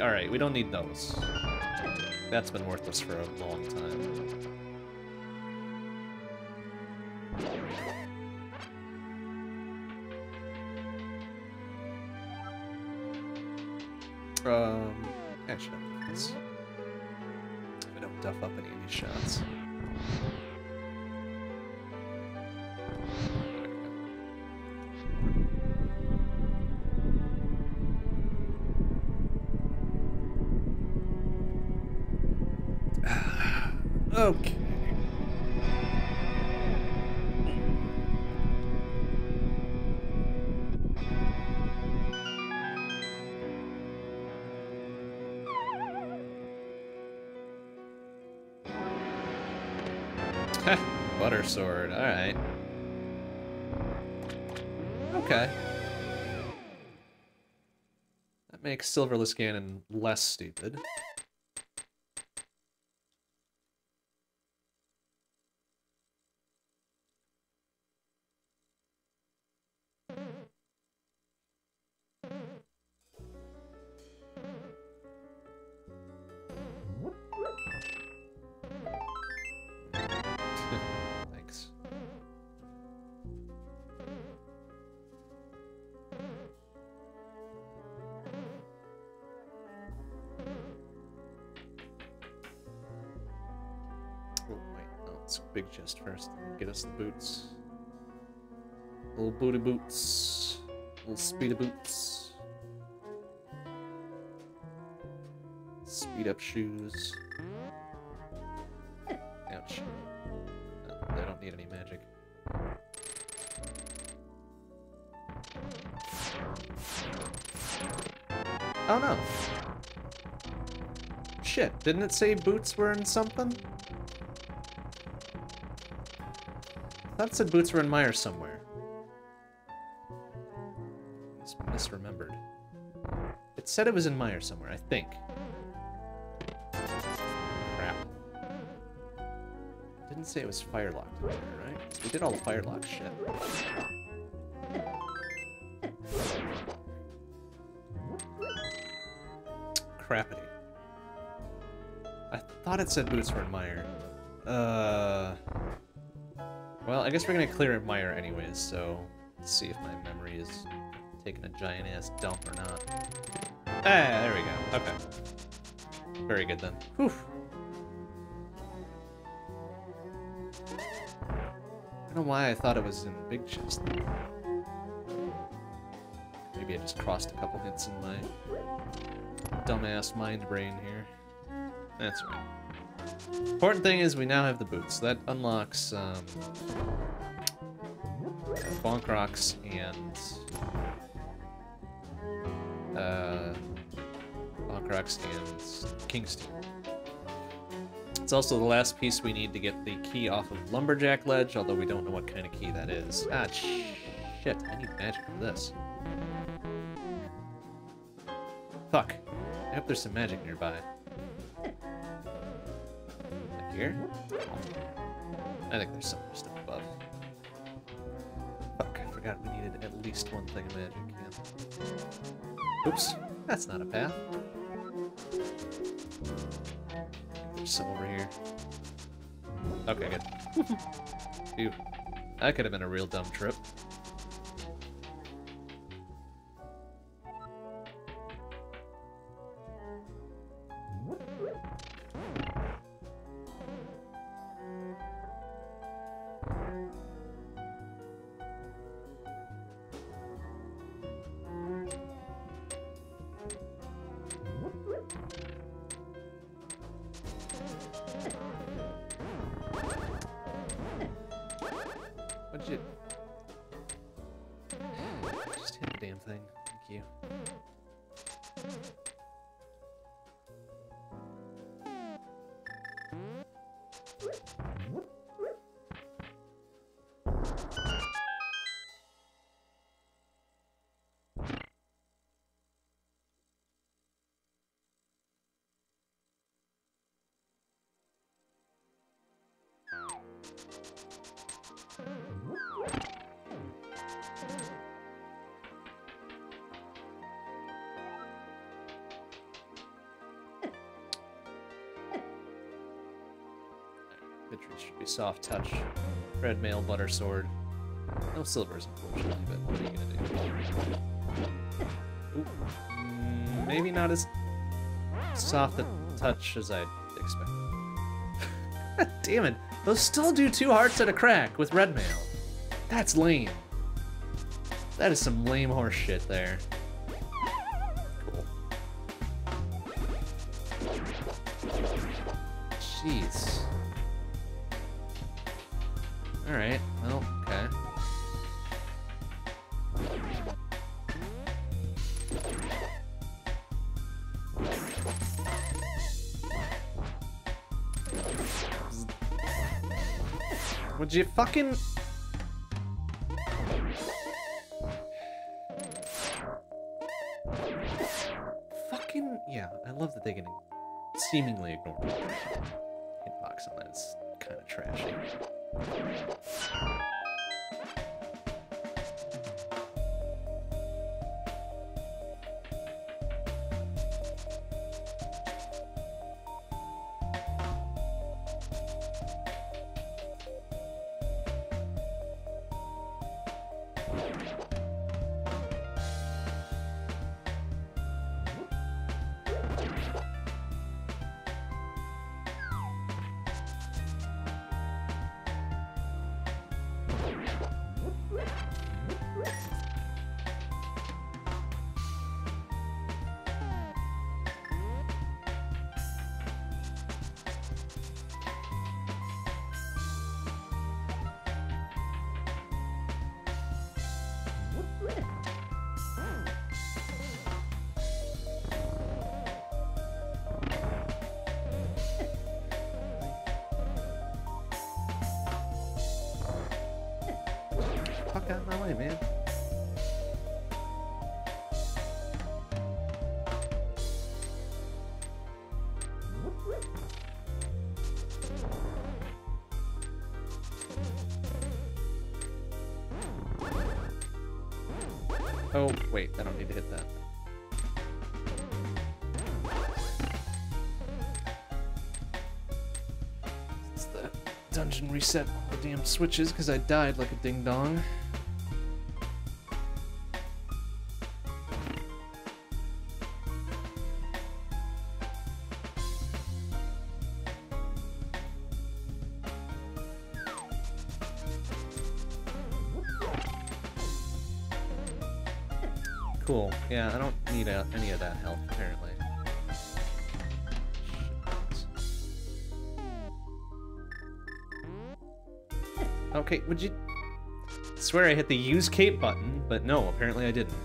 Alright, we don't need those. That's been worthless for a long time. Actually, I don't duff up any of these shots. Okay. Butter sword, alright. Okay. That makes Silverless Ganon less stupid. Big chest first, get us the boots. Little booty boots. Little speedy boots. Speed up shoes. Ouch. No, I don't need any magic. Oh no! Shit, didn't it say boots were in something? I thought it said boots were in Mire somewhere. It's misremembered. It said it was in Mire somewhere, I think. Crap. It didn't say it was Firelocked in there, right? So we did all the Firelock shit. Crappity. I thought it said boots were in Mire. Well, I guess we're gonna clear Mire anyways, so let's see if my memory is taking a giant ass dump or not. Ah, there we go. Okay. Very good then. Whew. I don't know why I thought it was in the big chest. Maybe I just crossed a couple hits in my dumbass mind brain here. That's right. Important thing is we now have the boots. That unlocks Bonk Rocks and Kingston. It's also the last piece we need to get the key off of Lumberjack Ledge, although we don't know what kind of key that is. Ah, shit! I need magic for this. Fuck! I hope there's some magic nearby. Here? I think there's something just above. Fuck, I forgot we needed at least one thing of magic. Yeah. Oops, that's not a path. There's some over here. Okay, good. Ew. That could have been a real dumb trip. Soft touch, red mail, butter sword. No silvers, unfortunately, but what are you gonna do? Ooh. Maybe not as soft a touch as I expected. Damn it, those still do 2 hearts at a crack with red mail. That's lame. That is some lame horse shit there. Cool. Jeez. Alright, well, okay. Would you fucking... Yeah, I love that they can seemingly ignore the hitbox on that. It's kind of trashy. Oh, wait, I don't need to hit that. It's the dungeon reset all the damn switches because I died like a ding-dong. Yeah, I don't need any of that help, apparently. Okay, would you... I swear I hit the use cape button, but no, apparently I didn't.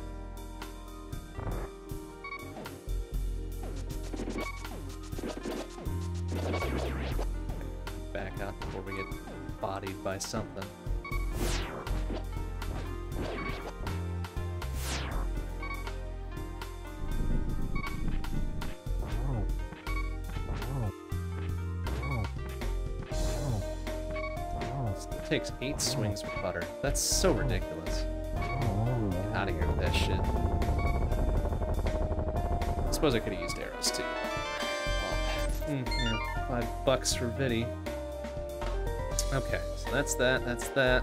Back up before we get bodied by something. Takes 8 swings with butter. That's so ridiculous. Get out of here with that shit. I suppose I could have used arrows too. Mm-hmm. $5 for Viddy. Okay, so that's that. That's that.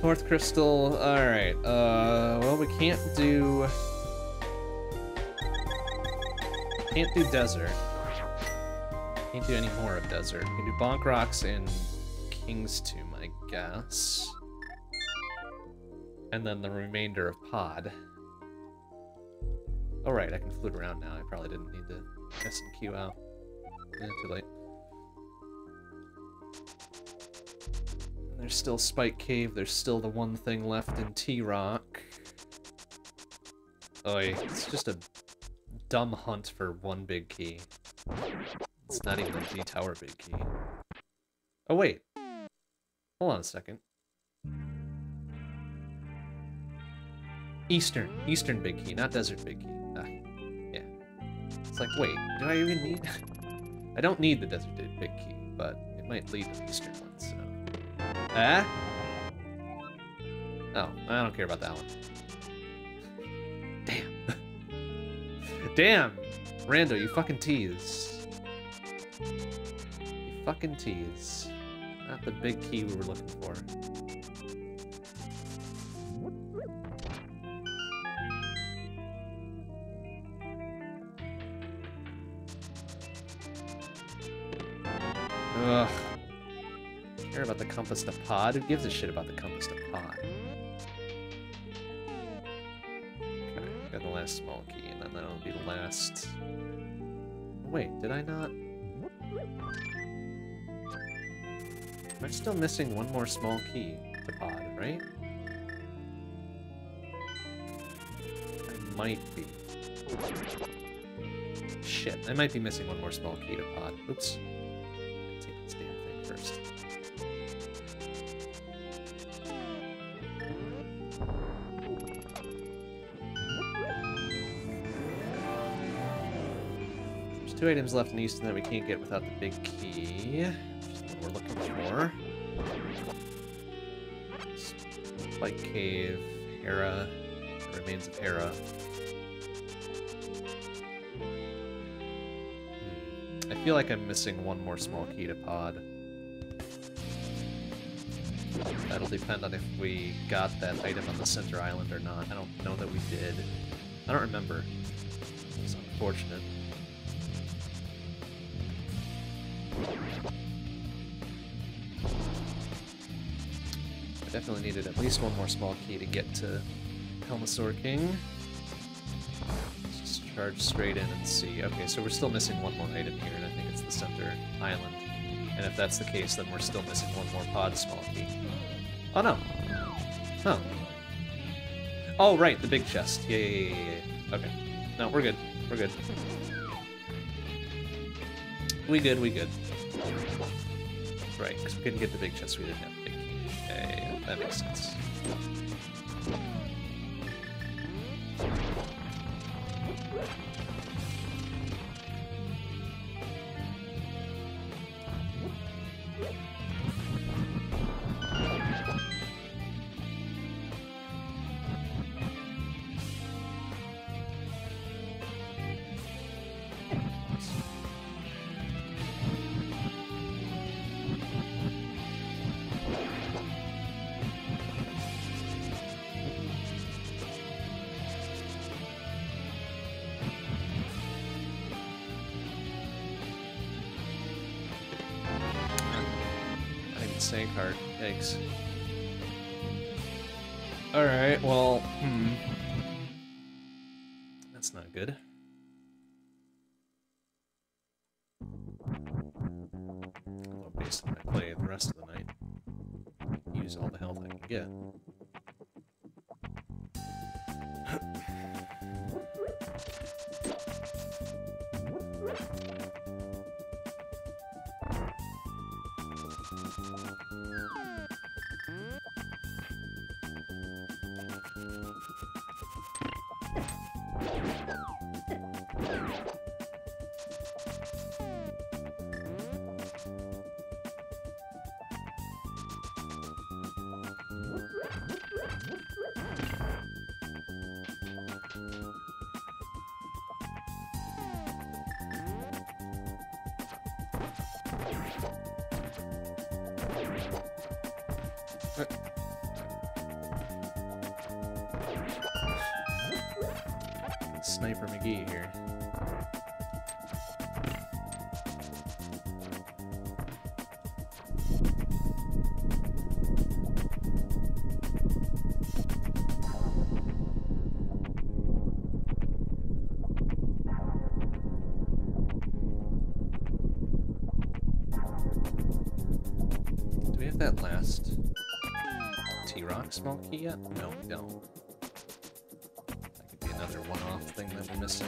Fourth crystal. All right. Well, we can't do. Can't do desert. Can't do any more of desert. We can do Bonk Rocks and King's Tomb, I guess. And then the remainder of Pod. Alright, I can float around now. I probably didn't need to S and Q out. Yeah, too late. And there's still Spike Cave. There's still the one thing left in T Rock. Oy, it's just a dumb hunt for one big key. It's not even a G Tower big key. Oh, wait. Hold on a second. Eastern. Eastern big key, not desert big key. Yeah. It's like, wait, do I even need... I don't need the desert big key, but it might lead to the eastern one, so... Ah? Oh, I don't care about that one. Damn. Damn! Rando, you fucking tease. Fucking tease. Not the big key we were looking for. Ugh. Care about the compass to pod? Who gives a shit about the compass to pod? Okay, got the last small key, and then that'll be the last... Wait, did I not... I'm still missing one more small key to pod, right? I might be. Shit, I might be missing one more small key to pod. Oops. Let's take this damn thing first. There's two items left in Easton that we can't get without the big key. We're looking for Spike Cave, Hera, Remains of Hera. I feel like I'm missing one more small key to pod. That'll depend on if we got that item on the center island or not. I don't know that we did. I don't remember. It's unfortunate. Definitely needed at least one more small key to get to Helmasaur King. Let's just charge straight in and see. Okay, so we're still missing one more item here, and I think it's the center island. And if that's the case, then we're still missing one more pod small key. Oh no! Huh. Oh, right, the big chest. Yeah. Okay. No, we're good. We're good. We good. Right, because we couldn't get the big chest, we didn't have the big key. Okay. That makes sense. Sank heart. Yikes. Alright, well, that's not good. Well, based on my play the rest of the night, use all the health I can get. Sniper McGee here. Do we have that last T Rock small key yet? No, we don't. Thing that we're missing.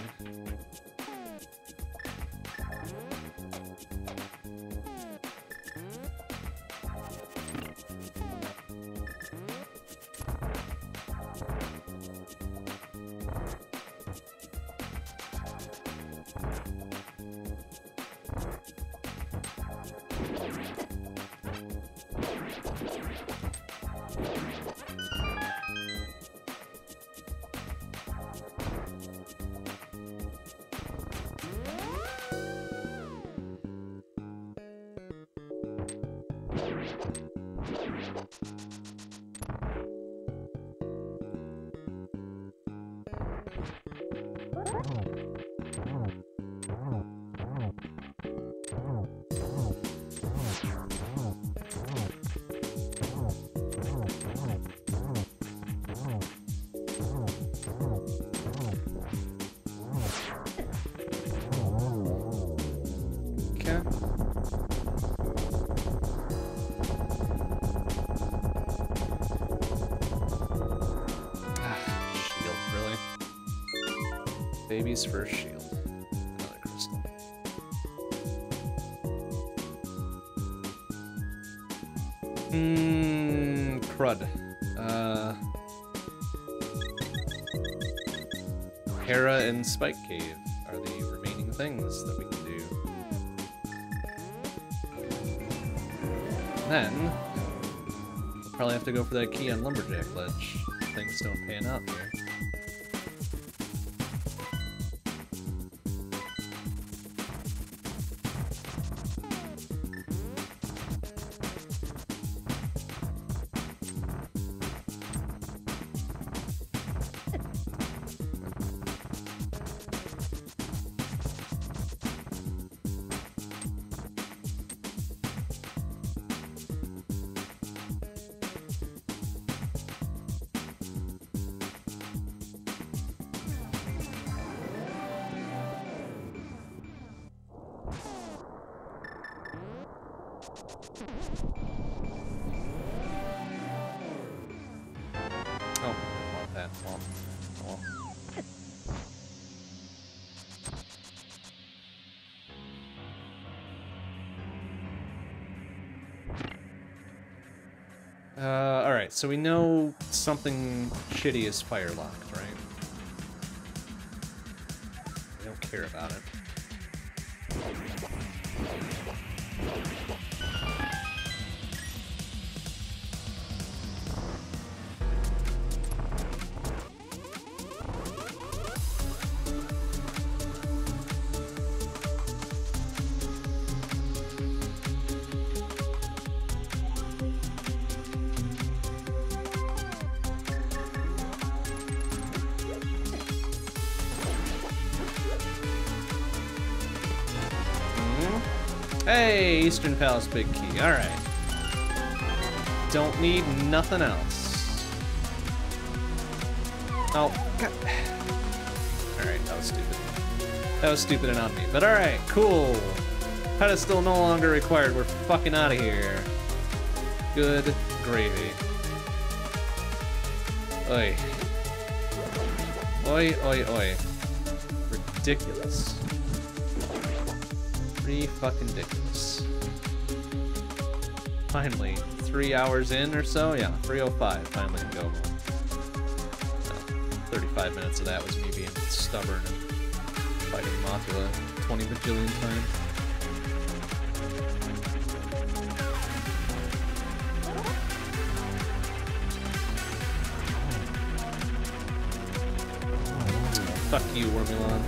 baby's first shield. Another crystal. Crud. Hera and Spike Cave are the remaining things that we can do. And then, we'll probably have to go for that key on Lumberjack Ledge. Things don't pan out here. Alright, so we know something shitty is fire locked, right? We don't care about it. Hey, Eastern Palace big key. Alright. Don't need nothing else. Oh, God. Alright, that was stupid. That was stupid and on me. But alright, cool. Pedestal no longer required. We're fucking out of here. Good gravy. Oi. Oi, oi, oi. Ridiculous. Pretty fucking ridiculous. Finally, 3 hours in or so? Yeah, 3:05, finally go home. 35 minutes of that was me being stubborn and fighting Mothula 20 bajillion times. Fuck you, Wormulon.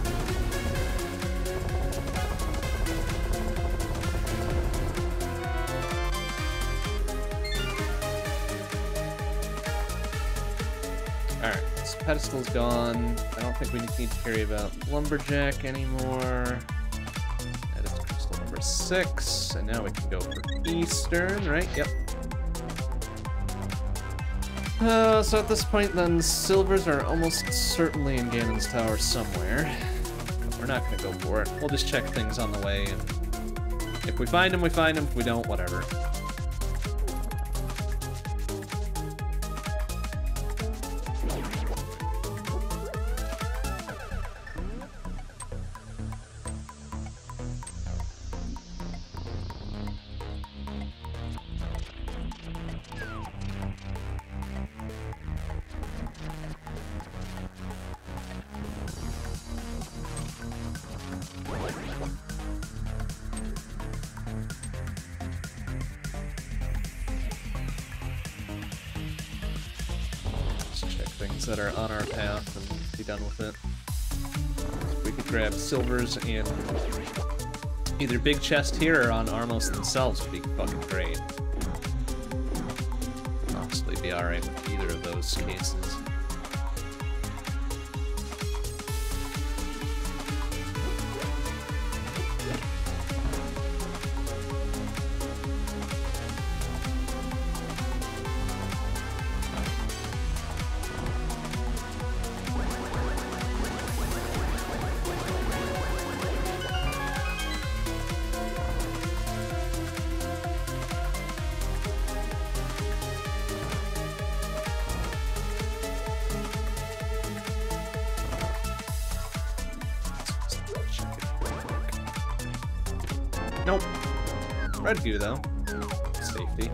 Pedestal's gone. I don't think we need to carry about Lumberjack anymore. That is crystal number 6. And now we can go for Eastern, right? Yep. So at this point, then, silvers are almost certainly in Ganon's Tower somewhere. But we're not going to go for it. We'll just check things on the way. And if we find them, we find them. If we don't, whatever. That are on our path and be done with it. So we could grab silvers and either big chest here or on Armos themselves would be fucking great. Honestly, be alright with either of those cases. Nope. Red goo, though. Safety.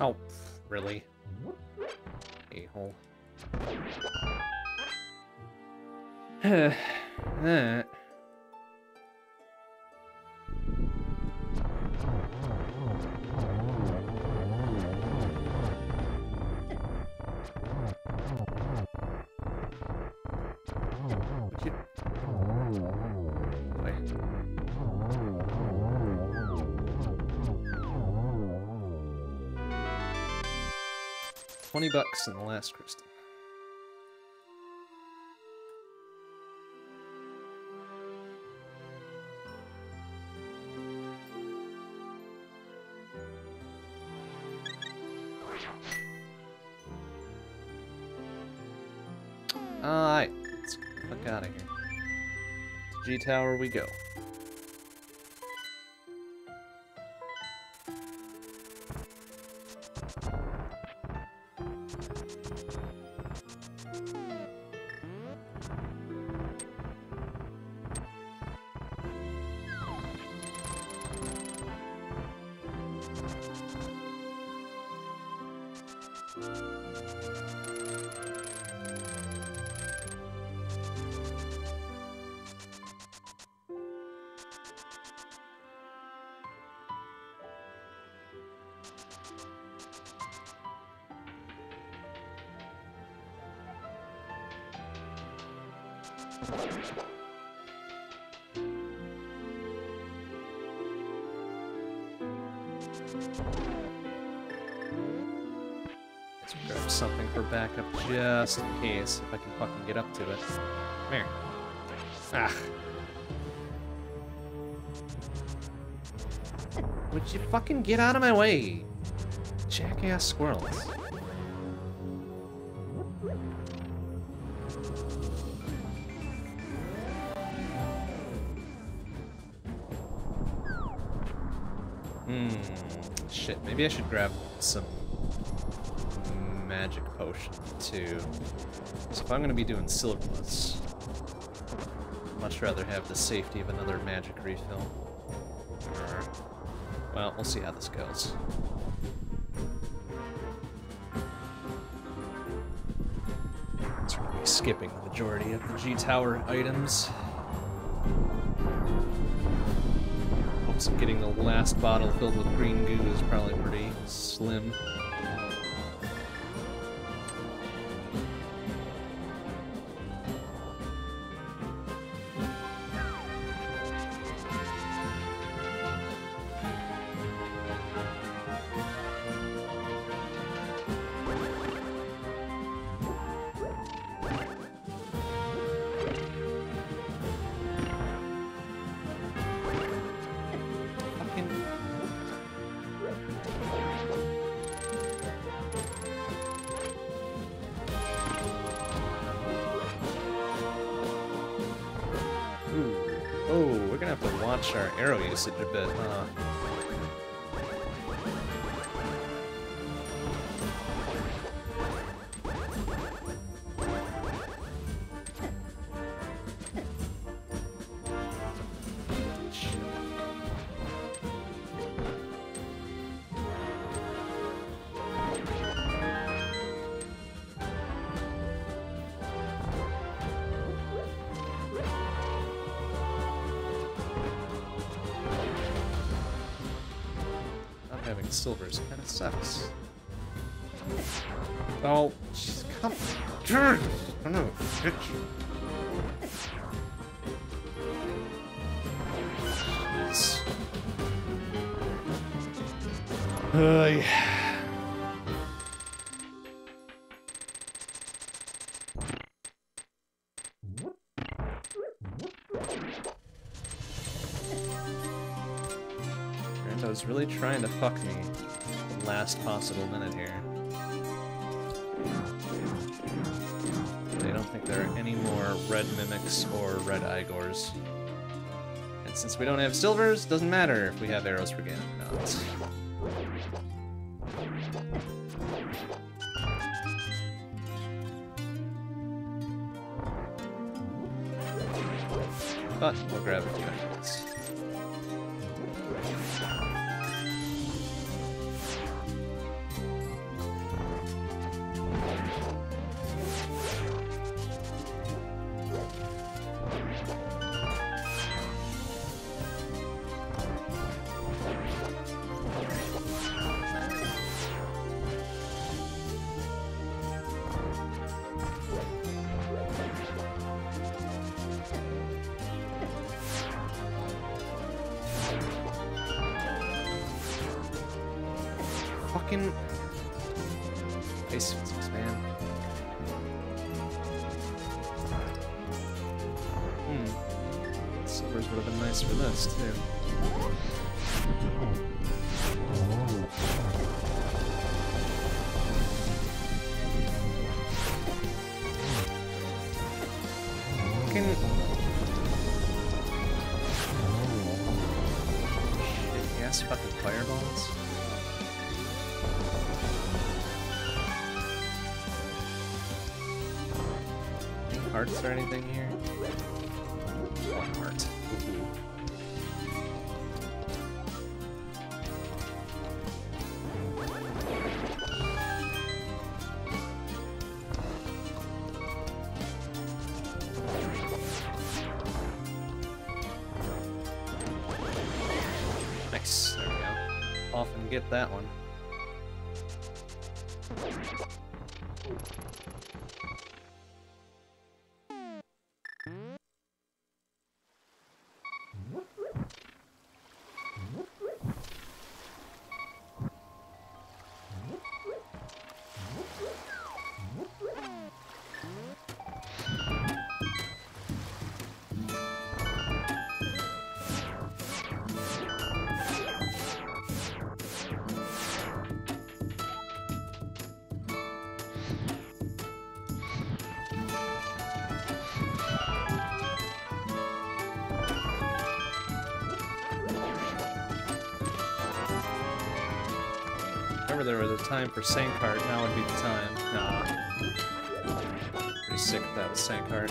Oh, really? A-hole. $20 in the last crystal. Alright, let's get the fuck out of here. To G Tower we go. Let's grab something for backup just in case, if I can fucking get up to it. Come here. Ah. Would you fucking get out of my way? Jackass squirrels. Shit, maybe I should grab some magic potion too. So if I'm gonna be doing Silverblitz, I'd much rather have the safety of another magic refill. Well, we'll see how this goes. It's really skipping the majority of the G Tower items. So getting the last bottle filled with green goo is probably pretty slim. Our arrow usage a bit, huh? Silvers kind of sucks. Oh, come turns! I don't know, shit. Yeah. Rando's really trying to fuck me the last possible minute here. I don't think there are any more red mimics or red Igors. And since we don't have silvers, doesn't matter if we have arrows for Ganon or not. But we'll grab a few anyways. Or anything here? One heart. Nice. There we go. Off and get that one. Time for Sankart, now would be the time. Nah. Pretty sick if that was Sankart.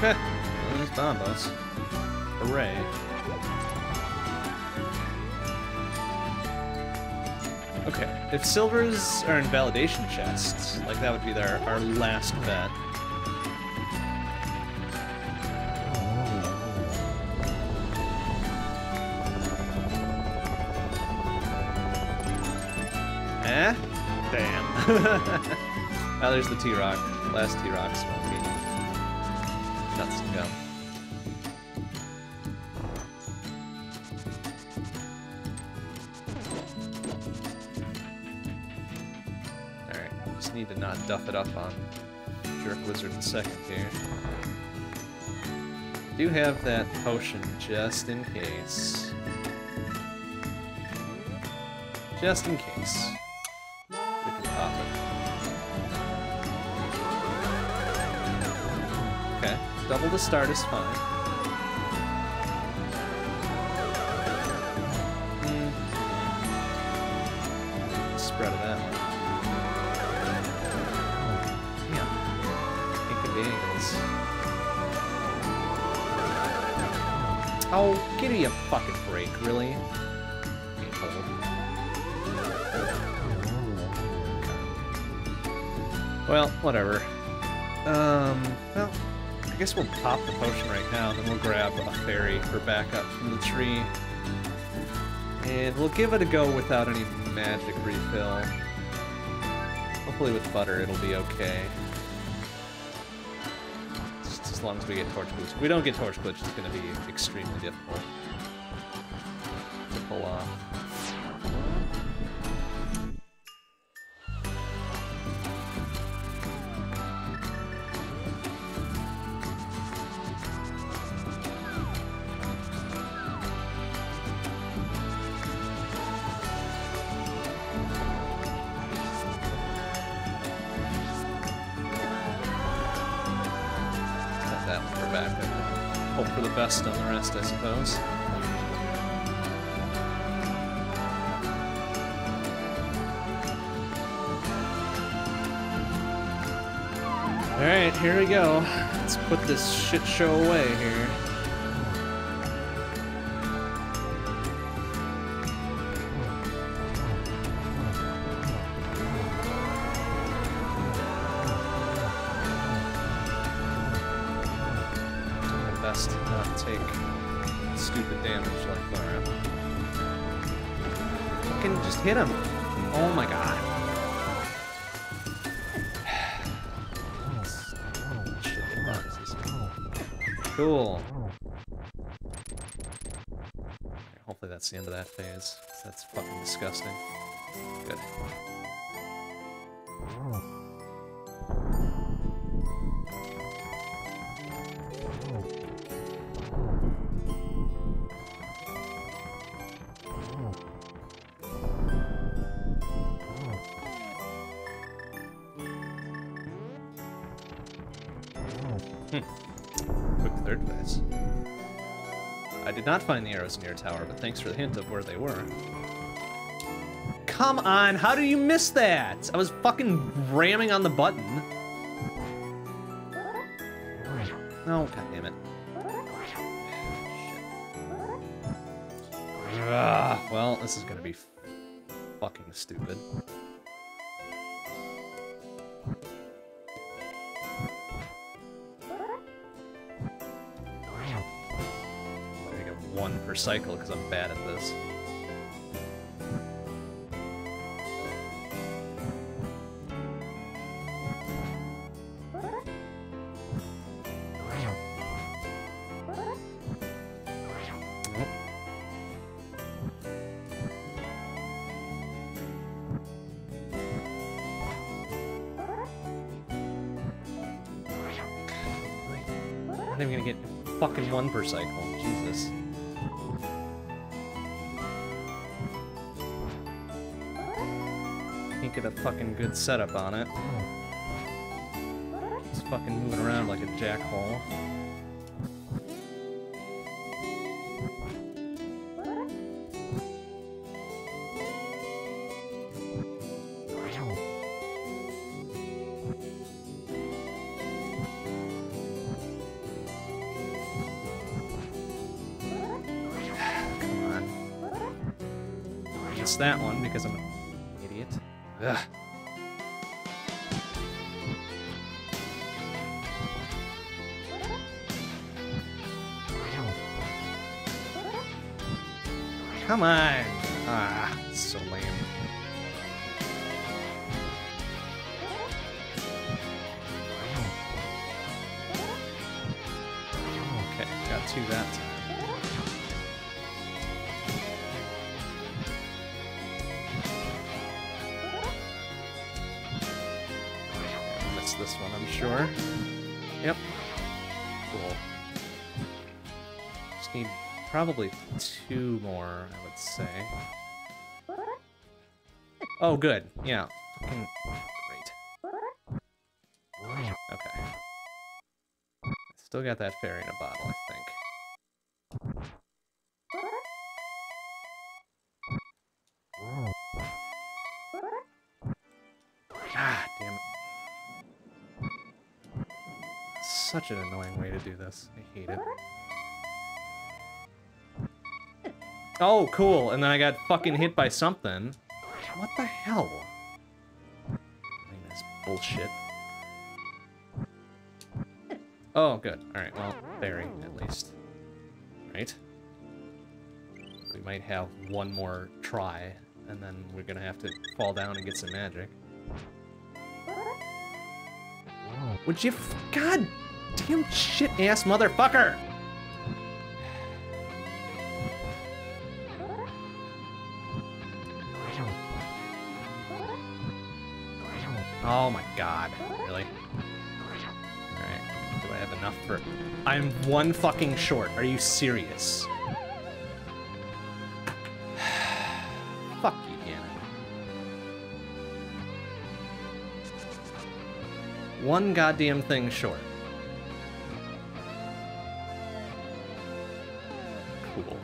Heh! These Bombos. Hooray. If silvers are in validation chests, like that would be our last bet. Eh? Damn. Well, there's the T Rock. Last T Rock smoking. Nuts to go. Need to not duff it up on Jerk Wizard in a second here. Do have that potion just in case. Just in case. We can pop it. Okay, double the start is fine. Spread it out. Oh, give me a fucking break, really? Painful. Well, whatever. Well, I guess we'll pop the potion right now, then we'll grab a fairy for backup from the tree. And we'll give it a go without any magic refill. Hopefully with butter it'll be okay. Just as long as we get Torch Glitch. If we don't get Torch Glitch, it's going to be extremely difficult to pull off. Best on the rest, I suppose. Alright, here we go. Let's put this shit show away here. Hit him. Oh my god. Cool. Hopefully that's the end of that phase. That's fucking disgusting. Good. Did not find the arrows near tower, but thanks for the hint of where they were. Come on, how do you miss that? I was fucking ramming on the button. No, god damn it. Shit. Well, this is gonna be fucking stupid. Cycle because I'm bad at this. I'm not even gonna get fucking one per cycle. Jesus. Get a fucking good setup on it. It's fucking moving around like a jackhole. Come on. It's that one because I'm. Ugh. Come on! Ah, it's so lame. Okay, got two that time. Sure. Yep. Cool. Just need probably two more, I would say. Oh, good. Yeah. Great. Okay. Still got that fairy in a bottle, I think. Such an annoying way to do this. I hate it. Oh, cool. And then I got fucking hit by something. What the hell? I mean, that's bullshit. Oh, good. Alright, well, berry, at least. Right? We might have one more try, and then we're gonna have to fall down and get some magic. Whoa. Would you God damn shit-ass motherfucker! Oh my god, really? Alright, do I have enough for... I'm one fucking short, are you serious? Fuck you, Ganon. One goddamn thing short. Cool.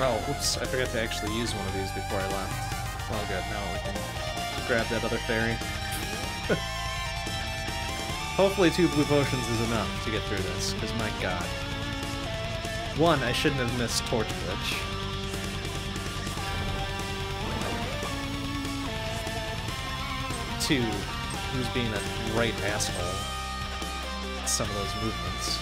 Oh, whoops, I forgot to actually use one of these before I left. Oh good, now we can grab that other fairy. Hopefully 2 blue potions is enough to get through this, because my god. 1, I shouldn't have missed Torch Glitch. Two, he was being a right asshole at some of those movements.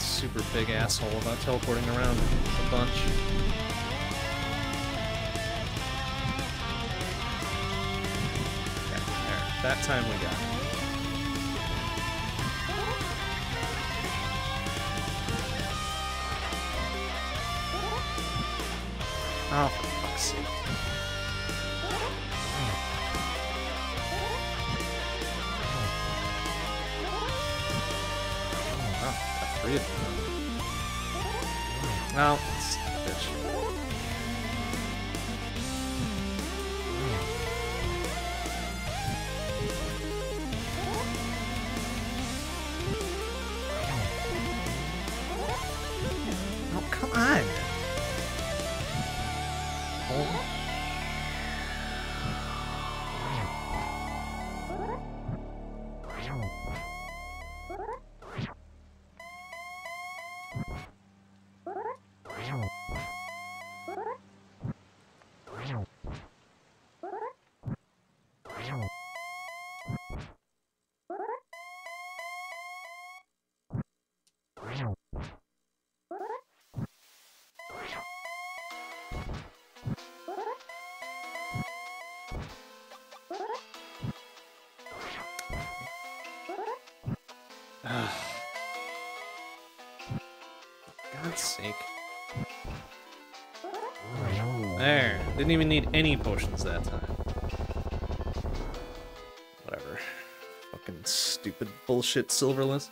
Super big asshole about teleporting around a bunch. Okay, there. That time we got it. Oh, for fuck's sake. Well, it's a bitch. Oh, come on! God's sake. There. Didn't even need any potions that time. Whatever. Fucking stupid bullshit Silverless.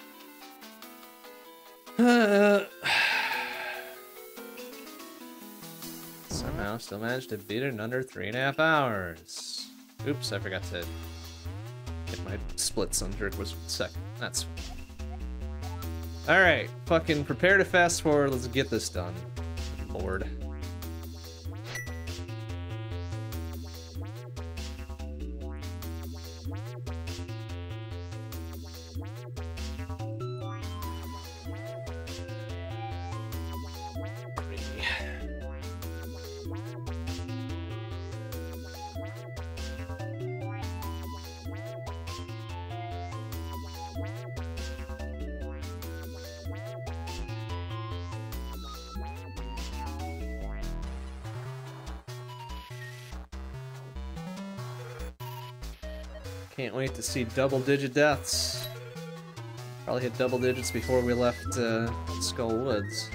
Somehow still managed to beat it in under 3.5 hours. Oops, I forgot to get my splits under it was second. That's fine. Alright, fucking prepare to fast forward, let's get this done. Lord. Can't wait to see double-digit deaths. Probably hit double digits before we left Skull Woods.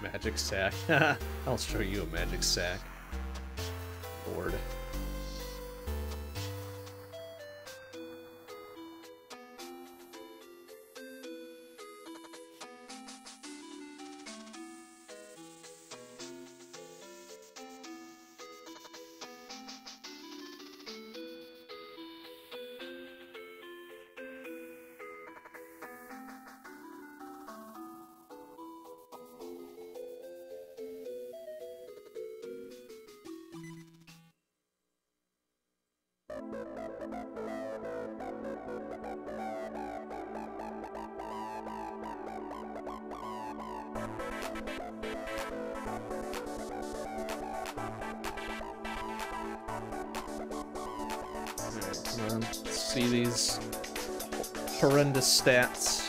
Magic sack. I'll show you a magic sack. Lord. See these horrendous stats.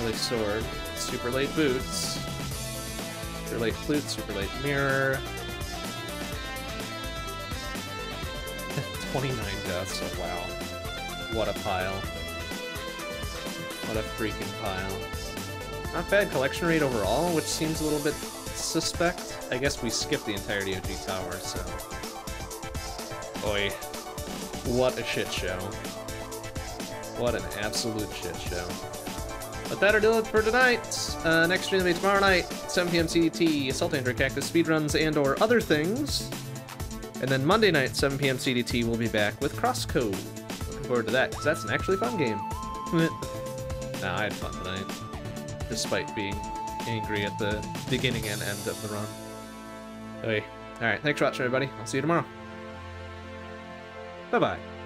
Early sword, super late boots. Super late flute, super late mirror. 29 deaths, oh wow. What a pile. What a freaking pile. Not bad collection rate overall, which seems a little bit suspect. I guess we skipped the entirety of G Tower, so... Boy, what a shit show. What an absolute shit show. But that'll do it for tonight. Next stream will be tomorrow night, 7 p.m. CDT, Assault Android Cactus speedruns and or other things. And then Monday night, 7 p.m. CDT, we'll be back with CrossCode. Looking forward to that, because that's an actually fun game. Nah, I had fun tonight, despite being angry at the beginning and end of the run. Okay. Alright, thanks for watching, everybody. I'll see you tomorrow. Bye-bye.